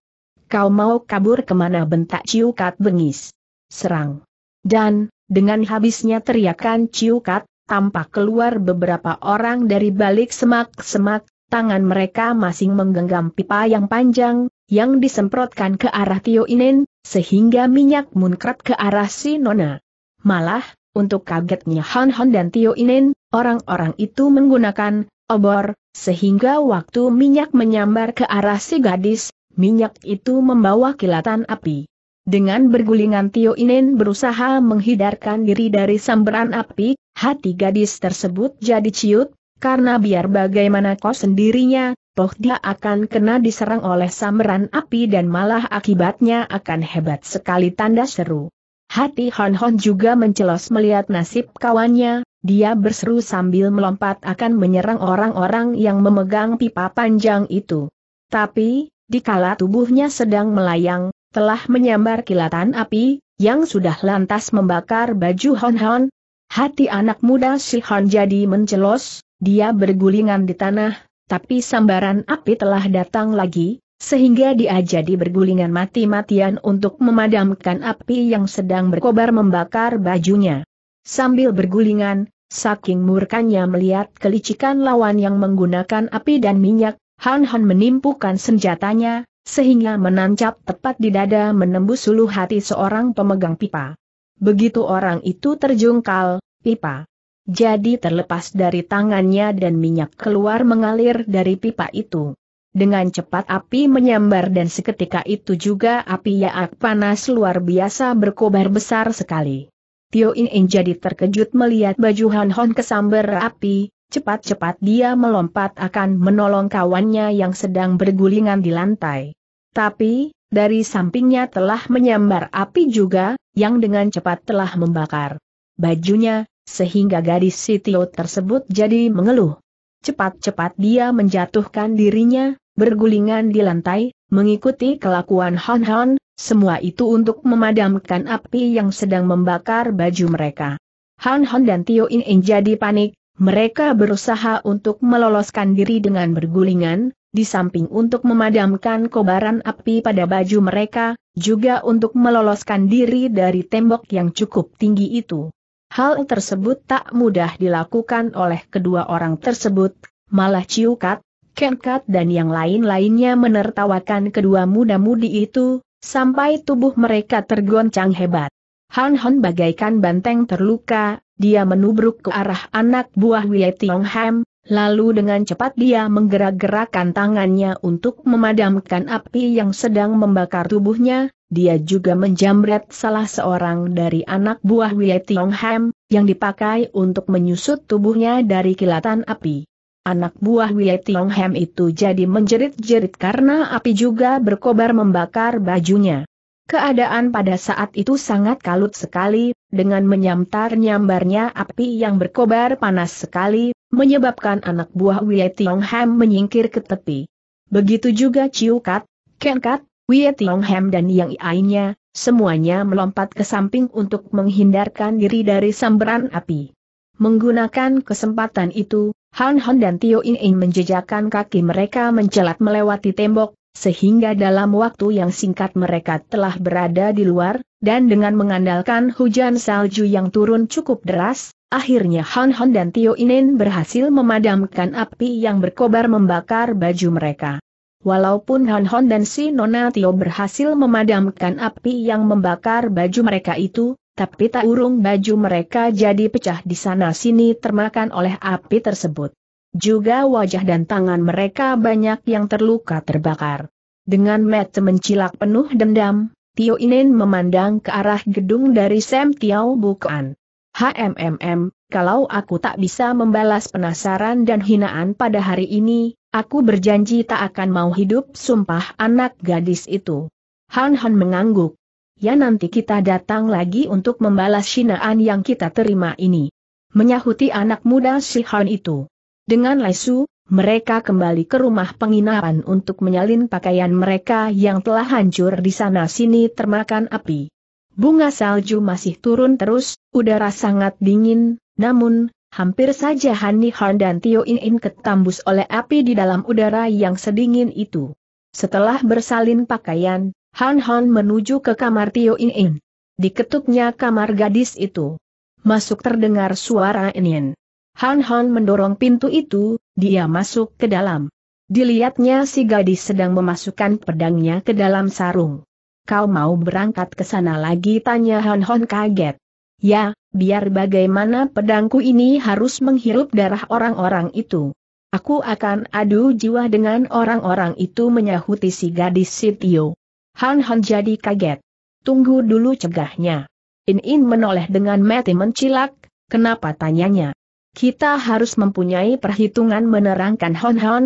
"Kau mau kabur kemana?" bentak Ciu Kat bengis. "Serang!" Dan, dengan habisnya teriakan Ciu Kat, tampak keluar beberapa orang dari balik semak-semak, tangan mereka masing menggenggam pipa yang panjang, yang disemprotkan ke arah Tio Inen, sehingga minyak muncrat ke arah si Nona. Malah, untuk kagetnya Han Han dan Tio Inen, orang-orang itu menggunakan obor, sehingga waktu minyak menyambar ke arah si gadis, minyak itu membawa kilatan api. Dengan bergulingan Tio Inen berusaha menghindarkan diri dari sambaran api, hati gadis tersebut jadi ciut, karena biar bagaimana kau sendirinya, toh dia akan kena diserang oleh sambaran api dan malah akibatnya akan hebat sekali, tanda seru. Hati Han Han juga mencelos melihat nasib kawannya, dia berseru sambil melompat akan menyerang orang-orang yang memegang pipa panjang itu. Tapi, dikala tubuhnya sedang melayang, telah menyambar kilatan api, yang sudah lantas membakar baju Han Han. Hati anak muda si Han jadi mencelos, dia bergulingan di tanah. Tapi sambaran api telah datang lagi, sehingga dia jadi bergulingan mati-matian untuk memadamkan api yang sedang berkobar membakar bajunya. Sambil bergulingan, saking murkanya melihat kelicikan lawan yang menggunakan api dan minyak, Han Han menimpukan senjatanya, sehingga menancap tepat di dada menembus ulu hati seorang pemegang pipa. Begitu orang itu terjungkal, pipa jadi terlepas dari tangannya dan minyak keluar mengalir dari pipa itu. Dengan cepat api menyambar dan seketika itu juga api yang panas luar biasa berkobar besar sekali. Tio Inen jadi terkejut melihat baju Han Han kesambar api, cepat-cepat dia melompat akan menolong kawannya yang sedang bergulingan di lantai. Tapi, dari sampingnya telah menyambar api juga, yang dengan cepat telah membakar bajunya, sehingga gadis si Tio tersebut jadi mengeluh. Cepat-cepat dia menjatuhkan dirinya, bergulingan di lantai, mengikuti kelakuan Han Han, semua itu untuk memadamkan api yang sedang membakar baju mereka. Han Han dan Tio Inen jadi panik, mereka berusaha untuk meloloskan diri dengan bergulingan, di samping untuk memadamkan kobaran api pada baju mereka, juga untuk meloloskan diri dari tembok yang cukup tinggi itu. Hal tersebut tak mudah dilakukan oleh kedua orang tersebut, malah Ciu Kat, Ken Kat dan yang lain-lainnya menertawakan kedua muda-mudi itu, sampai tubuh mereka tergoncang hebat. Han Han bagaikan banteng terluka, dia menubruk ke arah anak buah Wei Tiong Ham, lalu dengan cepat dia menggerak-gerakkan tangannya untuk memadamkan api yang sedang membakar tubuhnya. Dia juga menjamret salah seorang dari anak buah Wei Tiong Ham, yang dipakai untuk menyusut tubuhnya dari kilatan api. Anak buah Wei Tiong Ham itu jadi menjerit-jerit karena api juga berkobar membakar bajunya. Keadaan pada saat itu sangat kalut sekali, dengan menyambar-nyambarnya api yang berkobar panas sekali, menyebabkan anak buah Wei Tiong Ham menyingkir ke tepi. Begitu juga Ciu Kat, Ken Kat, Wei Tiong Ham dan yang lainnya, semuanya melompat ke samping untuk menghindarkan diri dari sambaran api. Menggunakan kesempatan itu, Han Han dan Tio Inen menjejakkan kaki mereka mencelat melewati tembok, sehingga dalam waktu yang singkat mereka telah berada di luar, dan dengan mengandalkan hujan salju yang turun cukup deras, akhirnya Han Han dan Tio Inen berhasil memadamkan api yang berkobar membakar baju mereka. Walaupun Han Han dan si Nona Tio berhasil memadamkan api yang membakar baju mereka itu, tapi tak urung baju mereka jadi pecah di sana-sini termakan oleh api tersebut. Juga wajah dan tangan mereka banyak yang terluka terbakar. Dengan mata mencilak penuh dendam, Tio Inen memandang ke arah gedung dari Sam Tiao Bukan. HMMM, kalau aku tak bisa membalas penasaran dan hinaan pada hari ini, aku berjanji tak akan mau hidup, sumpah anak gadis itu. Han Han mengangguk. Ya, nanti kita datang lagi untuk membalas hinaan yang kita terima ini. Menyahuti anak muda si Han itu. Dengan lesu, mereka kembali ke rumah penginapan untuk menyalin pakaian mereka yang telah hancur di sana-sini termakan api. Bunga salju masih turun terus, udara sangat dingin, namun, hampir saja Han Nihan dan Tio In-in ketambus oleh api di dalam udara yang sedingin itu. Setelah bersalin pakaian, Han Han menuju ke kamar Tio In-in. Diketuknya kamar gadis itu. Masuk terdengar suara In-in. Han Han mendorong pintu itu, dia masuk ke dalam. Dilihatnya si gadis sedang memasukkan pedangnya ke dalam sarung. Kau mau berangkat ke sana lagi? Tanya Han Han kaget. Ya, biar bagaimana pedangku ini harus menghirup darah orang-orang itu. Aku akan adu jiwa dengan orang-orang itu, menyahuti si gadis Sitio. Han Han jadi kaget. Tunggu dulu, cegahnya. In-in menoleh dengan mata mencilak. Kenapa? tanyanya. Kita harus mempunyai perhitungan, menerangkan Han Han.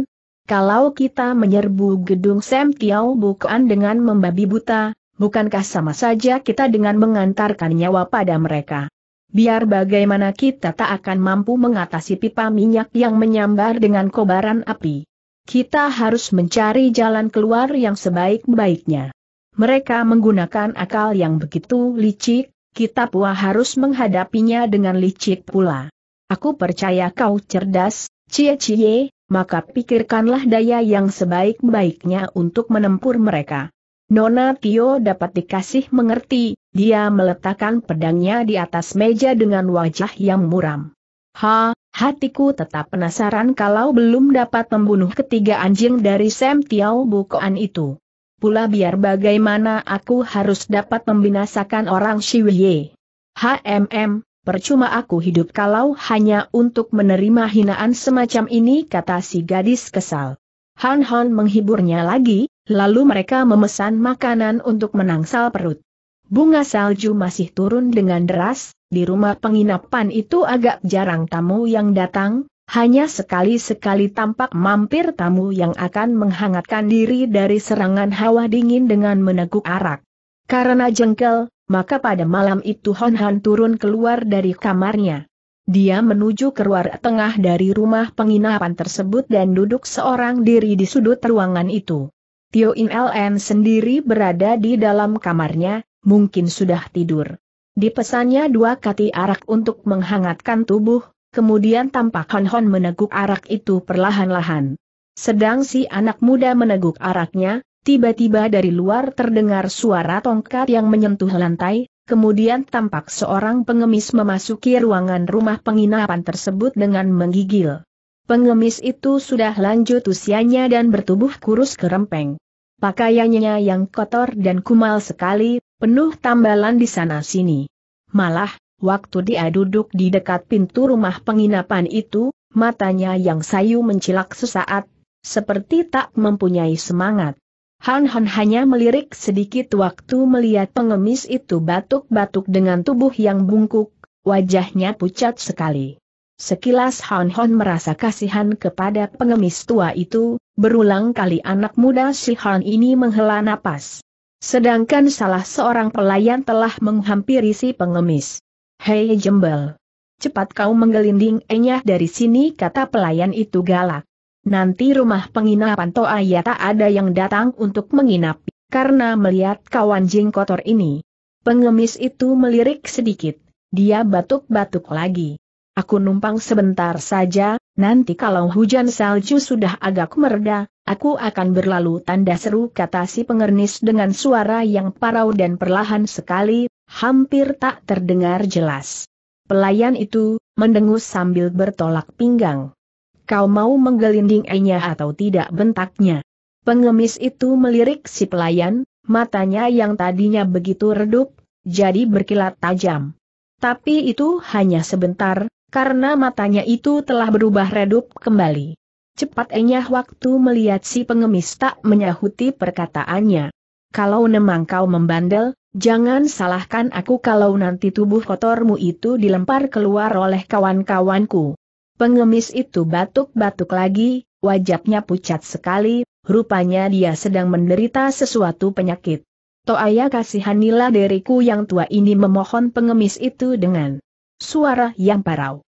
Kalau kita menyerbu gedung Sam Tiao Bukan dengan membabi buta, bukankah sama saja kita dengan mengantarkan nyawa pada mereka? Biar bagaimana kita tak akan mampu mengatasi pipa minyak yang menyambar dengan kobaran api. Kita harus mencari jalan keluar yang sebaik-baiknya. Mereka menggunakan akal yang begitu licik, kita pula harus menghadapinya dengan licik pula. Aku percaya kau cerdas, Cie-cie, maka pikirkanlah daya yang sebaik-baiknya untuk menempur mereka. Nona Tio dapat dikasih mengerti, dia meletakkan pedangnya di atas meja dengan wajah yang muram. Ha, hatiku tetap penasaran kalau belum dapat membunuh ketiga anjing dari Sam Tiao Bukoan itu. Pula biar bagaimana aku harus dapat membinasakan orang Shiwye. HMM. Percuma aku hidup kalau hanya untuk menerima hinaan semacam ini, kata si gadis kesal. Han Han menghiburnya lagi, lalu mereka memesan makanan untuk menangsal perut. Bunga salju masih turun dengan deras, di rumah penginapan itu agak jarang tamu yang datang, hanya sekali-sekali tampak mampir tamu yang akan menghangatkan diri dari serangan hawa dingin dengan meneguk arak. Karena jengkel, maka pada malam itu Han Han turun keluar dari kamarnya. Dia menuju ke ruang tengah dari rumah penginapan tersebut dan duduk seorang diri di sudut ruangan itu. Tio In-in sendiri berada di dalam kamarnya, mungkin sudah tidur. Dipesannya dua kati arak untuk menghangatkan tubuh, kemudian tampak Han Han meneguk arak itu perlahan-lahan. Sedang si anak muda meneguk araknya, tiba-tiba dari luar terdengar suara tongkat yang menyentuh lantai, kemudian tampak seorang pengemis memasuki ruangan rumah penginapan tersebut dengan menggigil. Pengemis itu sudah lanjut usianya dan bertubuh kurus kerempeng. Pakaiannya yang kotor dan kumal sekali, penuh tambalan di sana-sini. Malah, waktu dia duduk di dekat pintu rumah penginapan itu, matanya yang sayu mencilak sesaat, seperti tak mempunyai semangat. Han Han hanya melirik sedikit waktu melihat pengemis itu batuk-batuk dengan tubuh yang bungkuk, wajahnya pucat sekali. Sekilas Han Han merasa kasihan kepada pengemis tua itu, berulang kali anak muda si Han ini menghela napas. Sedangkan salah seorang pelayan telah menghampiri si pengemis. Hei jembel, cepat kau menggelinding enyah dari sini, kata pelayan itu galak. Nanti rumah penginapan Toa ya tak ada yang datang untuk menginap, karena melihat kau anjing kotor ini. Pengemis itu melirik sedikit, dia batuk-batuk lagi. Aku numpang sebentar saja, nanti kalau hujan salju sudah agak mereda, aku akan berlalu, tanda seru, kata si pengemis dengan suara yang parau dan perlahan sekali, hampir tak terdengar jelas. Pelayan itu mendengus sambil bertolak pinggang. Kau mau menggelinding enyah atau tidak, bentaknya? Pengemis itu melirik si pelayan, matanya yang tadinya begitu redup, jadi berkilat tajam. Tapi itu hanya sebentar, karena matanya itu telah berubah redup kembali. Cepat enyah waktu melihat si pengemis tak menyahuti perkataannya. kalau memang kau membandel, jangan salahkan aku kalau nanti tubuh kotormu itu dilempar keluar oleh kawan-kawanku. Pengemis itu batuk-batuk lagi, wajahnya pucat sekali, rupanya dia sedang menderita sesuatu penyakit. Toaya, kasihanilah diriku yang tua ini, memohon pengemis itu dengan suara yang parau.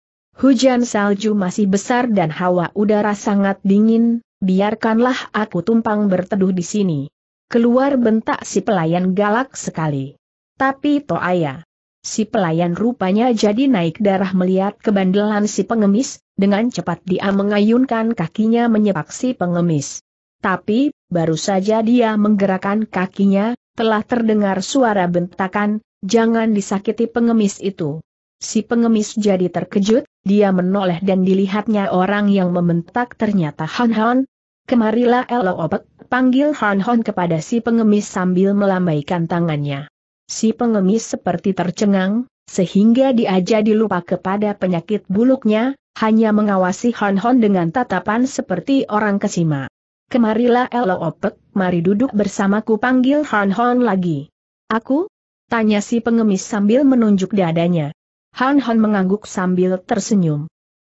Hujan salju masih besar dan hawa udara sangat dingin, biarkanlah aku tumpang berteduh di sini. Keluar, bentak si pelayan galak sekali. Tapi Toaya, si pelayan rupanya jadi naik darah melihat kebandelan si pengemis, dengan cepat dia mengayunkan kakinya menyepak si pengemis. Tapi, baru saja dia menggerakkan kakinya, telah terdengar suara bentakan, "Jangan disakiti pengemis itu." Si pengemis jadi terkejut, dia menoleh dan dilihatnya orang yang membentak ternyata Han Han. "Kemarilah, Elo Obek," panggil Han Han kepada si pengemis sambil melambaikan tangannya. Si pengemis seperti tercengang, sehingga dia jadi lupa kepada penyakit buluknya, hanya mengawasi Han Han dengan tatapan seperti orang kesima. "Kemarilah, Elo Opek, mari duduk bersamaku," panggil Han Han lagi. "Aku?" tanya si pengemis sambil menunjuk dadanya. Han Han mengangguk sambil tersenyum.